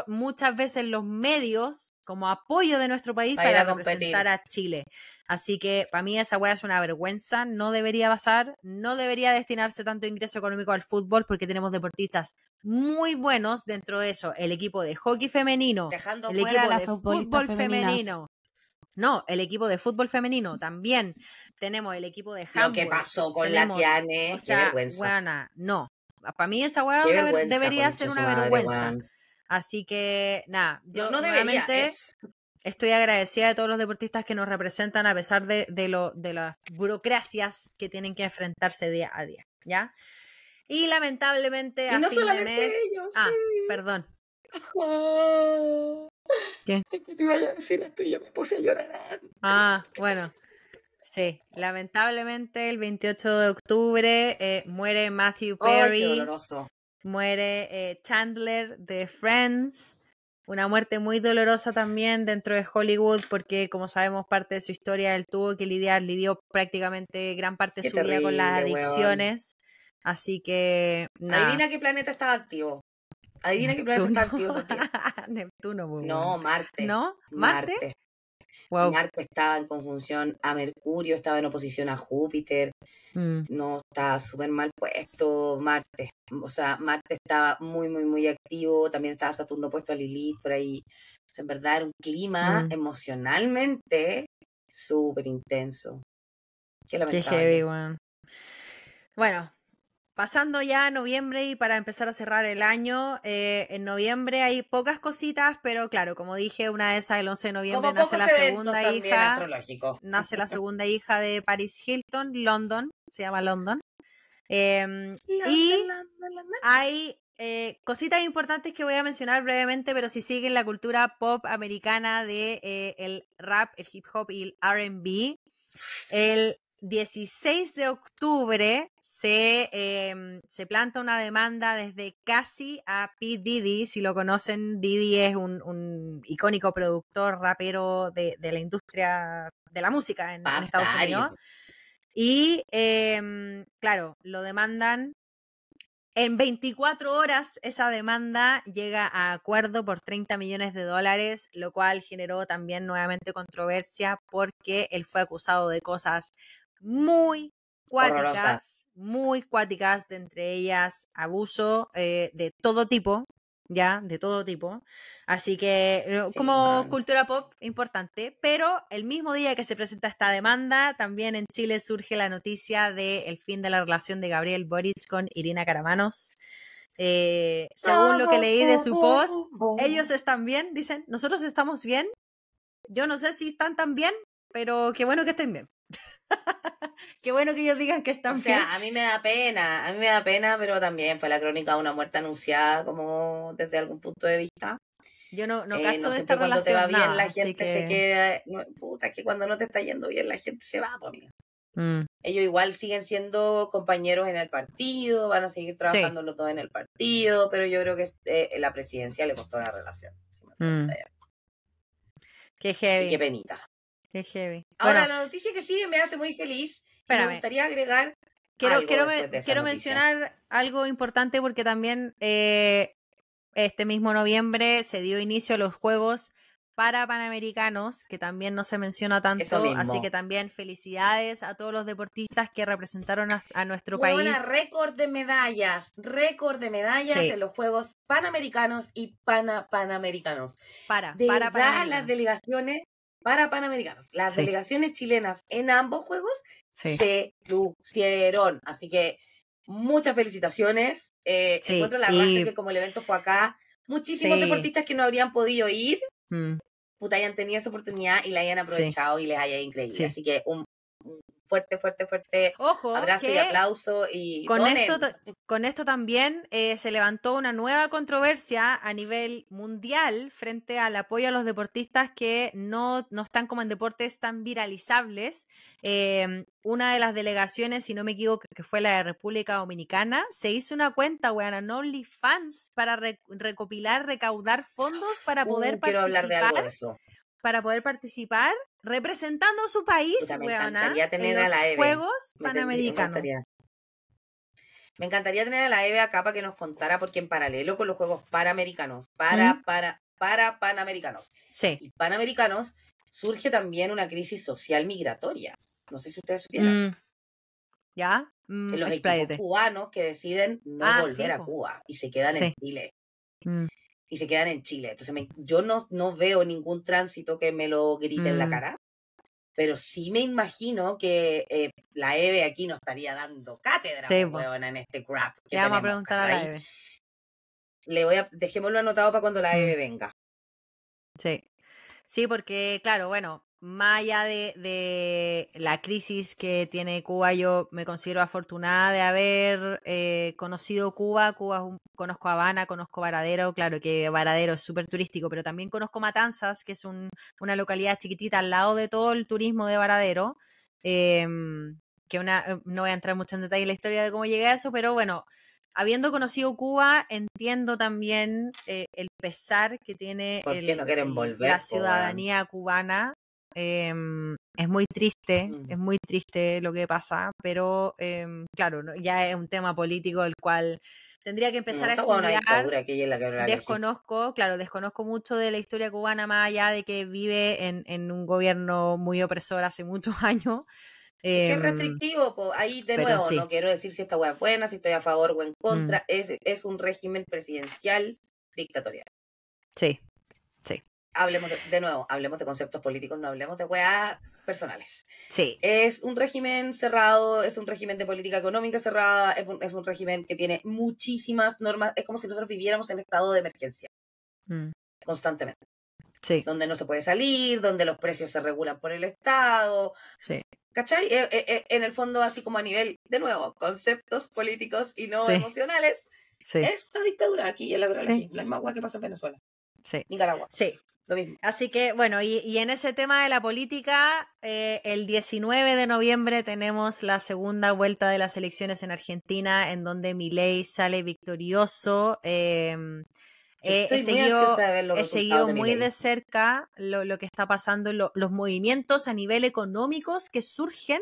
muchas veces los medios como apoyo de nuestro país para representar a Chile. Así que para mí esa hueá es una vergüenza, no debería pasar, no debería destinarse tanto ingreso económico al fútbol porque tenemos deportistas muy buenos dentro de eso. El equipo de hockey femenino, dejando el equipo de fútbol femenino. No, el equipo de fútbol femenino también. Tenemos el equipo de handball. Lo que pasó con la Tiane, o sea, qué vergüenza. Buena, no, para mí esa hueá debería ser una vergüenza. Madre, así que, nada, yo no nuevamente estoy agradecida de todos los deportistas que nos representan a pesar de las burocracias que tienen que enfrentarse día a día, ¿ya? Y lamentablemente fin de mes... Ellos, perdón. Oh, ¿qué? Te iba a decir esto y yo me puse a llorar. Ah, bueno. Sí, lamentablemente el 28 de octubre muere Matthew Perry. ¡Ay, qué doloroso! Muere Chandler de Friends, una muerte muy dolorosa también dentro de Hollywood porque como sabemos parte de su historia él tuvo que lidiar, lidió prácticamente gran parte de su vida con las adicciones, Así que, nada. Adivina qué planeta estaba activo. Adivina Neptuno. Qué planeta está activo. Neptuno, muy bueno. No, Marte. ¿No? ¿Marte? Marte. Wow. Marte estaba en conjunción a Mercurio, estaba en oposición a Júpiter, no, estaba súper mal puesto Marte, o sea, Marte estaba muy, muy, muy activo, también estaba Saturno puesto a Lilith por ahí, o sea, en verdad era un clima emocionalmente súper intenso. Qué lamentable. Qué heavy, bueno. Bueno, pasando ya a noviembre y para empezar a cerrar el año, en noviembre hay pocas cositas, pero claro, como dije, una de esas, el 11 de noviembre nace la segunda hija. Nace la segunda hija de Paris Hilton, London, se llama London. Hay cositas importantes que voy a mencionar brevemente, pero si siguen la cultura pop americana de el rap, el hip hop y el R&B, el 16 de octubre se planta una demanda desde Cassie a P. Diddy. Si lo conocen, Diddy es un icónico productor, rapero de la industria de la música en Estados Unidos. Y claro, lo demandan. En 24 horas esa demanda llega a acuerdo por $30 millones, lo cual generó también nuevamente controversia porque él fue acusado de cosas muy cuáticas, horrorosa. Muy cuáticas, entre ellas abuso de todo tipo, ya, de todo tipo. Así que como cultura pop importante, pero el mismo día que se presenta esta demanda, también en Chile surge la noticia del fin de la relación de Gabriel Boric con Irina Caramanos. Según lo que leí de su post, ellos están bien, dicen, nosotros estamos bien. Yo no sé si están tan bien, pero qué bueno que estén bien. Qué bueno que ellos digan que están bien. O sea, bien. a mí me da pena, pero también fue la crónica de una muerte anunciada, como desde algún punto de vista. Yo no cacho no de esta relación. Cuando te va bien la gente se queda. No, puta, es que cuando no te está yendo bien la gente se va, por mí. Ellos igual siguen siendo compañeros en el partido, van a seguir trabajando los dos en el partido, pero yo creo que la presidencia le costó la relación. Si Qué heavy. Y qué penita. Qué heavy. Ahora, bueno, la noticia que sigue me hace muy feliz. Espérame. Me gustaría agregar. Quiero mencionar algo importante porque también este mismo noviembre se dio inicio a los Juegos Panamericanos, que también no se menciona tanto, así que también felicidades a todos los deportistas que representaron a nuestro país. Récord de medallas en los Juegos Panamericanos y Panamericanos. Las delegaciones Panamericanos, las delegaciones chilenas en ambos juegos se lucieron, así que muchas felicitaciones. Encuentro la raja que como el evento fue acá, muchísimos deportistas que no habrían podido ir, puta, hayan tenido esa oportunidad y la hayan aprovechado y les haya increíble, así que un fuerte ojo, abrazo y aplauso. Y con esto también se levantó una nueva controversia a nivel mundial frente al apoyo a los deportistas que no están como en deportes tan viralizables. Una de las delegaciones, si no me equivoco, que fue la de República Dominicana, se hizo una cuenta, weana, OnlyFans, para recaudar fondos para poder participar representando su país, weona, en los Juegos Panamericanos. Me encantaría tener a la EVE acá para que nos contara, porque en paralelo con los Juegos Panamericanos, para Panamericanos y Panamericanos, surge también una crisis social migratoria. No sé si ustedes supieran. ¿Ya? Los equipos cubanos que deciden no volver a Cuba y se quedan en Chile. Entonces yo no veo ningún tránsito que me lo grite en la cara, pero sí me imagino que la EVE aquí nos estaría dando cátedra, huevona, en este crap. Le vamos a preguntar a la EVE. Dejémoslo anotado para cuando la EVE venga. Sí, porque claro, bueno, más allá de la crisis que tiene Cuba, yo me considero afortunada de haber conocido Cuba. Conozco Habana, conozco Varadero, claro que Varadero es súper turístico, pero también conozco Matanzas, que es una localidad chiquitita al lado de todo el turismo de Varadero, no voy a entrar mucho en detalle en la historia de cómo llegué a eso, pero bueno, habiendo conocido Cuba, entiendo también el pesar que tiene la ciudadanía cubana Es muy triste lo que pasa, pero claro, ya es un tema político el cual tendría que empezar a estudiar. Desconozco mucho de la historia cubana, más allá de que vive en un gobierno muy opresor hace muchos años. Es que es restrictivo, po. Ahí de nuevo, sí. No quiero decir si esta hueá es buena, si estoy a favor o en contra, es un régimen presidencial dictatorial. Sí, sí. Hablemos de conceptos políticos, no hablemos de hueá personales. Sí. Es un régimen cerrado, es un régimen de política económica cerrada, es un régimen que tiene muchísimas normas, es como si nosotros viviéramos en estado de emergencia, constantemente. Sí. Donde no se puede salir, donde los precios se regulan por el Estado. Sí. ¿Cachai? En el fondo, así como a nivel, de nuevo, conceptos políticos y no emocionales. Sí. Es una dictadura aquí en la Gran Chile, la misma hueá que pasa en Venezuela. Sí. Nicaragua. Sí. Lo mismo. Así que, bueno, y en ese tema de la política, el 19 de noviembre tenemos la segunda vuelta de las elecciones en Argentina, en donde Milei sale victorioso. He seguido muy de cerca lo que está pasando, los movimientos a nivel económicos que surgen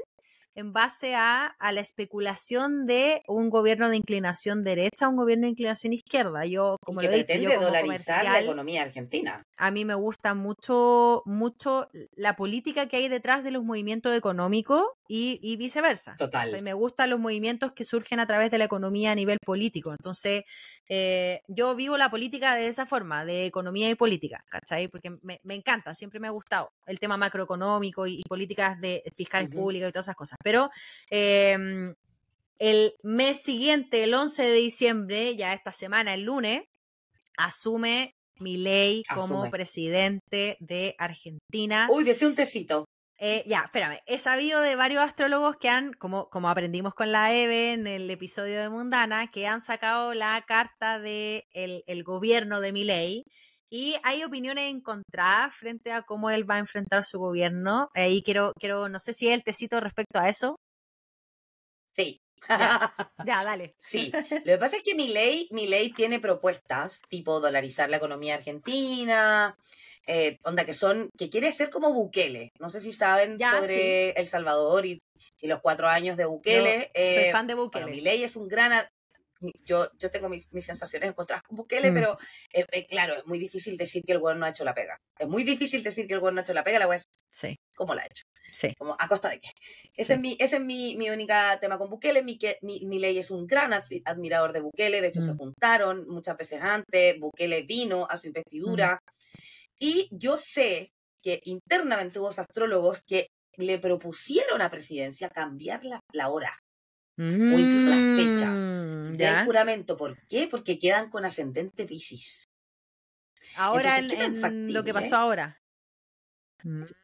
en base a la especulación de un gobierno de inclinación derecha a un gobierno de inclinación izquierda. Yo, como lo he dicho, yo como dolarizar la economía argentina. A mí me gusta mucho la política que hay detrás de los movimientos económicos y viceversa. Total. O sea, me gustan los movimientos que surgen a través de la economía a nivel político. Entonces, yo vivo la política de esa forma, de economía y política, ¿cachai? Porque me encanta, siempre me ha gustado el tema macroeconómico y políticas de fiscales públicas y todas esas cosas. Pero el mes siguiente, el 11 de diciembre, ya esta semana, el lunes, asume Milei como presidente de Argentina. Uy, deseo un tecito. Ya, espérame, he sabido de varios astrólogos que han, como aprendimos con la EVE en el episodio de Mundana, que han sacado la carta del gobierno de Milei, y hay opiniones encontradas frente a cómo él va a enfrentar su gobierno. Y quiero no sé si es el tecito respecto a eso. Sí. Ya, dale. Sí, lo que pasa es que Milei tiene propuestas tipo dolarizar la economía argentina. Onda que quiere ser como Bukele. No sé si saben sobre El Salvador y los 4 años de Bukele. Yo soy fan de Bukele. Bueno, Milei es un gran... Yo tengo mis sensaciones encontradas con Bukele, pero claro, es muy difícil decir que el güey no ha hecho la pega. La wea es ¿cómo la ha hecho? Sí. Como, ¿a costa de qué? Ese es mi único tema con Bukele. Milei es un gran admirador de Bukele. De hecho, se juntaron muchas veces antes. Bukele vino a su investidura. Y yo sé que internamente hubo astrólogos que le propusieron a presidencia cambiar la hora o incluso la fecha del juramento. ¿Por qué? Porque quedan con ascendente Piscis. Ahora, en lo que pasó ahora.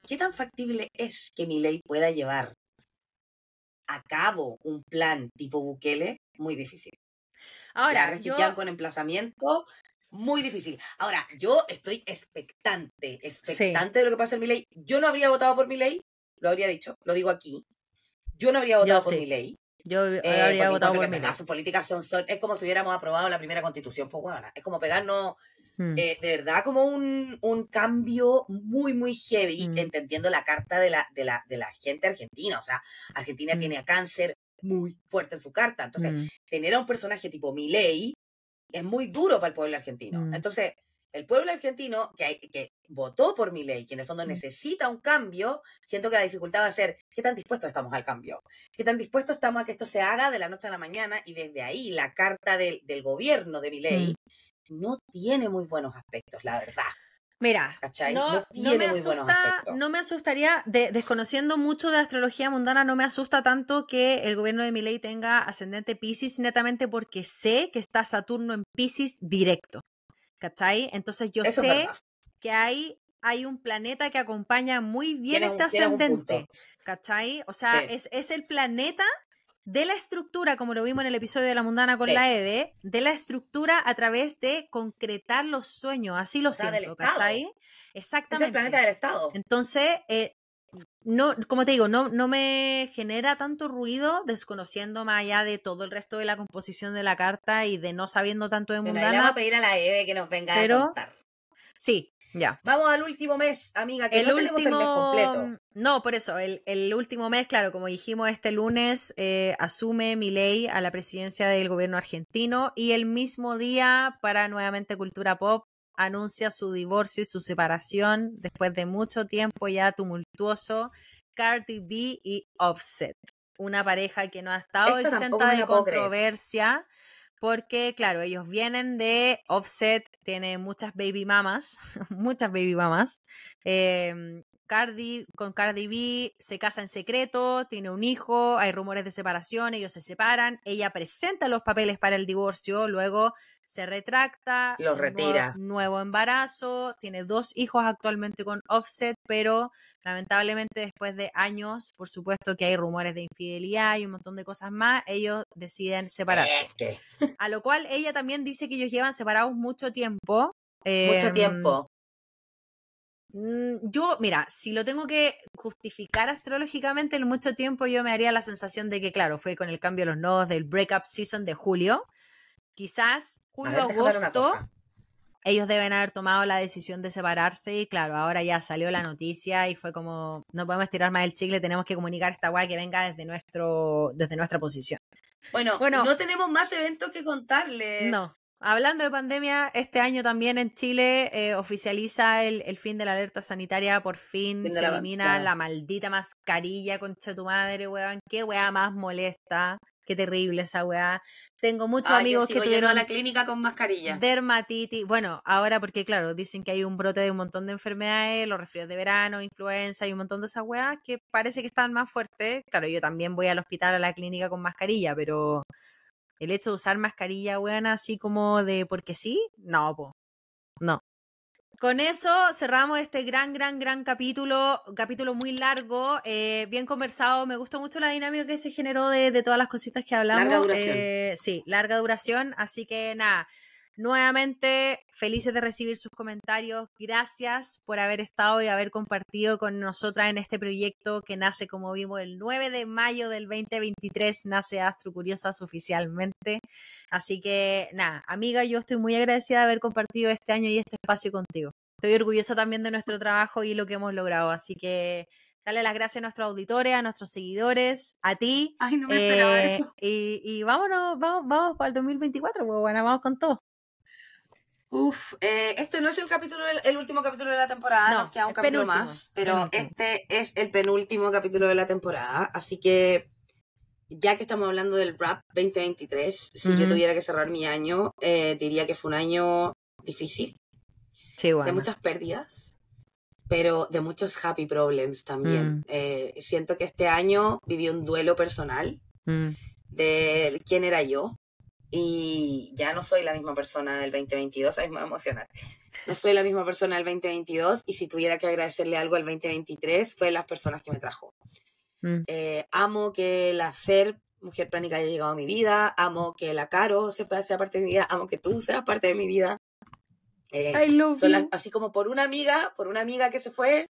¿Qué tan factible es que Milei pueda llevar a cabo un plan tipo Bukele? Muy difícil. Ahora, yo... quedan con emplazamiento... Muy difícil. Ahora, yo estoy expectante de lo que pasa en Milei. Yo no habría votado por Milei, lo habría dicho, lo digo aquí. Yo no habría votado por Milei. Yo habría votado por Milei. Sus políticas son es como si hubiéramos aprobado la primera constitución, pues bueno, es como pegarnos de verdad como un cambio muy, muy heavy, entendiendo la carta de la gente argentina. O sea, Argentina tiene a cáncer muy fuerte en su carta. Entonces, tener a un personaje tipo Milei es muy duro para el pueblo argentino. Entonces, el pueblo argentino que votó por Milei, que en el fondo necesita un cambio, siento que la dificultad va a ser qué tan dispuestos estamos al cambio, qué tan dispuestos estamos a que esto se haga de la noche a la mañana, y desde ahí la carta del gobierno de Milei no tiene muy buenos aspectos, la verdad. Mira, no me asustaría, desconociendo mucho de astrología mundana, no me asusta tanto que el gobierno de Milei tenga ascendente Piscis, netamente porque sé que está Saturno en Piscis directo, ¿cachai? Entonces yo sé que hay un planeta que acompaña muy bien este ascendente, ¿cachai? O sea, es el planeta de la estructura, como lo vimos en el episodio de la mundana con la EVE, de la estructura a través de concretar los sueños, así lo siento, ¿cachai? Exactamente. Es el planeta del Estado. Entonces, no, como te digo, no me genera tanto ruido, desconociendo más allá de todo el resto de la composición de la carta y de no sabiendo tanto de mundana. Pero le vamos a pedir a la EVE que nos venga a contar. Sí. Ya. Vamos al último mes, amiga, que no tenemos el mes completo. No, por eso, el último mes, claro, como dijimos, este lunes asume Milei a la presidencia del gobierno argentino y el mismo día, para nuevamente Cultura Pop, anuncia su divorcio y su separación después de mucho tiempo ya tumultuoso, Cardi B y Offset, una pareja que no ha estado exenta de controversia. Porque, claro, ellos vienen de Offset, tiene muchas baby mamas. Cardi B se casa en secreto, tiene un hijo, hay rumores de separación, ellos se separan, ella presenta los papeles para el divorcio, luego se retracta, los retira. Nuevo embarazo, tiene 2 hijos actualmente con Offset, pero lamentablemente después de años, por supuesto que hay rumores de infidelidad y un montón de cosas más, ellos deciden separarse. ¿Qué? A lo cual ella también dice que ellos llevan separados mucho tiempo. Yo, mira, si lo tengo que justificar astrológicamente en mucho tiempo, yo me haría la sensación de que, claro, fue con el cambio de los nodos del breakup season de julio. Quizás julio-agosto ellos deben haber tomado la decisión de separarse y, claro, ahora ya salió la noticia y fue como, no podemos estirar más el chicle, tenemos que comunicar esta guay que venga desde nuestra posición. Bueno, no tenemos más eventos que contarles. No. Hablando de pandemia, este año también en Chile oficializa el fin de la alerta sanitaria, por fin se elimina la maldita mascarilla, concha tu madre, weón, qué weá más molesta, qué terrible esa weá. Tengo muchos amigos que tuvieron a la clínica con mascarilla. Dermatitis, bueno, ahora porque claro, dicen que hay un brote de un montón de enfermedades, los resfríos de verano, influenza y un montón de esas weas que parece que están más fuertes. Claro, yo también voy al hospital, a la clínica con mascarilla, pero... el hecho de usar mascarilla, weón, así como de porque sí, no, po. No. Con eso cerramos este gran capítulo muy largo, bien conversado. Me gustó mucho la dinámica que se generó de todas las cositas que hablamos. Larga duración. Sí, larga duración. Así que nada, nuevamente felices de recibir sus comentarios. Gracias por haber estado y haber compartido con nosotras en este proyecto que nace, como vimos, el 9 de mayo del 2023, nace Astro Curiosas oficialmente. Así que nada, amiga, yo estoy muy agradecida de haber compartido este año y este espacio contigo. Estoy orgullosa también de nuestro trabajo y lo que hemos logrado, así que dale las gracias a nuestros auditores, a nuestros seguidores, a ti. Ay, no me esperaba eso. Y vámonos para el 2024, pues bueno, vamos con todo. Uf, este no es el último capítulo de la temporada, no, nos queda un capítulo más, pero este es el penúltimo capítulo de la temporada, así que ya que estamos hablando del Wrap 2023, si yo tuviera que cerrar mi año, diría que fue un año difícil, sí, bueno, de muchas pérdidas, pero de muchos happy problems también. Siento que este año viví un duelo personal de quién era yo. Y ya no soy la misma persona del 2022, ahí me voy a emocionar. No soy la misma persona del 2022 y si tuviera que agradecerle algo al 2023 fue las personas que me trajo. Amo que la Fer, Mujer Pránica, haya llegado a mi vida, amo que la Caro sea parte de mi vida, amo que tú seas parte de mi vida. Así como por una amiga que se fue,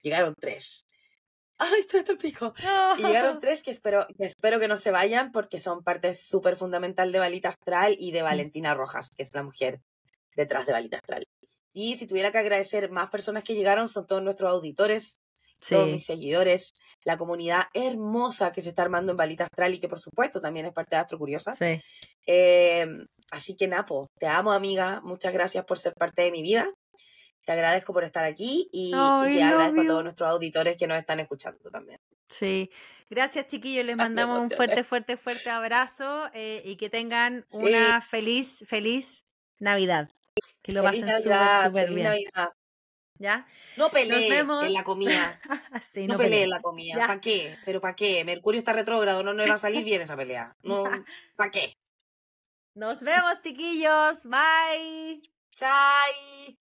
llegaron 3. ¡Ay, estoy hasta el pico! Y llegaron 3 que espero que no se vayan porque son parte súper fundamental de Balita Astral y de Valentina Rojas, que es la mujer detrás de Balita Astral. Y si tuviera que agradecer más personas que llegaron, son todos nuestros auditores, todos mis seguidores, la comunidad hermosa que se está armando en Balita Astral y que por supuesto también es parte de Astro Curiosa. Sí. Así que Napo, te amo, amiga. Muchas gracias por ser parte de mi vida. Te agradezco por estar aquí y te agradezco a todos nuestros auditores que nos están escuchando también. Sí, gracias chiquillos, les mandamos un fuerte abrazo y que tengan una feliz Navidad. Que lo pasen súper bien. Navidad. ¿Ya? No peleen en la comida. Sí, no peleen en la comida. ¿Para qué? ¿Pero para qué? Mercurio está retrógrado, no nos va a salir bien esa pelea. No, ¿para qué? Nos vemos chiquillos, bye. Chai.